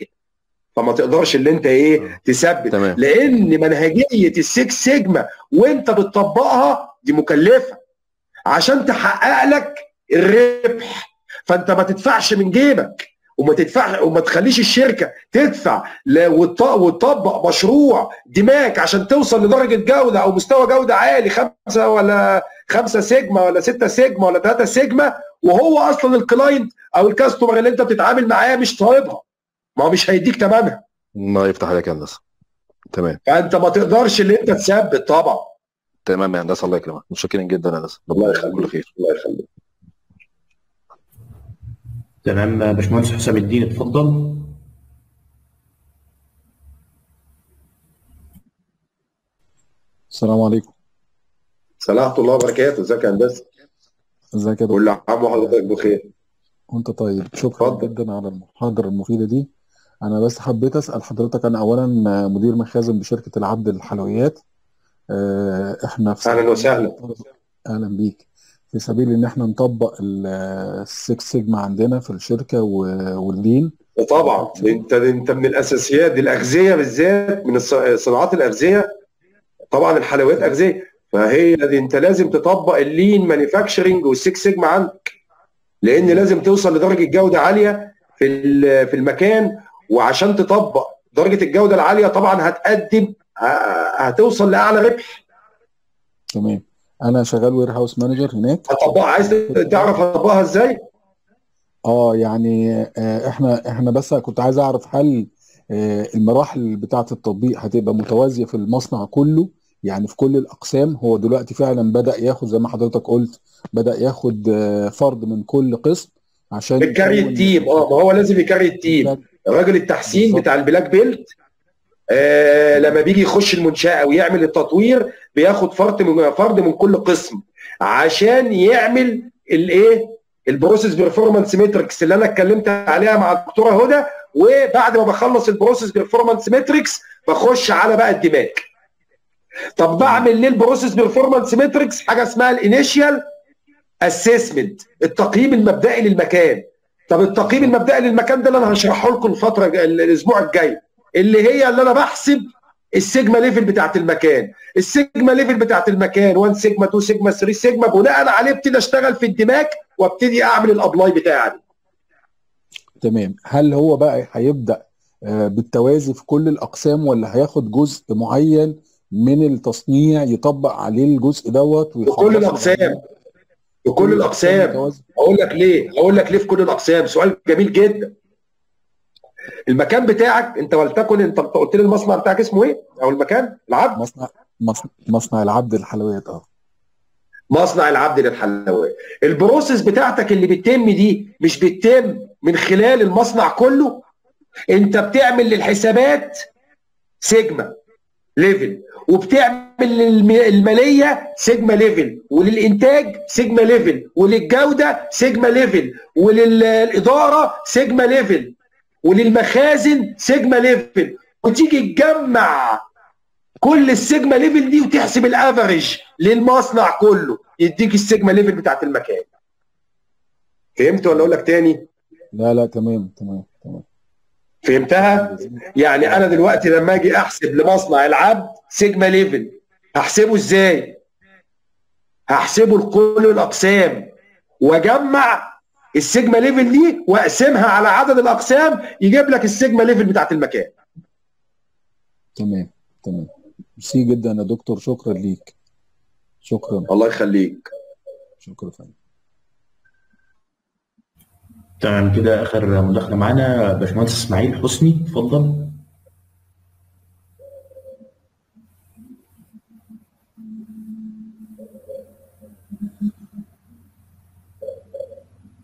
فما تقدرش اللي انت ايه تثبت، لان منهجيه السكس سيجما وانت بتطبقها دي مكلفه عشان تحقق لك الربح، فانت ما تدفعش من جيبك وما تخليش الشركه تدفع وتطبق مشروع دماغك عشان توصل لدرجه جوده او مستوى جوده عالي 5 ولا 5 سيجما ولا 6 سيجما ولا 3 سيجما، وهو اصلا الكلاينت او الكاستمر اللي انت بتتعامل معاه مش طالبها، ما هو مش هيديك تمامها. الله يفتح عليك يا هندسه. تمام. فانت ما تقدرش اللي انت تثبت طبعا. تمام يا هندسه، الله يكرمك، متشكرين جدا يا هندسه. الله يخليك. كل خير. الله يخليك. تمام باشمهندس حسام الدين اتفضل. السلام عليكم. صلاحة الله وبركاته. ازيك يا هندسه؟ ازيك يا دكتور؟ كل عام وحضرتك بخير. وانت طيب. شكرا جدا على المحاضره المفيده دي. انا بس حبيت اسال حضرتك، انا اولا مدير مخازن بشركه العبد للحلويات. احنا في اهلا وسهلا. اهلا بيك. في سبيل ان احنا نطبق السكس سيجما عندنا في الشركه واللين. طبعا انت من الاساسيات، الاغذيه بالذات، من صناعات الاغذيه. طبعا الحلويات اغذيه، فهي انت لازم تطبق اللين مانيفاكتشرنج والسكس سيجما عندك، لان لازم توصل لدرجه جوده عاليه في المكان. وعشان تطبق درجه الجوده العاليه طبعا هتوصل لاعلى ربح. تمام. انا شغال وير هاوس مانجر هناك. هتطبقها، عايز تعرف هتطبقها ازاي؟ يعني احنا بس كنت عايز اعرف هل المراحل بتاعه التطبيق هتبقى متوازيه في المصنع كله، يعني في كل الاقسام؟ هو دلوقتي فعلا بدا ياخد زي ما حضرتك قلت، بدا ياخد فرد من كل قسم عشان الكاري التيم. ما هو لازم يكاري التيم. راجل التحسين بالضبط بتاع البلاك بيلت لما بيجي يخش المنشاه ويعمل التطوير بياخد فرد من كل قسم عشان يعمل البروسيس بيرفورمانس ماتريكس اللي انا اتكلمت عليها مع الدكتوره هدى. وبعد ما بخلص البروسيس بيرفورمانس ماتريكس بخش على بقى الدماغ. طب بعمل ليه البروسيس بيرفورمانس ماتريكس؟ حاجه اسمها الانيشيال اسسمنت، التقييم المبدئي للمكان. طب التقييم المبدئي للمكان ده اللي انا هشرحه لكم الفتره الاسبوع الجاي، اللي هي اللي انا بحسب السيجما ليفل بتاعت المكان. السيجما ليفل بتاعت المكان 1 سيجما 2 سيجما 3 سيجما، بناء عليه ابتدي اشتغل في الدماغ وابتدي اعمل الابلاي بتاعي. تمام. هل هو بقى هيبدا بالتوازي في كل الاقسام، ولا هياخد جزء معين من التصنيع يطبق عليه الجزء دوت ويخلص؟ في كل الاقسام. في كل الاقسام. اقول لك ليه في كل الاقسام؟ سؤال جميل جدا. المكان بتاعك انت، ولتكن انت قلت لي المصنع بتاعك اسمه ايه؟ او المكان؟ العبد. مصنع العبد للحلويات. مصنع العبد للحلويات. البروسيس بتاعتك اللي بتتم دي مش بتتم من خلال المصنع كله، انت بتعمل للحسابات سيجما ليفل، وبتعمل للماليه سيجما ليفل، وللانتاج سيجما ليفل، وللجوده سيجما ليفل، وللاداره سيجما ليفل، وللمخازن سيجما ليفل، وتيجي تجمع كل السيجما ليفل دي وتحسب الافريج للمصنع كله، يديك السيجما ليفل بتاعت المكان. فهمت ولا اقول لك تاني؟ لا تمام تمام. فهمتها؟ يعني انا دلوقتي لما اجي احسب لمصنع العبد سيجما ليفل، هحسبه ازاي؟ هحسبه لكل الاقسام، واجمع السيجما ليفل دي واقسمها على عدد الاقسام، يجيب لك السيجما ليفل بتاعت المكان. تمام. ميرسي جدا يا دكتور، شكرا ليك. شكرا. الله يخليك. شكرا فندم. تمام كده اخر مداخله معانا باشمهندس اسماعيل حسني، اتفضل.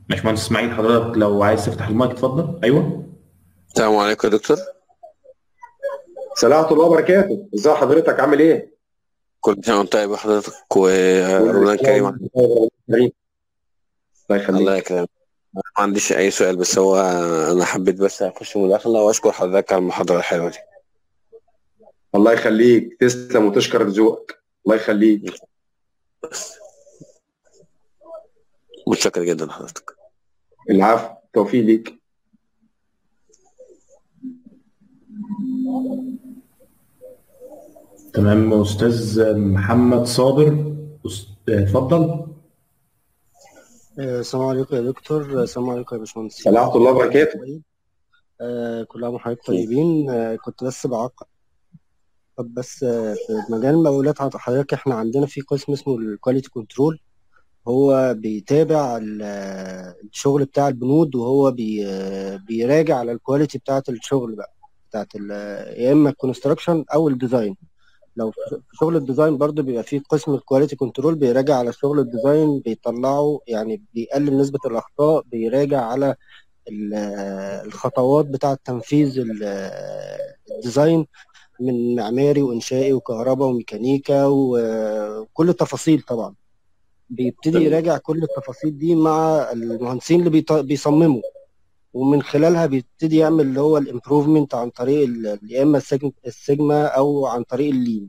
باشمهندس اسماعيل حضرتك لو عايز تفتح المايك اتفضل. ايوه. السلام عليكم يا دكتور. سلامة الله وبركاته. ازي حضرتك، عامل ايه؟ كل سنه وانت طيب حضرتك ورمضان كريم. الله يكرمك. ما عنديش اي سؤال، بس هو انا حبيت بس اخش مداخله واشكر حضرتك على المحاضره الحلوه دي. الله يخليك. تسلم وتشكر ذوقك. الله يخليك. متشكر جدا لحضرتك. العفو، توفيق ليك. تمام. استاذ محمد صابر اتفضل. السلام عليكم يا دكتور. السلام عليكم يا باشمهندس. سلامة الله وبركاته. كل عام وحضرتك طيبين. كنت بس بعقب بس في مجال المقاولات حضرتك، احنا عندنا في قسم اسمه الكواليتي كنترول، هو بيتابع الشغل بتاع البنود، وهو بيراجع على الكواليتي بتاعة الشغل بقى بتاعة يا اما الكونستراكشن او الديزاين. لو في شغل الديزاين برضه بيبقى فيه قسم الكواليتي كنترول بيراجع على شغل الديزاين، بيطلعه يعني بيقلل نسبة الأخطاء، بيراجع على الخطوات بتاعة تنفيذ الديزاين من معماري وإنشائي وكهرباء وميكانيكا وكل التفاصيل. طبعا بيبتدي يراجع كل التفاصيل دي مع المهندسين اللي بيصمموا، ومن خلالها بيبتدي يعمل اللي هو الامبروفمنت عن طريق يا اما السيجما او عن طريق اللين.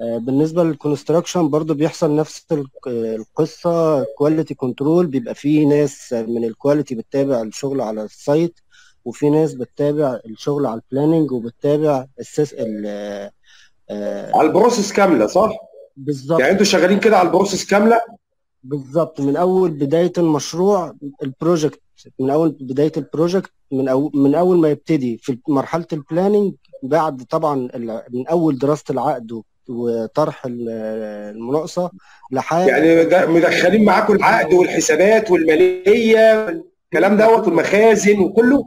بالنسبه للكونستراكشن برضو بيحصل نفس القصه، كواليتي كنترول بيبقى فيه ناس من الكواليتي بتتابع الشغل على السايت، وفي ناس بتتابع الشغل على البلاننج، وبتتابع على البروسيس كامله. صح بالظبط، يعني انتوا شغالين كده على البروسيس كامله بالظبط، من اول بدايه المشروع، البروجكت من اول بدايه البروجكت، من اول ما يبتدي في مرحله البلاننج، بعد طبعا من اول دراسه العقد وطرح المناقصه لحد يعني مدخلين معاكم العقد والحسابات والماليه الكلام دوت والمخازن وكله،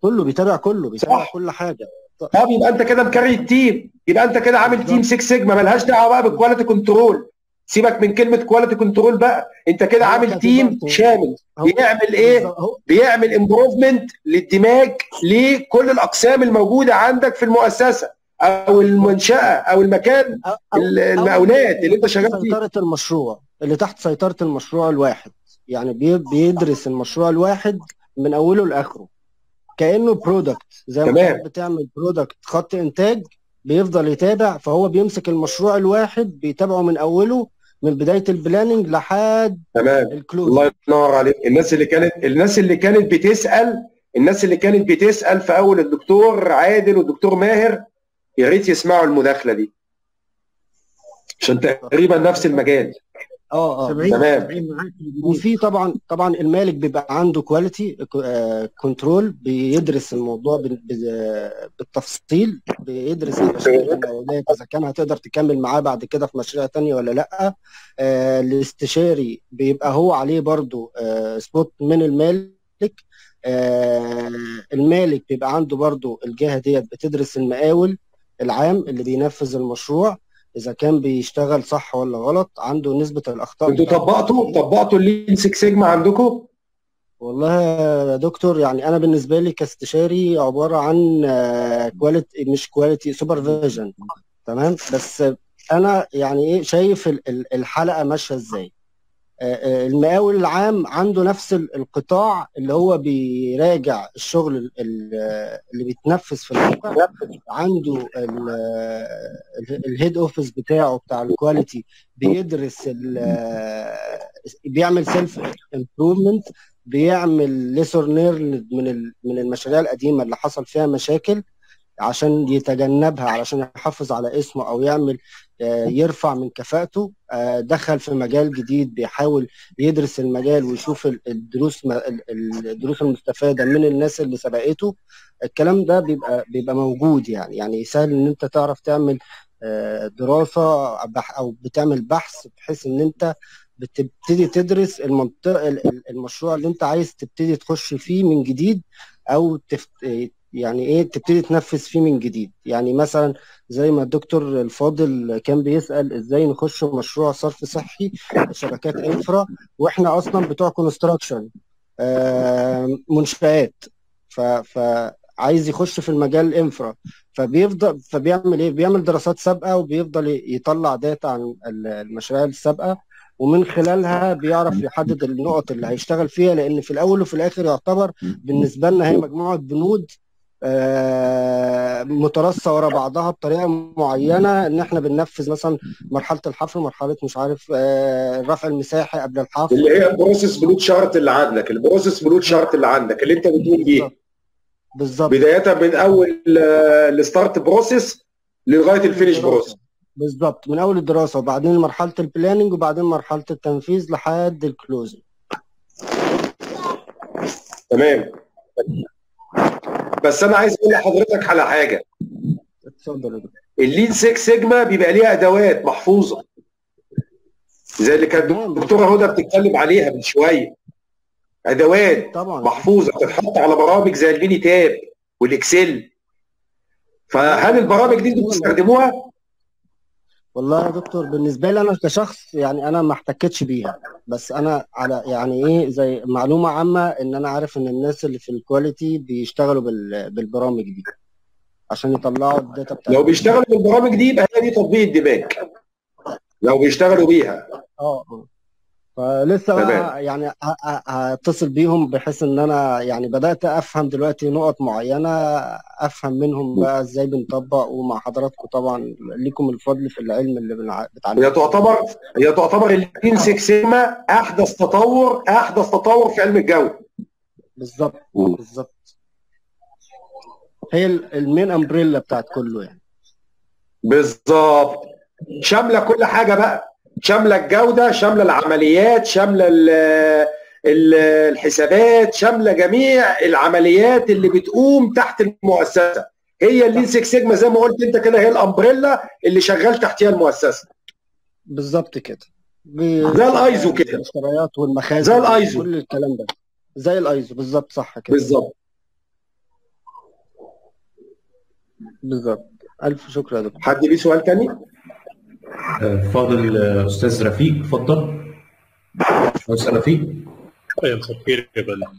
كله بيتابع، كله بيتابع كل حاجه. طب يبقى انت كده مكري التيم، يبقى انت كده عامل تيم 6 سيجما، مالهاش دعوه بقى بالكواليتي كنترول، سيبك من كلمه كواليتي كنترول بقى، انت كده عامل تيم شامل بيعمل ايه؟ بيعمل امبروفمنت للدماج لكل الاقسام الموجوده عندك في المؤسسه او المنشاه او المكان، المقاولات اللي انت شغال فيه، سيطره المشروع اللي تحت سيطره المشروع الواحد. يعني بيدرس المشروع الواحد من اوله لاخره كانه برودكت، زي ما انت بتعمل برودكت خط انتاج بيفضل يتابع، فهو بيمسك المشروع الواحد بيتابعه من اوله، من بدايه البلاننج لحد الكلوز. الله ينور عليك. الناس اللي كانت بتسال، في اول الدكتور عادل والدكتور ماهر، يا ريت يسمعوا المداخله دي عشان تقريبا نفس المجال. تمام. وفي طبعا المالك بيبقى عنده كواليتي كنترول، بيدرس الموضوع بالتفصيل، بيدرس المقاولات اذا كان هتقدر تكمل معاه بعد كده في مشاريع تانية ولا لا. الاستشاري بيبقى هو عليه برضو سبوت من المالك. المالك بيبقى عنده برضو الجهه ديت بتدرس المقاول العام اللي بينفذ المشروع، اذا كان بيشتغل صح ولا غلط، عنده نسبه الاخطاء. انتوا طبقتوا اللين 6 سيجما عندكم؟ والله يا دكتور يعني انا بالنسبه لي كاستشاري عباره عن كواليتي، مش كواليتي سوبرفيجن. تمام، بس انا يعني ايه شايف الحلقه ماشيه ازاي. المقاول العام عنده نفس القطاع اللي هو بيراجع الشغل اللي بيتنفذ في الواقع، عنده الهيد اوفيس بتاع الكواليتي بيدرس، بيعمل سيلف امبروفمنت، بيعمل ليسون ليرند من المشاريع القديمه اللي حصل فيها مشاكل عشان يتجنبها، علشان يحافظ على اسمه او يعمل يرفع من كفاءته. دخل في مجال جديد بيحاول يدرس المجال ويشوف الدروس المستفاده من الناس اللي سبقته. الكلام ده بيبقى موجود، يعني سهل ان انت تعرف تعمل دراسه او بتعمل بحث، بحيث ان انت بتبتدي تدرس المنطقه، المشروع اللي انت عايز تبتدي تخش فيه من جديد، او يعني ايه تبتدي تنفذ فيه من جديد. يعني مثلا زي ما الدكتور الفاضل كان بيسال ازاي نخش مشروع صرف صحي شبكات انفرا، واحنا اصلا بتوع كونستراكشن منشآت، فعايز يخش في المجال انفرا، فبيعمل ايه؟ بيعمل دراسات سابقه، وبيفضل يطلع داتا عن المشاريع السابقه، ومن خلالها بيعرف يحدد النقط اللي هيشتغل فيها، لان في الاول وفي الاخر يعتبر بالنسبه لنا هي مجموعه بنود مترصه ورا بعضها بطريقه معينه، ان احنا بننفذ مثلا مرحله الحفر، مرحله مش عارف الرفع المساحي قبل الحفر، اللي هي البروسيس بنود شارت اللي عندك اللي انت بتقول بيه بالظبط، بدايه من اول الستارت بروسيس لغايه الفينش بروسيس بالظبط، من اول الدراسه، وبعدين مرحله البلاننج، وبعدين مرحله التنفيذ لحد الكلوزنج. تمام، بس انا عايز اقول لحضرتك على حاجه. اتفضل يا دكتور. اللين 6 سيجما بيبقى ليها ادوات محفوظه، زي اللي كانت الدكتوره هدى بتتكلم عليها من شويه، ادوات طبعا محفوظه بتتحط على برامج زي المينيتاب والاكسل. فهل البرامج دي بتستخدموها؟ والله يا دكتور بالنسبه لي انا كشخص يعني انا ما احتكتش بيها، بس انا على يعني ايه زي معلومه عامه ان انا عارف ان الناس اللي في الكواليتي بيشتغلوا بالبرامج دي عشان يطلعوا الداتا بتاعتهم. لو بيشتغلوا بالبرامج دي يبقى هي دي تطبيق الدماغ لو بيشتغلوا بيها. فلسه بقى يعني هتصل بيهم بحيث ان انا يعني بدات افهم دلوقتي نقط معينه افهم منهم بقى ازاي بنطبق. ومع حضراتكم طبعا ليكم الفضل في العلم اللي بتعلموه. هي تعتبر اللين 6 سيجما احدث تطور في علم الجو. بالظبط بالظبط، هي المين امبريلا بتاعت كله يعني. بالظبط، شامله كل حاجه بقى، شامله الجوده، شامله العمليات، شامله الحسابات، شامله جميع العمليات اللي بتقوم تحت المؤسسه. هي اللين 6 سيجما زي ما قلت انت كده، هي الامبريلا اللي شغال تحتها المؤسسه. بالظبط كده، زي الايزو كده، المشتريات والمخازن، زي الايزو كل الكلام ده، زي الايزو. بالظبط صح كده، بالظبط بالظبط. الف شكر يا دكتور. حد ليه سؤال تاني؟ فاضل استاذ رفيق، اتفضل. استاذ رفيق مساء الخير يا بنا.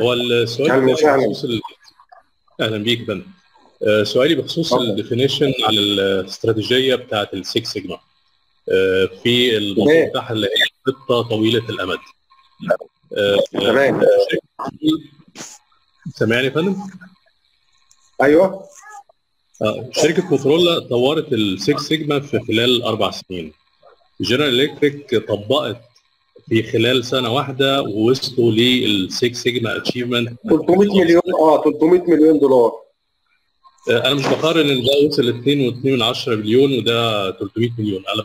هو السؤال بخصوص اهلا بيك بنا. سؤالي بخصوص الديفينيشن على الاستراتيجيه بتاعه ال6 سيجما في الموضوع بتاعها اللي هي خطه طويله الامد. تمام، سامعني يا فندم؟ ايوه. شركة موتورولا طورت ال6 سيجما في خلال 4 سنين. جنرال الكتريك طبقت في خلال سنة واحدة ووصلوا لل6 سيجما اتشيفمنت 300 مليون دولار. انا مش بقارن ان ده وصل 2.2 مليون وده 300 مليون. انا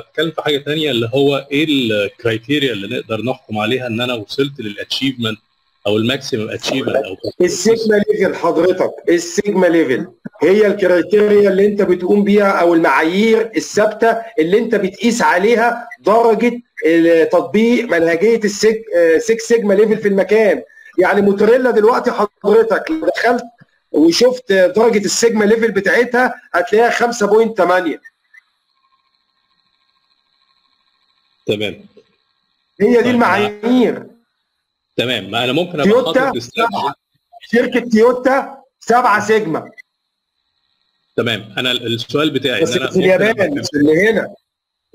بتكلم في حاجة تانية اللي هو ايه الكرايتيريا اللي نقدر نحكم عليها ان انا وصلت للاتشيفمنت او الماكسيمم اتشيفمنت او السيجما ليفل. حضرتك السيجما ليفل هي الكريتيريا اللي انت بتقوم بيها او المعايير الثابته اللي انت بتقيس عليها درجه تطبيق منهجيه ال6 سيجما ليفل في المكان. يعني موتوريلا دلوقتي حضرتك لو دخلت وشفت درجه السيجما ليفل بتاعتها هتلاقيها 5.8. تمام، هي دي المعايير. تمام، ما انا ممكن ابقى شركه تويوتا 7 سيجما. تمام، انا السؤال بتاعي بس أنا في اليابان مش اللي هنا،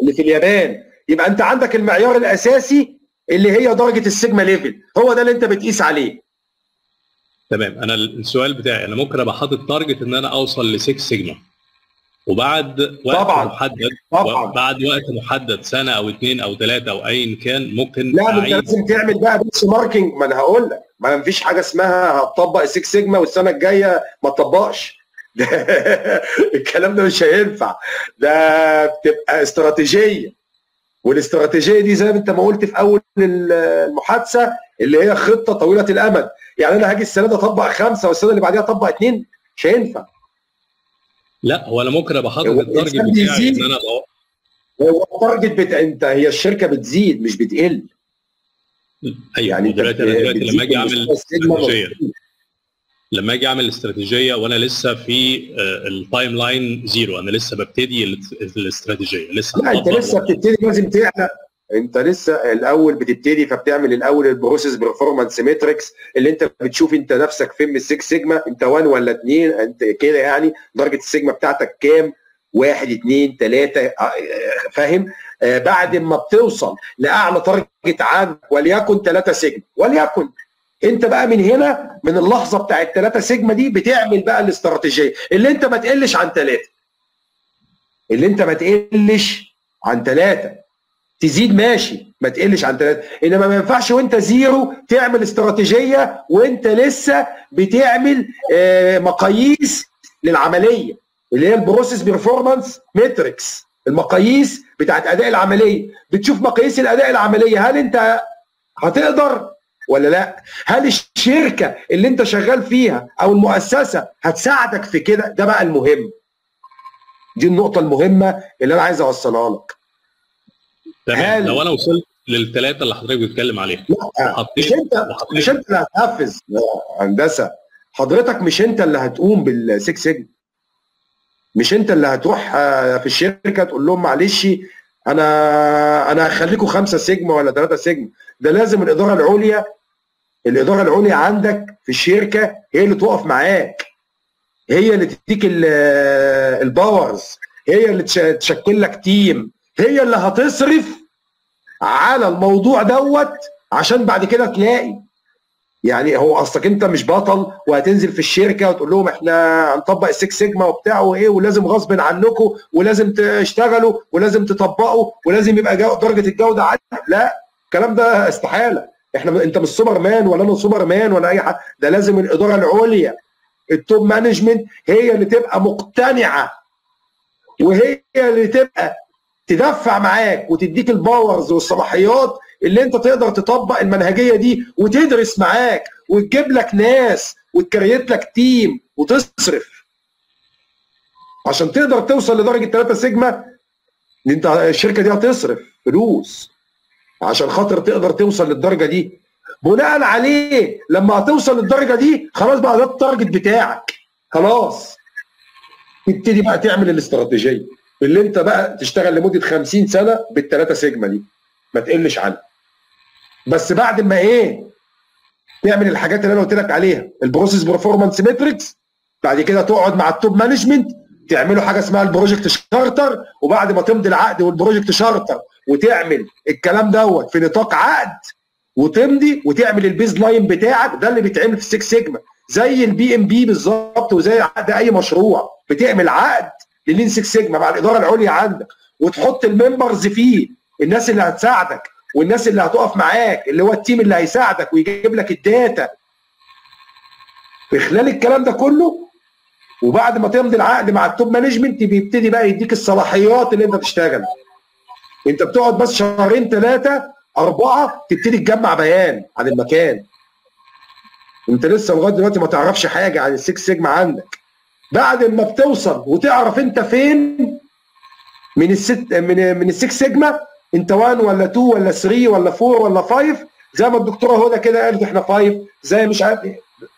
اللي في اليابان. يبقى انت عندك المعيار الاساسي اللي هي درجه السيجما ليفل، هو ده اللي انت بتقيس عليه. تمام، انا السؤال بتاعي انا ممكن ابقى حاطط تارجت ان انا اوصل ل6 سيجما وبعد وقت محدد بعد وقت محدد سنه او 2 أو 3 او ايا كان ممكن. لا، انت لازم تعمل بقى بيتش ماركينج. ما انا هقول لك، ما مفيش حاجه اسمها هتطبق 6 سيجما والسنه الجايه ما تطبقش. الكلام ده مش هينفع، ده بتبقى استراتيجيه، والاستراتيجيه دي زي ما انت ما قلت في اول المحادثه اللي هي خطه طويله الامد. يعني انا هاجي السنه دي اطبق 5 والسنه اللي بعديها اطبق 2، مش هينفع. لا، هو انا ممكن ابقى حاطط التارجت بتاعي ان انا هو التارجت انت هي الشركه بتزيد مش بتقل. ايوه، يعني دلوقتي لما اجي اعمل استراتيجيه، وانا لسه في التايم لاين زيرو، انا لسه ببتدي الاستراتيجيه لسه. لا، انت لسه بتبتدي، لازم تعلق انت لسه الاول بتبتدي، فبتعمل الاول البروسيس برفورمانس ماتريكس اللي انت بتشوف انت نفسك فين من 6 سيجما، انت 1 ولا 2 انت كده، يعني درجه السيجما بتاعتك كام، 1 2 3 فاهم. بعد ما بتوصل لاعلى تارجت عندك وليكن 3 سيجما، وليكن انت بقى من هنا من اللحظه بتاعت 3 سيجما دي بتعمل بقى الاستراتيجيه اللي انت ما تقلش عن 3، تزيد ماشي، ما تقلش عن 3. انما ما ينفعش وانت زيرو تعمل استراتيجيه وانت لسه بتعمل مقاييس للعمليه اللي هي البروسيس بيرفورمانس ماتريكس، المقاييس بتاعت اداء العمليه. بتشوف مقاييس الاداء العمليه هل انت هتقدر ولا لا، هل الشركه اللي انت شغال فيها او المؤسسه هتساعدك في كده. ده بقى المهم، دي النقطه المهمه اللي انا عايز اوصلها لك. تمام. لو انا وصلت للثلاثه اللي حضرتك بتتكلم عليهم، لا مش انت اللي هتنفذ يا هندسه، حضرتك مش انت اللي هتقوم بالسكس سيجما، مش انت اللي هتروح في الشركه تقول لهم معلش انا هخليكم 5 سيجما ولا 3 سيجما، ده لازم الاداره العليا عندك في الشركه هي اللي تقف معاك، هي اللي تديك الباورز، هي اللي تشكل لك تيم، هي اللي هتصرف على الموضوع دوت، عشان بعد كده تلاقي يعني هو اصلك انت مش بطل وهتنزل في الشركه وتقول لهم احنا هنطبق السكس سيجما وبتاع وايه ولازم غصب عنكم ولازم تشتغلوا ولازم تطبقوا ولازم يبقى درجه الجوده عاليه، لا الكلام ده استحاله، انت مش سوبر مان ولا انا سوبر مان ولا اي حد، ده لازم الاداره العليا التوب مانجمنت هي اللي تبقى مقتنعه وهي اللي تبقى تدفع معاك وتديك الباورز والصلاحيات اللي انت تقدر تطبق المنهجيه دي وتدرس معاك وتجيب لك ناس وتكريت لك تيم وتصرف عشان تقدر توصل لدرجه 3 سيجما. انت الشركه دي هتصرف فلوس عشان خاطر تقدر توصل للدرجه دي، بناء عليه لما هتوصل للدرجه دي خلاص بقى ده التارجت بتاعك، خلاص تبتدي بقى تعمل الاستراتيجيه اللي انت بقى تشتغل لمده 50 سنه بال3 سيجما دي ما تقلش عنها، بس بعد ما تعمل الحاجات اللي انا قلت لك عليها البروسيس برفورمانس ماتريكس، بعد كده تقعد مع التوب مانجمنت تعملوا حاجه اسمها البروجكت شارتر، وبعد ما تمضي العقد والبروجكت شارتر وتعمل الكلام دوت في نطاق عقد وتمضي وتعمل البيز لاين بتاعك، ده اللي بيتعمل في 6 سيجما زي البي ام بي بالظبط وزي عقد اي مشروع، بتعمل عقد للين 6 سيجما مع الاداره العليا عندك وتحط الممبرز فيه، الناس اللي هتساعدك والناس اللي هتقف معاك اللي هو التيم اللي هيساعدك ويجيب لك الداتا في خلال الكلام ده كله، وبعد ما تمضي العقد مع التوب مانجمنت بيبتدي بقى يديك الصلاحيات اللي انت تشتغل. انت بتقعد بس 2 3 4 شهور تبتدي تجمع بيان عن المكان، انت لسه لغايه دلوقتي ما تعرفش حاجه عن السكس سيجما عندك، بعد ما بتوصل وتعرف انت فين من السكس سيجما، انت 1 ولا 2 ولا 3 ولا 4 ولا 5 زي ما الدكتوره هدى كده قالت احنا 5 زي مش عارف،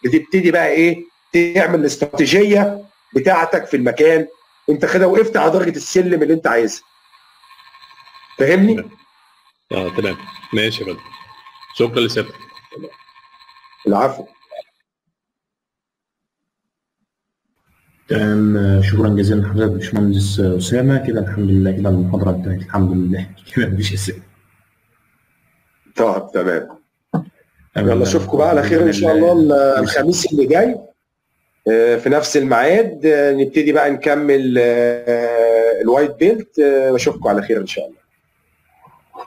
بتبتدي بقى تعمل الاستراتيجيه بتاعتك في المكان، انت كده وقفت على درجه السلم اللي انت عايزها. فاهمني؟ تمام ماشي يا فندم، شكرا لسيادتك. العفو. تمام، شكرا جزيلا لحضرتك يا باشمهندس اسامه، كده الحمد لله كده المحاضره انتهت الحمد لله، كده مفيش اسئله. طيب تمام، يلا اشوفكم بقى على خير ان شاء الله الخميس اللي جاي في نفس الميعاد، نبتدي بقى نكمل الوايت بيلت، واشوفكم على خير ان شاء الله.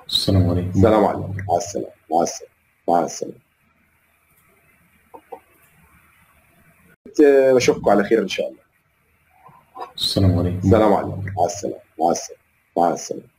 السلام عليكم. السلام عليكم. مع السلامه. مع السلامه. مع السلامه. واشوفكم على خير ان شاء الله. السلام عليكم. السلام عليكم. مع السلامه. مع السلامه. مع السلامه.